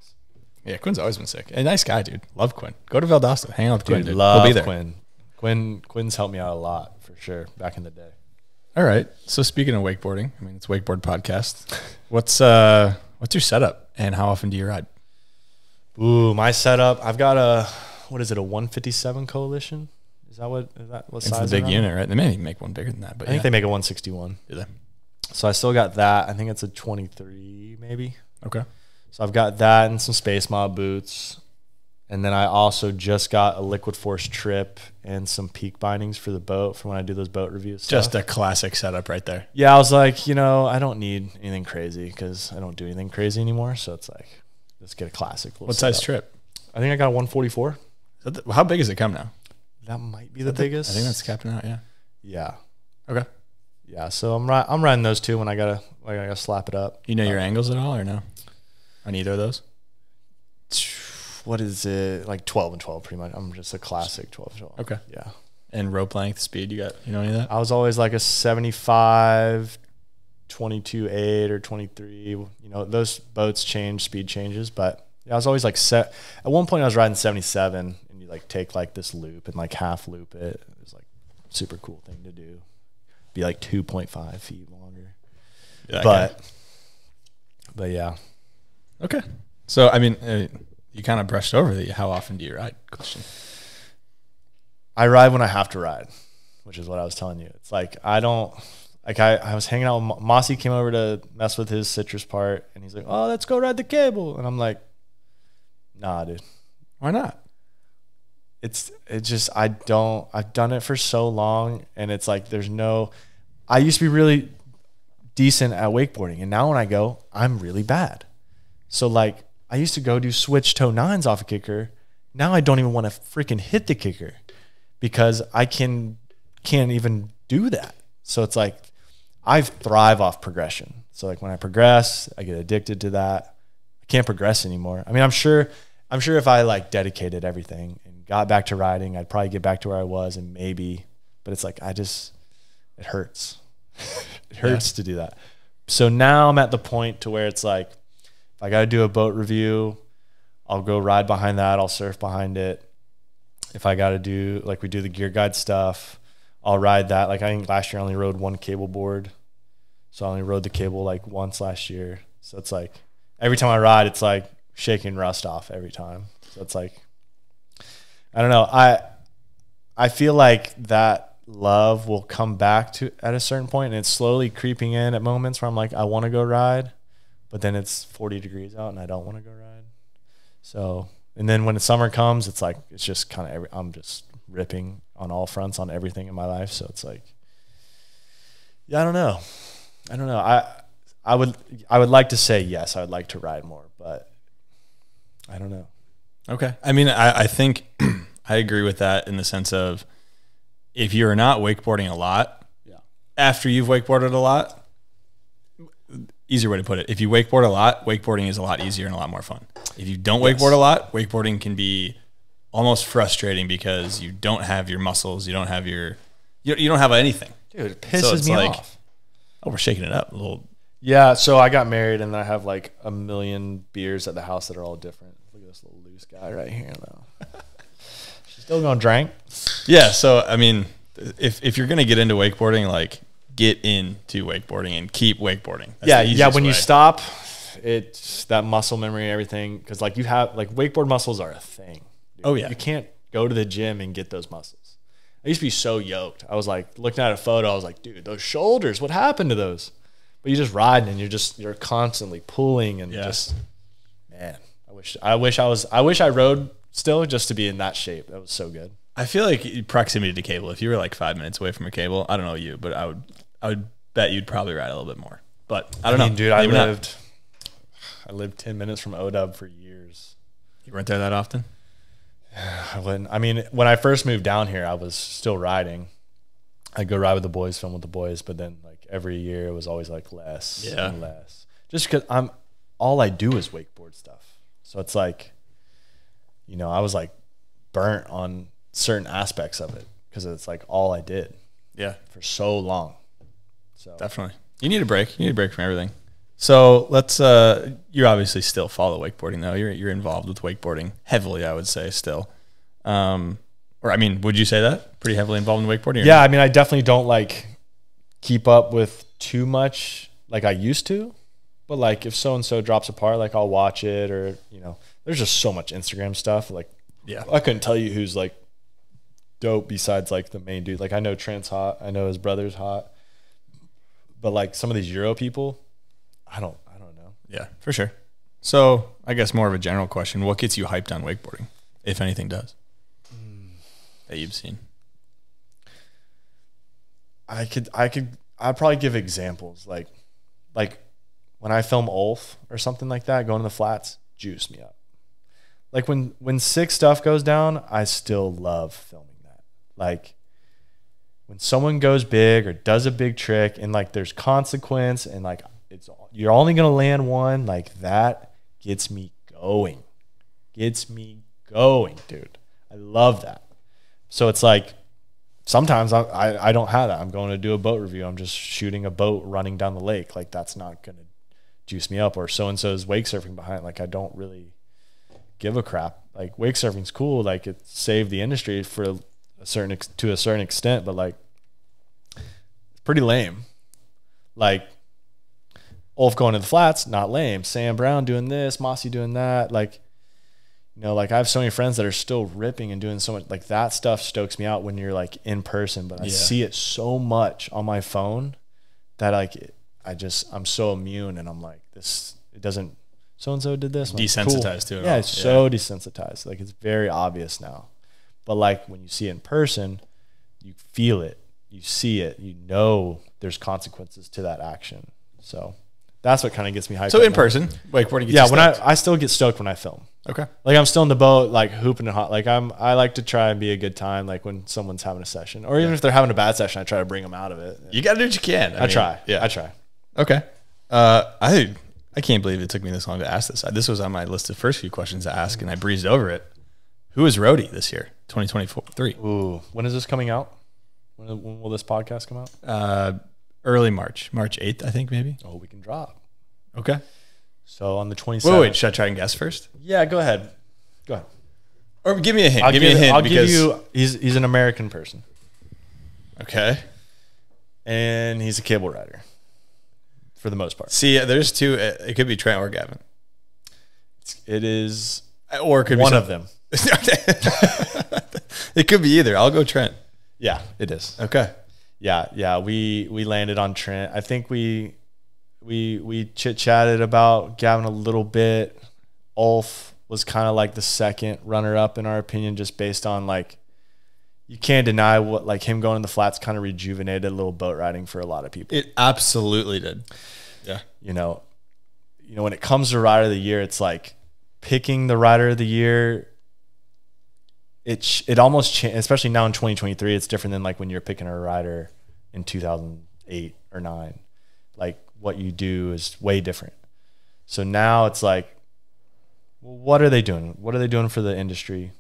Yeah, Quinn's always been sick. A nice guy, dude. Love Quinn. Go to Valdosta. Hang out with Quinn, dude. Love He'll be there. Quinn's helped me out a lot, for sure, back in the day. All right. So speaking of wakeboarding, I mean, it's Wakeboard Podcast. What's your setup and how often do you ride? Ooh, my setup. I've got a 157 Coalition. Is that what size? It's a big unit, right? They may even make one bigger than that, but I think they make a 161. Do they? So I still got that. I think it's a 23 maybe. Okay. So I've got that and some Space Mob boots. And then I also just got a Liquid Force trip and some peak bindings for the boat for when I do those boat reviews. Just a classic setup right there. Yeah, I was like, you know, I don't need anything crazy because I don't do anything crazy anymore. So it's like, let's get a classic. What size trip? I think I got a 144. How big is it come now? That might be the biggest. I think that's capping out, yeah. Yeah. Okay. Yeah, so I'm riding those two when I got to slap it up. You know your angles at all or no? On either of those? What is it? Like 12 and 12 pretty much. I'm just a classic 12 and 12. Okay. Yeah. And rope length, speed, you know any of that? I was always like a 75, 22, 8 or 23. You know, those boats change, speed changes, but I was always like set. At one point I was riding 77 and you like take like this loop and like half loop it. It was like super cool thing to do. Be like 2.5 feet longer. Yeah, but yeah. Okay. So, I mean, you kind of brushed over the how often do you ride question. I ride when I have to ride, which is what I was telling you. It's like, I was hanging out with Mossy, came over to mess with his Citrus part, and he's like, oh, let's go ride the cable. And I'm like, nah, dude. Why not? It's just, I've done it for so long, and it's like, I used to be really decent at wakeboarding, and now when I go, I'm really bad. So like, I used to go do switch toe nines off a kicker. Now I don't even want to freaking hit the kicker because I can't even do that. So it's like, I thrive off progression. So like when I progress, I get addicted to that. I can't progress anymore. I mean, I'm sure if I like dedicated everything and got back to riding, I'd probably get back to where I was and maybe, but it's like, it hurts. It hurts to do that. So now I'm at the point to where it's like, I got to do a boat review. I'll go ride behind that. I'll surf behind it. If I got to do, like we do the gear guide stuff, I'll ride that. Like I think last year I only rode one cable board. So I only rode the cable like once last year. So it's like every time I ride, it's like shaking rust off every time. So it's like, I don't know. I feel like that love will come back to at a certain point, and it's slowly creeping in at moments where I'm like, I want to go ride. But then it's 40 degrees out and I don't want to go ride. So And then when the summer comes, it's like, it's just kind of, I'm just ripping on all fronts on everything in my life. So it's like, yeah, I don't know. I don't know. I would like to say yes, I would like to ride more, but I don't know. Okay. I mean, I think I agree with that in the sense of if you're not wakeboarding a lot, yeah, after you've wakeboarded a lot, easier way to put it. If you wakeboard a lot, wakeboarding is a lot easier and a lot more fun. If you don't wakeboard a lot, wakeboarding can be almost frustrating because you don't have your muscles. You don't have your, you don't have anything. Dude, it pisses me off. Oh, we're shaking it up a little. Yeah. So I got married and I have like a million beers at the house that are all different. Look at this little loose guy right here though. She's still going to drink. Yeah. So, I mean, if you're going to get into wakeboarding, like get into wakeboarding and keep wakeboarding. That's the easiest way. When you stop, it's that muscle memory and everything. Cause like you have like wakeboard muscles are a thing. Dude. Oh yeah. You can't go to the gym and get those muscles. I used to be so yoked. I was like looking at a photo. I was like, dude, those shoulders, what happened to those? But you're just riding and you're constantly pulling and just, man, I wish I rode still just to be in that shape. That was so good. I feel like proximity to cable, if you were like 5 minutes away from a cable, I don't know you, but I would bet you'd probably ride a little bit more, but I mean, dude, I lived 10 minutes from OW for years. You weren't there that often? I wouldn't. I mean, when I first moved down here, I was still riding. I'd go ride with the boys, film with the boys, but then like every year it was always like less and less. Just because all I do is wakeboard stuff. So it's like, you know, I was like burnt on certain aspects of it because it's like all I did. Yeah. For so long. So definitely. You need a break. You need a break from everything. So let's, you obviously still follow wakeboarding though. You're involved with wakeboarding heavily, I would say still. Or I mean, would you say that? Pretty heavily involved in wakeboarding? Yeah, I mean, I definitely don't like keep up with too much like I used to. But like if so-and-so drops a part, like I'll watch it or, you know, there's just so much Instagram stuff. Like, yeah, I couldn't tell you who's like dope besides like the main dude. Like I know Trent's hot. I know his brother's hot. But like some of these Euro people, I don't know. Yeah, for sure. So I guess more of a general question. What gets you hyped on wakeboarding, if anything does? That you've seen? I'd probably give examples like when I film Ulf or something like that, going to the flats, juice me up. Like when sick stuff goes down, I still love filming that. Like when someone goes big or does a big trick and like there's consequence and like you're only gonna land one, like that gets me going. Gets me going, dude. I love that. So it's like sometimes I don't have that. I'm going to do a boat review. I'm just shooting a boat running down the lake. Like that's not going to juice me up. Or so-and-so's wake surfing behind. Like I don't really give a crap. Like wake surfing's cool. Like it saved the industry for to a certain extent, but like it's pretty lame. Like Ulf going to the flats, not lame. Sam Brown doing this, Mossy doing that. Like, you know, like I have so many friends that are still ripping and doing so much. Like that stuff stokes me out when you're like in person, but I see it so much on my phone that like I'm so immune and I'm like, this, it doesn't, so-and-so did this. I'm desensitized like, cool. to it. Yeah, it's so desensitized. Like it's very obvious now, but like when you see it in person, you feel it, you see it, you know, there's consequences to that action. So that's what kind of gets me hyped. So in person, like when you get when I still get stoked when I film. Okay. Like I'm still in the boat, like hooping and hot. Like I like to try and be a good time. Like when someone's having a session or even if they're having a bad session, I try to bring them out of it. You got to do what you can. I try. Okay. I can't believe it took me this long to ask this. This was on my list of first few questions to ask and I breezed over it. Who is Roadie this year? 2023. Ooh. When is this coming out? When will this podcast come out? Early March, March 8th, I think maybe. Oh, we can drop. Okay. So on the 27th. Wait, should I try and guess first? Yeah, go ahead. Go ahead. Or give me a hint. Give me a hint. I'll give you, he's an American person. Okay. And he's a cable rider for the most part. See, there's two. It could be Trent or Gavin. It is. Or it could be one of them. It could be either. I'll go Trent. Yeah, it is. Okay. Yeah, yeah. We landed on Trent. I think we chit chatted about Gavin a little bit. Ulf was kind of like the second runner up in our opinion, just based on like, you can't deny what like him going in the flats kind of rejuvenated a little boat riding for a lot of people. It absolutely did. Yeah. You know, when it comes to rider of the year, it's like picking the rider of the year. It almost changed, especially now in 2023, it's different than like when you're picking a rider in 2008 or 9, like what you do is way different. So now it's like, well, what are they doing? What are they doing for the industry?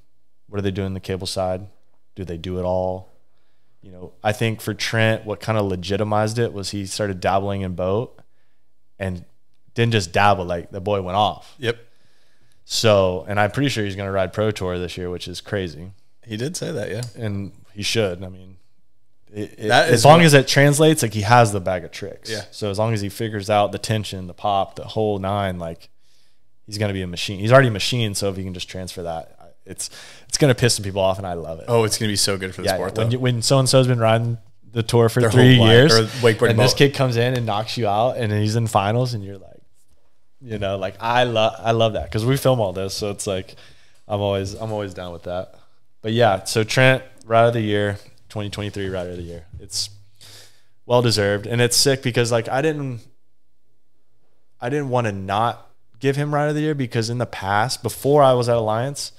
What are they doing on the cable side? Do they do it all? You know, I think for Trent, what kind of legitimized it was he started dabbling in boat and didn't just dabble, like the boy went off. Yep. So, and I'm pretty sure he's going to ride Pro Tour this year, which is crazy. He did say that, yeah. And he should. I mean, as long as it translates, like he has the bag of tricks. Yeah. So as long as he figures out the tension, the pop, the whole nine, like he's going to be a machine. He's already a machine, so if he can just transfer that, it's going to piss some people off, and I love it. Oh, it's going to be so good for the sport, though. When so-and-so's been riding the tour for 3 years, and this kid comes in and knocks you out, and he's in finals, and you're like, you know, like I love that because we film all this, so it's like I'm always down with that. But yeah, so Trent, rider of the year, 2023 rider of the year. It's well deserved, and it's sick because like I didn't want to not give him rider of the year because in the past, before I was at Alliance,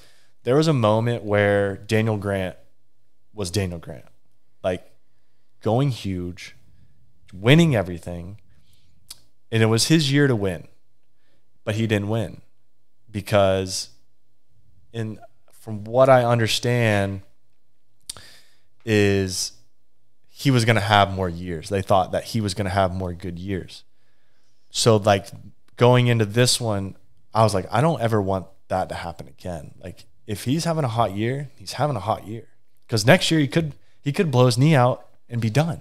there was a moment where Daniel Grant was Daniel Grant, like going huge, winning everything, and it was his year to win. But he didn't win because from what I understand is he was going to have more years. They thought that he was going to have more good years. So like going into this one, I was like, I don't ever want that to happen again. Like if he's having a hot year, he's having a hot year because next year he could blow his knee out and be done.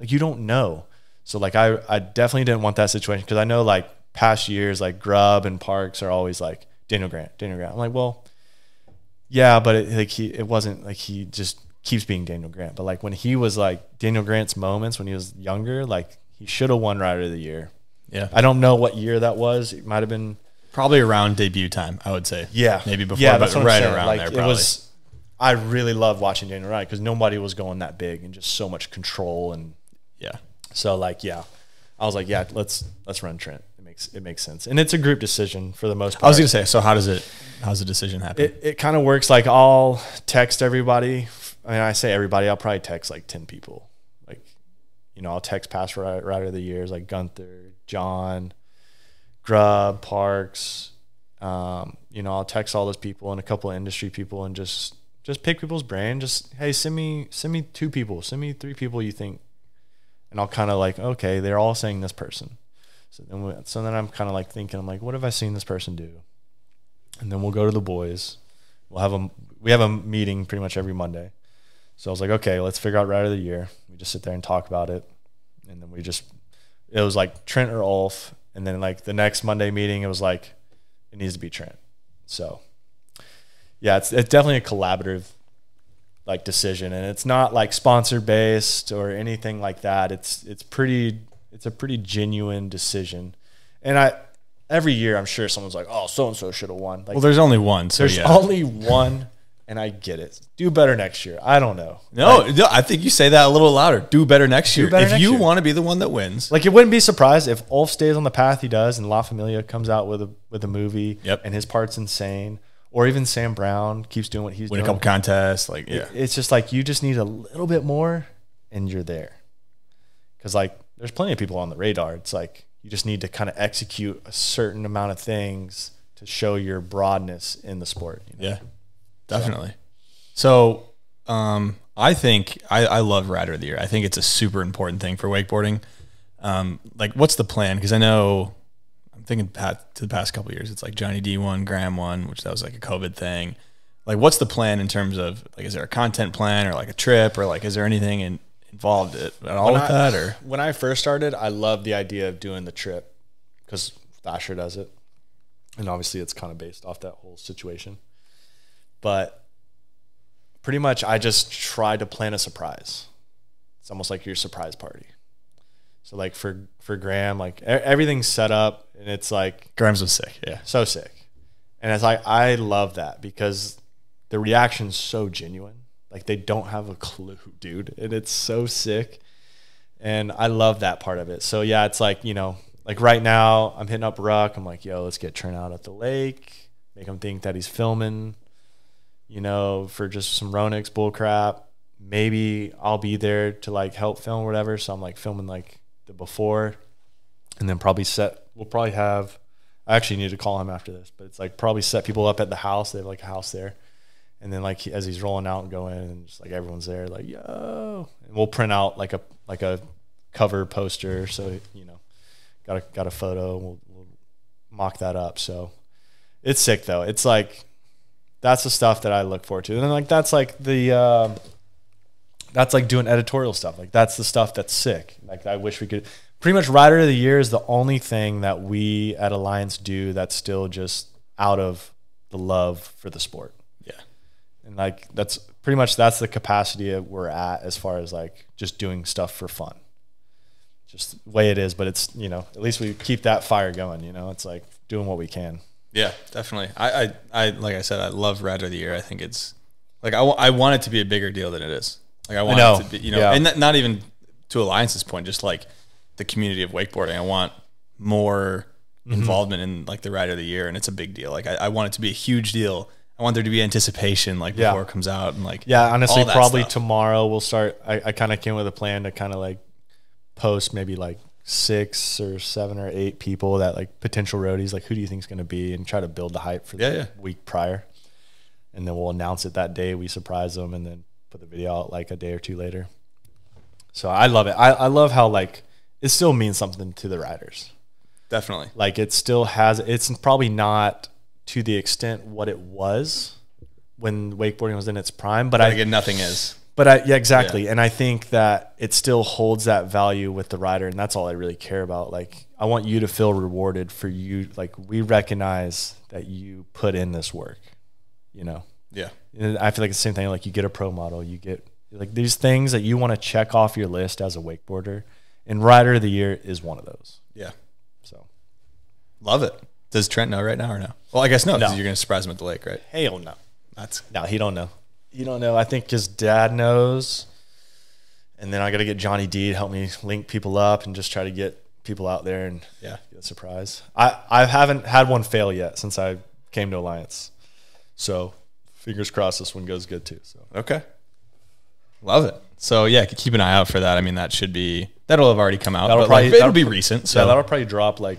Like you don't know. So like I definitely didn't want that situation because I know like past years, like Grubb and Parks are always like Daniel Grant. I'm like, well, yeah, but it wasn't like he just keeps being Daniel Grant. But like when he was like Daniel Grant's moments when he was younger, like he should have won Rider of the Year. Yeah, I don't know what year that was. It might have been probably around debut time. I would say, yeah, maybe before, yeah, but right around like, there. Probably. It was. I really loved watching Daniel ride because nobody was going that big and just so much control and yeah. So like yeah, I was like yeah, let's run Trent. It makes sense, and it's a group decision for the most part. I was gonna say, so how's the decision happen? It kind of works like I'll text everybody. I mean, I say everybody, I'll probably text like 10 people. Like, you know, I'll text past rider of the years like Gunther, John, Grubb, Parks. You know, I'll text all those people and a couple of industry people and just pick people's brain. Just hey, send me 2 people, send me 3 people you think, and I'll kind of like okay, they're all saying this person. So then I'm kind of like thinking, I'm like, what have I seen this person do? And then we'll go to the boys. We have a meeting pretty much every Monday. So I was like, okay, let's figure out rider of the year. We just sit there and talk about it. And then it was like Trent or Ulf. And then like the next Monday meeting, it was like, it needs to be Trent. So yeah, it's definitely a collaborative like decision. And it's not like sponsor based or anything like that. It's a pretty genuine decision. And every year I'm sure someone's like, oh, so-and-so should have won. Like, well, there's only one. So there's only one, and I get it. Do better next year. I don't know. No, like, no, I think you say that a little louder. Do better next year. Better if next you want to be the one that wins. Like, it wouldn't be surprised if Ulf stays on the path he does and La Familia comes out with a movie, yep, and his part's insane. Or even Sam Brown keeps doing what he's doing. Win a couple contests. Like, yeah. It's just like you just need a little bit more, and you're there. Because, like, there's plenty of people on the radar. It's like you just need to kind of execute a certain amount of things to show your broadness in the sport. You know? Yeah, definitely. So I think I love Rider of the Year. I think it's a super important thing for wakeboarding. Like, what's the plan? Because I know I'm thinking to the past couple of years, it's like Johnny D won, Graham won, which that was like a COVID thing. Like, what's the plan in terms of like, is there a content plan or like a trip or like, is there anything involved it at all with that? Or when I first started, I loved the idea of doing the trip because Thrasher does it, and obviously it's kind of based off that whole situation. But pretty much I just tried to plan a surprise. It's almost like your surprise party. So like for Graham, like everything's set up, and it's like Graham's was sick, yeah, so sick. And it's like, I love that because the reaction's so genuine. Like, they don't have a clue, dude. And it's so sick. And I love that part of it. So yeah, it's like, you know, like right now I'm hitting up Ruck. I'm like, yo, let's get turnout at the lake. Make him think that he's filming, you know, for just some Ronix bullcrap. Maybe I'll be there to like help film or whatever. So I'm like filming like the before, and then probably set, we'll probably have, I actually need to call him after this, but it's like probably set people up at the house. They have like a house there. And then like as he's rolling out and going, and just like everyone's there, like, yo, and we'll print out like a cover poster. So, you know, got a photo, and we'll mock that up. So it's sick though. It's like, that's the stuff that I look forward to. And then like, that's like the, that's like doing editorial stuff. Like that's the stuff that's sick. Like I wish we could, pretty much Rider of the Year is the only thing that we at Alliance do that's still just out of the love for the sport. Yeah. And like, that's pretty much, that's the capacity we're at as far as like just doing stuff for fun, just the way it is. But it's, you know, at least we keep that fire going, you know, it's like doing what we can. Yeah, definitely. I like I said, I love Rider of the Year. I think it's like, I want it to be a bigger deal than it is. Like I want it to be, you know, yeah. And not even to Alliance's point, just like the community of wakeboarding. I want more involvement in like the Rider of the Year, and it's a big deal. Like I want it to be a huge deal. I want there to be anticipation, like before it comes out, and like honestly, probably stuff. Tomorrow we'll start. I kind of came with a plan to kind of like post maybe like 6 or 7 or 8 people that like potential roadies. Like who do you think is going to be, and try to build the hype for the week prior, and then we'll announce it that day. We surprise them, and then put the video out like a day or two later. So I love it. I love how like it still means something to the riders. Definitely. Like it still has, it's probably not to the extent what it was when wakeboarding was in its prime, but I think nothing is, but I, yeah, exactly. Yeah. And I think that it still holds that value with the rider, and that's all I really care about. Like I want you to feel rewarded for you. Like we recognize that you put in this work, you know? Yeah. And I feel like it's the same thing. Like you get a pro model, you get like these things that you want to check off your list as a wakeboarder, and Rider of the Year is one of those. Yeah. So love it. Does Trent know right now or no? Well, I guess no, because you're going to surprise him at the lake, right? Hell no. That's no, he don't know. He don't know. I think his dad knows. And then I got to get Johnny D to help me link people up and just try to get people out there and get a surprise. I haven't had one fail yet since I came to Alliance. So fingers crossed this one goes good too. So okay. Love it. So yeah, keep an eye out for that. I mean, that should be, that'll have already come out. That'll probably, like, that'll be recent. So yeah, that'll probably drop like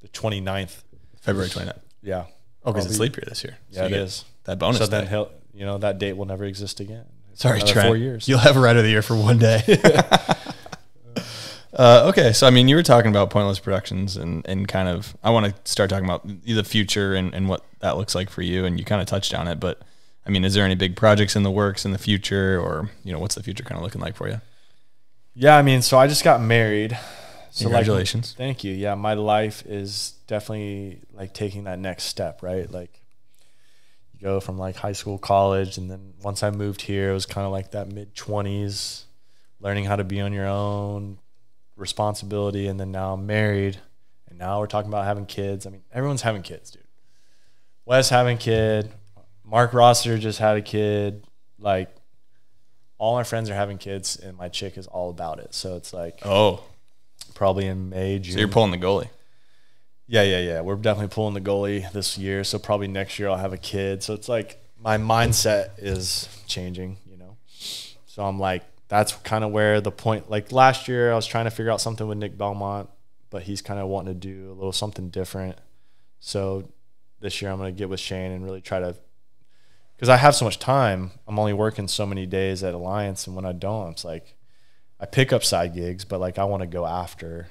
the 29th. February 29th. Yeah. Oh, because it's leap year this year. So yeah, it is. That bonus. So then he'll, you know, that date will never exist again. It's sorry, Trent. 4 years. You'll have a Rider of the Year for one day. Okay. So, I mean, you were talking about Pointless Productions and kind of, I want to start talking about the future and what that looks like for you. And you kind of touched on it, but I mean, is there any big projects in the works in the future, or, you know, what's the future kind of looking like for you? Yeah. I mean, so I just got married. So congratulations. Like, thank you. Yeah. My life is definitely like taking that next step, right? Like you go from like high school, college. And then once I moved here, it was kind of like that mid-20s, learning how to be on your own, responsibility, and then now I'm married, and now we're talking about having kids. I mean, everyone's having kids, dude. Wes having a kid, Mark Rossiter just had a kid. Like all my friends are having kids, and my chick is all about it. So it's like, oh, probably in May, June. So you're pulling the goalie. Yeah. We're definitely pulling the goalie this year. So probably next year I'll have a kid. So it's like my mindset is changing, you know? So I'm like, that's kind of where the point, like last year I was trying to figure out something with Nick Belmont, but he's kind of wanting to do a little something different. So this year I'm going to get with Shane and really try to, because I have so much time, I'm only working so many days at Alliance. And when I don't, it's like, I pick up side gigs, but like I want to go after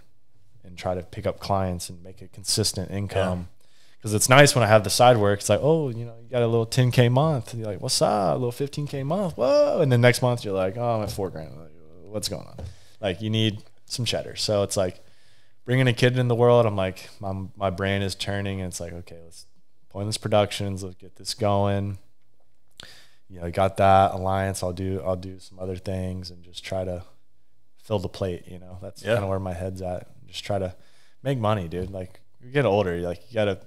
and try to pick up clients and make a consistent income. Because it's nice when I have the side work. It's like, oh, you know, you got a little 10K month. And you're like, what's up? A little 15K month. Whoa. And then next month you're like, oh, I'm at $4 grand. Like, what's going on? Like you need some cheddar. So it's like bringing a kid in the world. I'm like, my brain is turning, and it's like, okay, let's Pointless Productions. Let's get this going. You know, I got that Alliance. I'll do some other things and just try to fill the plate. You know, that's kind of where my head's at. Just try to make money, dude. Like you get older, like you got to,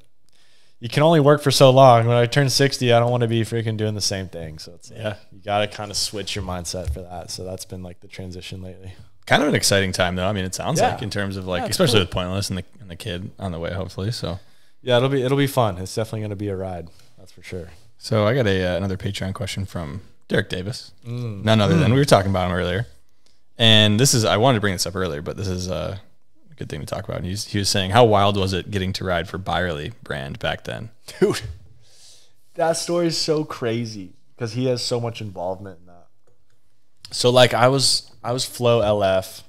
you can only work for so long. When I turn 60, I don't want to be freaking doing the same thing. So it's, yeah, you got to kind of switch your mindset for that. So that's been like the transition lately. Kind of an exciting time though. I mean, it sounds like in terms of like, especially cool. with Pointless and the kid on the way, hopefully. So yeah, it'll be fun. It's definitely going to be a ride. That's for sure. So I got another Patreon question from Derek Davis, none other than we were talking about him earlier. And this is, I wanted to bring this up earlier, but this is a good thing to talk about. And he was saying, how wild was it getting to ride for Byerly brand back then? Dude, that story is so crazy because he has so much involvement in that. So like I was Flow LF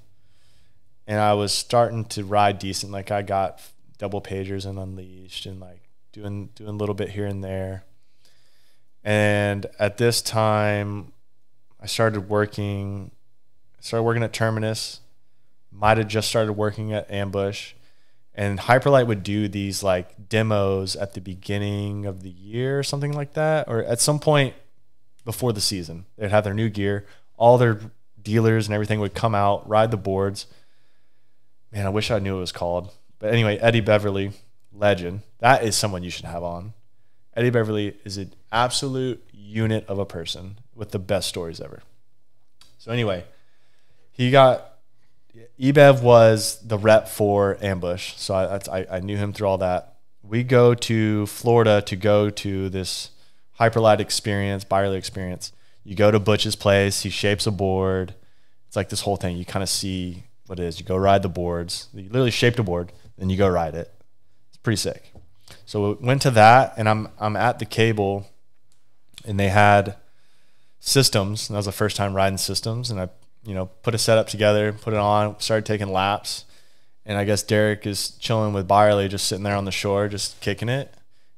and I was starting to ride decent. Like I got double pagers and unleashed and like doing a little bit here and there. And at this time, I started working at Terminus, might have just started working at Ambush, and Hyperlite would do these like demos at the beginning of the year or something like that, or at some point before the season. They'd have their new gear, all their dealers and everything would come out, ride the boards. Man, I wish I knew what it was called. But anyway, Eddie Beverly, legend. That is someone you should have on. Eddie Beverly is an absolute unit of a person with the best stories ever. So anyway, EBEV was the rep for Ambush. So I knew him through all that. We go to Florida to go to this Hyperlite experience, Byerly experience. You go to Butch's place. He shapes a board. It's like this whole thing. You kind of see what it is. You go ride the boards. You literally shaped a board, then you go ride it. It's pretty sick. So we went to that, and I'm at the cable, and they had systems, and that was the first time riding systems, and I put a setup together, put it on, started taking laps, and I guess Derek is chilling with Byerly, just sitting there on the shore, just kicking it,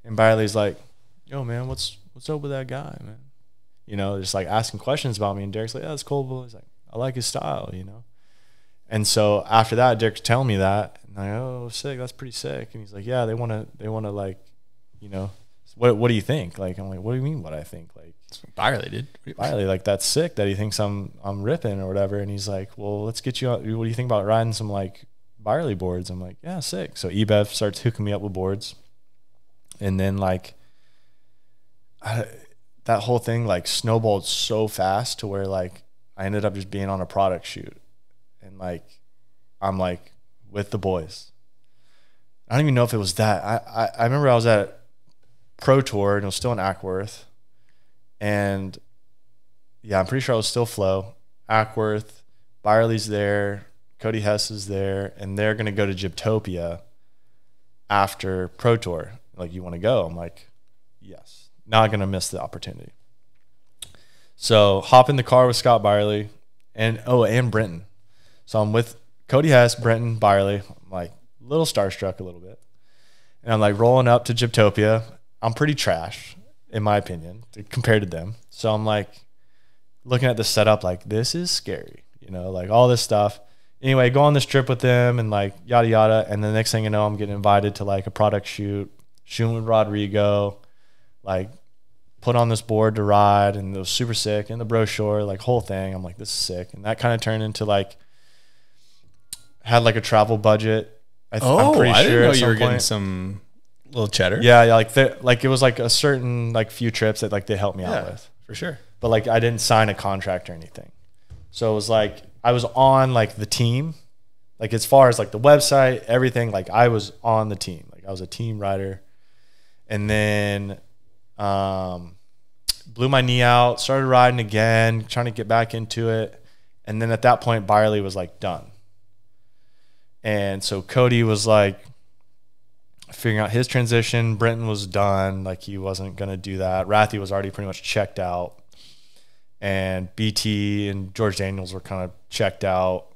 and Byerly's like, "Yo, man, what's up with that guy, man?" Just like asking questions about me, and Derek's like, "Yeah, it's cool." He's like, "I like his style, . And so after that, Derek's telling me that, and I'm like, "Oh, sick, that's pretty sick." And he's like, "Yeah, they want to like, what do you think?" Like, I'm like, "What do you mean what I think?" Like, it's Byerly, dude. Byerly, like, that's sick that he thinks I'm ripping or whatever. And he's like, "Well, let's get you out. What do you think about riding some like Byerly boards?" I'm like, "Yeah, sick." So EBEV starts hooking me up with boards. And then like that whole thing like snowballed so fast to where like I ended up just being on a product shoot. And like, I'm like with the boys. I don't even know if it was that. I remember I was at Pro Tour and it was still in Ackworth. And yeah, I'm pretty sure I was still Flow. Ackworth, Byerly's there, Cody Hess is there, and they're going to go to Gyptopia after Pro Tour. Like, "You want to go?" I'm like, "Yes." Not going to miss the opportunity. So hop in the car with Scott Byerly and Brenton. So I'm with Cody Hess, Brenton, Byerly. I'm like a little starstruck a little bit. And I'm like rolling up to Gyptopia. I'm pretty trash, in my opinion, compared to them. So I'm like looking at the setup like, this is scary, like all this stuff. Anyway, go on this trip with them and like yada, yada. And the next thing you know, I'm getting invited to like a product shoot, shooting with Rodrigo, like put on this board to ride. And it was super sick. And the brochure, like whole thing. I'm like, this is sick. And that kind of turned into like, had like a travel budget. I'm pretty sure. I didn't know you were getting some little cheddar. Yeah, like it was like a certain like few trips that like they helped me out with for sure. But like I didn't sign a contract or anything, so it was like I was on like the team, like as far as like the website, everything. Like I was on the team, like I was a team rider, and then blew my knee out, started riding again, trying to get back into it, and then at that point Byerly was like done. And so Cody was like figuring out his transition. Brenton was done. Like he wasn't going to do that. Rathy was already pretty much checked out. And BT and George Daniels were kind of checked out.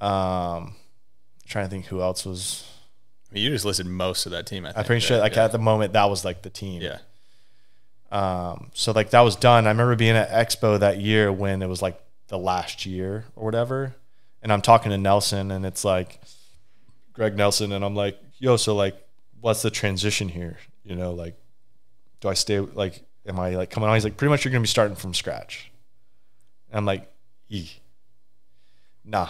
Trying to think who else was. I mean, you just listed most of that team. I'm pretty sure like at the moment that was like the team. Yeah. So like that was done. I remember being at Expo that year when it was like the last year or whatever. And I'm talking to Nelson, and it's like Greg Nelson, and I'm like, "Yo, so like, what's the transition here? Like, do I stay? Like, am I like coming on?" He's like, "Pretty much, you're gonna be starting from scratch." And I'm like, "Nah,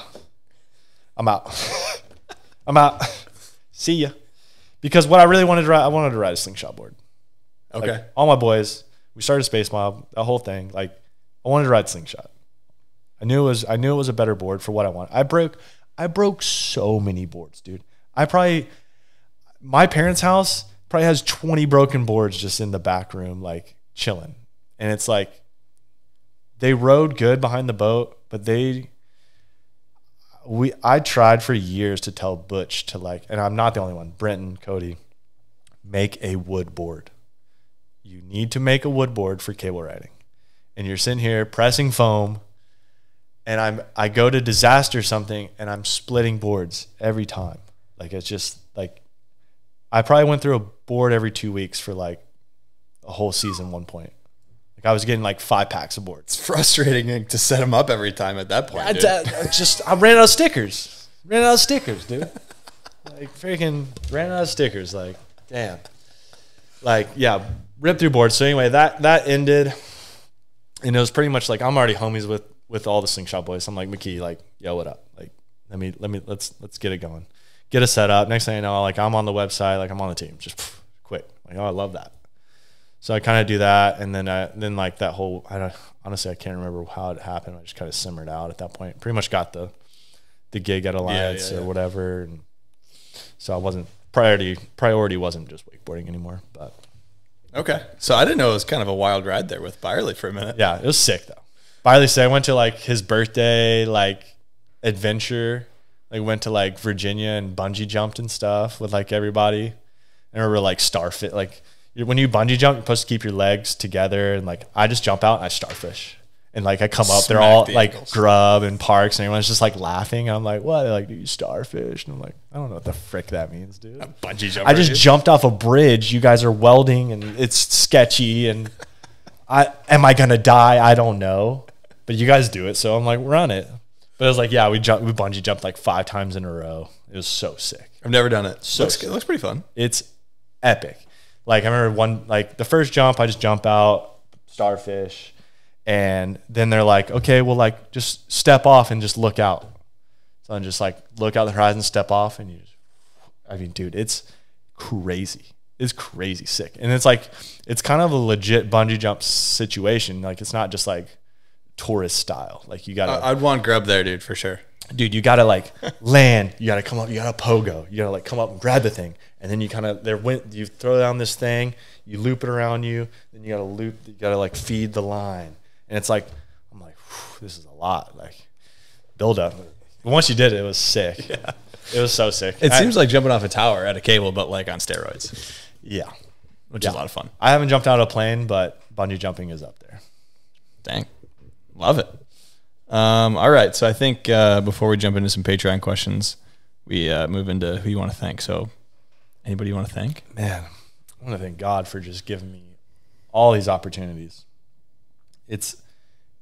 I'm out. I'm out. See ya." Because what I really wanted to ride, I wanted to ride a Slingshot board. Okay. Like, all my boys, we started Space Mob, that whole thing. Like, I wanted to ride Slingshot. I knew it was a better board for what I wanted. I broke so many boards, dude. My parents' house probably has 20 broken boards just in the back room, like chilling. And it's like, they rode good behind the boat, but I tried for years to tell Butch to, like, and I'm not the only one, Brenton, Cody, make a wood board. You need to make a wood board for cable riding. And you're sitting here pressing foam, and I go to disaster something, and I'm splitting boards every time. Like, it's just like, I probably went through a board every 2 weeks for like a whole season at one point. Like, I was getting like 5 packs of boards. It's frustrating to set them up every time at that point. I ran out of stickers. Ran out of stickers, dude. Like, freaking ran out of stickers. Like, damn. Like, yeah, ripped through boards. So anyway, that ended, and it was pretty much like, I'm already homies with all the Slingshot boys. I'm like, McKee, like, yo, what up? Like, let's get it going. Get a setup. Next thing you know, like, I'm on the website, like, I'm on the team, just quick. Like, oh, I love that. So I kind of do that, and then like that whole, honestly I can't remember how it happened. I just kind of simmered out at that point. Pretty much got the gig at Alliance or whatever, and so I wasn't priority wasn't just wakeboarding anymore. But okay, so I didn't know it was kind of a wild ride there with Byerly for a minute. Yeah, it was sick though. Byerly said I went to like his birthday like adventure. Like, went to like Virginia and bungee jumped and stuff with like everybody, and we were like starfish. Like, when you bungee jump, you're supposed to keep your legs together, and like I just jump out and I starfish, and like I come up, they're all like Grub and Parks, and everyone's just like laughing. I'm like, what? They're like, do you starfish? And I'm like, I don't know what the frick that means, dude. A bungee jump. I just jumped off a bridge. You guys are welding, and it's sketchy, and am I gonna die? I don't know, but you guys do it, so I'm like, run it. But it was like, yeah, we bungee jumped like 5 times in a row. It was so sick. I've never done it. So it looks pretty fun. It's epic. Like, I remember one, like the first jump, I just jump out, starfish, and then they're like, okay, well, like, just step off and just look out. So I'm just like, look out the horizon, step off, and you just, I mean, dude, it's crazy. It's crazy sick. And it's like, it's kind of a legit bungee jump situation. Like, it's not just like tourist style. Like, you gotta, I'd want Grub there, dude, for sure. Dude, you gotta like land, you gotta come up, you gotta pogo, you gotta like come up and grab the thing, and then you kind of you throw down this thing, you loop it around you, then you gotta loop, you gotta like feed the line, and it's like, I'm like, this is a lot, like build up. But once you did it, it was sick. Yeah. It was so sick. It seems like jumping off a tower at a cable, but like on steroids. Yeah, which is a lot of fun. I haven't jumped out of a plane, but bungee jumping is up there. Dang, love it. All right, so I think before we jump into some Patreon questions, we move into who you want to thank. So, anybody you want to thank? Man, I want to thank God for just giving me all these opportunities. It's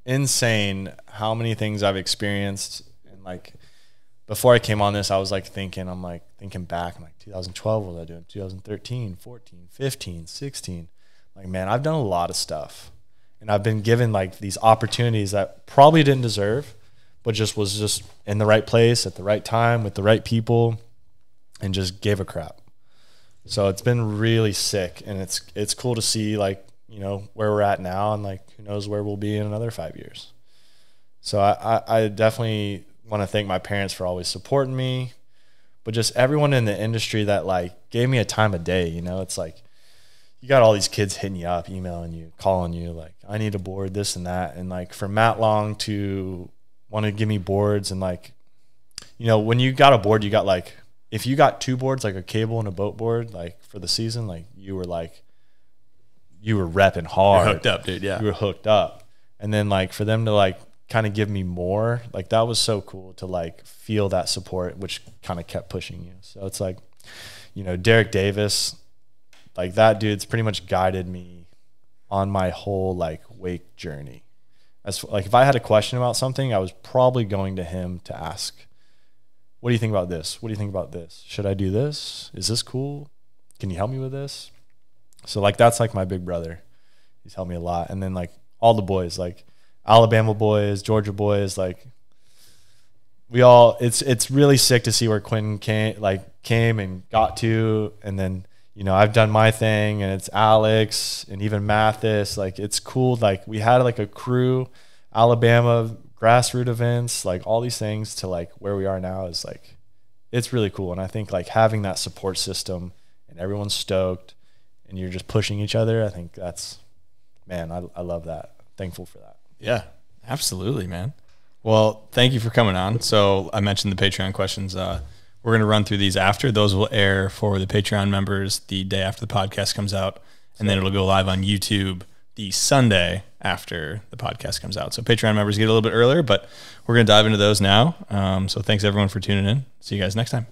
insane how many things I've experienced. And like, before I came on this, I was like thinking, thinking back, I'm like, 2012, what was I doing? 2013, 14, 15, 16. Like, man, I've done a lot of stuff. And I've been given like these opportunities that probably didn't deserve, but just was just in the right place at the right time with the right people, and just gave a crap. So it's been really sick, and it's cool to see, like, you know, where we're at now, and like, who knows where we'll be in another 5 years. So I definitely want to thank my parents for always supporting me, but just everyone in the industry that like gave me a time of day. You know, it's like, you got all these kids hitting you up, emailing you, calling you, like, I need a board, this and that. And like, for Matt Long to want to give me boards, and like, you know, when you got a board, you got like, if you got 2 boards, like a cable and a boat board, like for the season, like, you were repping hard. You're hooked up, dude, yeah. You were hooked up. And then like, for them to like kind of give me more, like, that was so cool to like feel that support, which kind of kept pushing you. So it's like, you know, Derek Davis, like, that dude's pretty much guided me on my whole like wake journey. As like, if I had a question about something, I was probably going to him to ask, what do you think about this? What do you think about this? Should I do this? Is this cool? Can you help me with this? So like, that's like my big brother. He's helped me a lot. And then like all the boys, like Alabama boys, Georgia boys, like we all, it's really sick to see where Quentin came and got to, and then, you know, I've done my thing, and it's Alex and even Mathis. Like, it's cool. Like, we had like a crew, Alabama grassroots events, like all these things, to like where we are now is like, it's really cool. And I think like having that support system and everyone's stoked and you're just pushing each other, I think that's, man, I love that. Thankful for that. Yeah, absolutely, man. Well, thank you for coming on. So I mentioned the Patreon questions. We're going to run through these after. Those will air for the Patreon members the day after the podcast comes out, and then it'll go live on YouTube the Sunday after the podcast comes out. So Patreon members get a little bit earlier, but we're going to dive into those now. So thanks, everyone, for tuning in. See you guys next time.